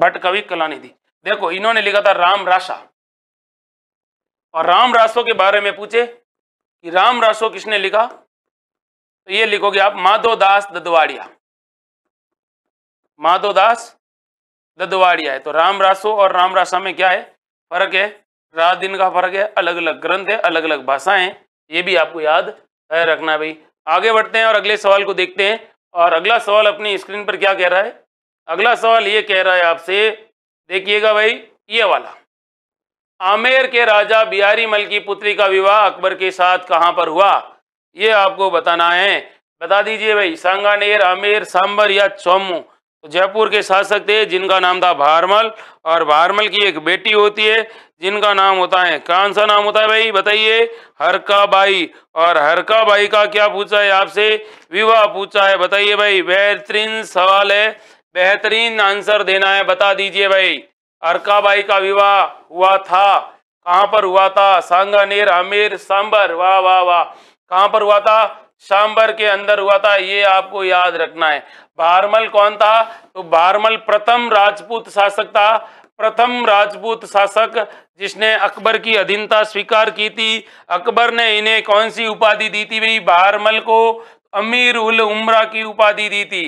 भट्ट, कवि कलानिधि। देखो, इन्होंने लिखा था राम राशा, और राम रासों के बारे में पूछे कि राम रासो किसने लिखा, तो ये लिखोगे आप माधोदास ददवाड़िया, माधोदास ददवाड़िया है। तो राम रासो और राम राशा में क्या है, फर्क है, रात दिन का फर्क है, अलग अलग ग्रंथ है, अलग अलग भाषाएं हैं। ये भी आपको याद रखना भाई। आगे बढ़ते हैं और अगले सवाल को देखते हैं। और अगला सवाल अपनी स्क्रीन पर क्या कह रहा है, अगला सवाल ये कह रहा है आपसे, देखिएगा भाई ये वाला, आमेर के राजा बिहारी मल की पुत्री का विवाह अकबर के साथ कहां पर हुआ, ये आपको बताना है। बता दीजिए भाई, सांगानेर, आमेर, सांबर या चौमू। तो जयपुर के शासक थे जिनका नाम था भारमल, और भारमल की एक बेटी होती है जिनका नाम होता है, कौन सा नाम होता है भाई, बताइए, हरकाबाई। और हरकाबाई का क्या पूछा है आपसे, विवाह पूछा है। बताइए भाई, बेहतरीन सवाल है, बेहतरीन आंसर देना है। बता दीजिए भाई, हरकाबाई का विवाह हुआ था, कहाँ पर हुआ था, सांगानेर, आमेर, सांबर। वाह वाह वाह, कहाँ पर हुआ था, सांबर के अंदर हुआ था। ये आपको याद रखना है। भारमल कौन था, तो भारमल प्रथम राजपूत शासक था, प्रथम राजपूत शासक जिसने अकबर की अधीनता स्वीकार की थी। अकबर ने इन्हें कौन सी उपाधि दी थी भाई, भारमल को अमीर उल उमरा की उपाधि दी थी,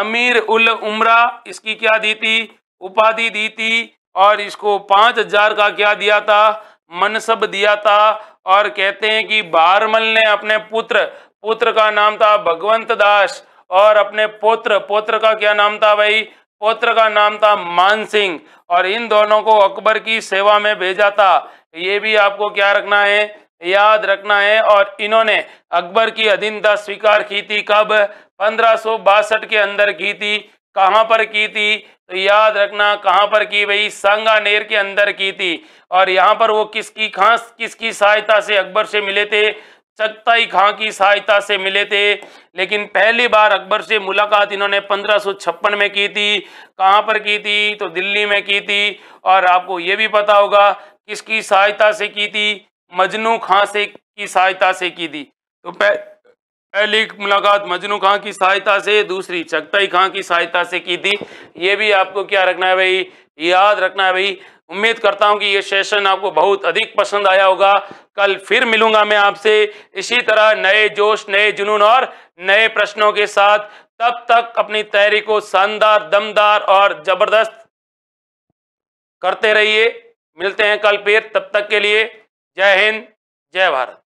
अमीर उल उमरा इसकी क्या दी थी, उपाधि दी थी। और इसको पाँच हजार का क्या दिया था, मनसब दिया था। और कहते हैं कि भारमल ने अपने पुत्र पुत्र का नाम था भगवंत दास, और अपने पोत्र पोत्र का क्या नाम था भाई, पोत्र का नाम था मान सिंह। और इन दोनों को अकबर की सेवा में भेजा था। ये भी आपको क्या रखना है, याद रखना है। और इन्होंने अकबर की अधीनता स्वीकार की थी कब, पंद्रह सौ बासठ के अंदर की थी। कहाँ पर की थी, तो याद रखना कहाँ पर की भाई, सांगानेर के अंदर की थी। और यहाँ पर वो किसकी खास किसकी सहायता से अकबर से मिले थे, चगताई खां की सहायता से मिले थे। लेकिन पहली बार अकबर से मुलाकात इन्होंने पंद्रह सौ छप्पन में की थी। कहाँ पर की थी, तो दिल्ली में की थी। और आपको ये भी पता होगा किसकी सहायता से की थी, मजनू खां से की सहायता से की थी। तो पहली मुलाकात मजनू खां की सहायता से, दूसरी चगताई खां की सहायता से की थी। ये भी आपको क्या रखना है भाई, याद रखना है भाई। उम्मीद करता हूं कि ये सेशन आपको बहुत अधिक पसंद आया होगा। कल फिर मिलूंगा मैं आपसे इसी तरह नए जोश, नए जुनून और नए प्रश्नों के साथ। तब तक अपनी तैयारी को शानदार, दमदार और जबरदस्त करते रहिए। मिलते हैं कल फिर, तब तक के लिए जय हिंद, जय भारत।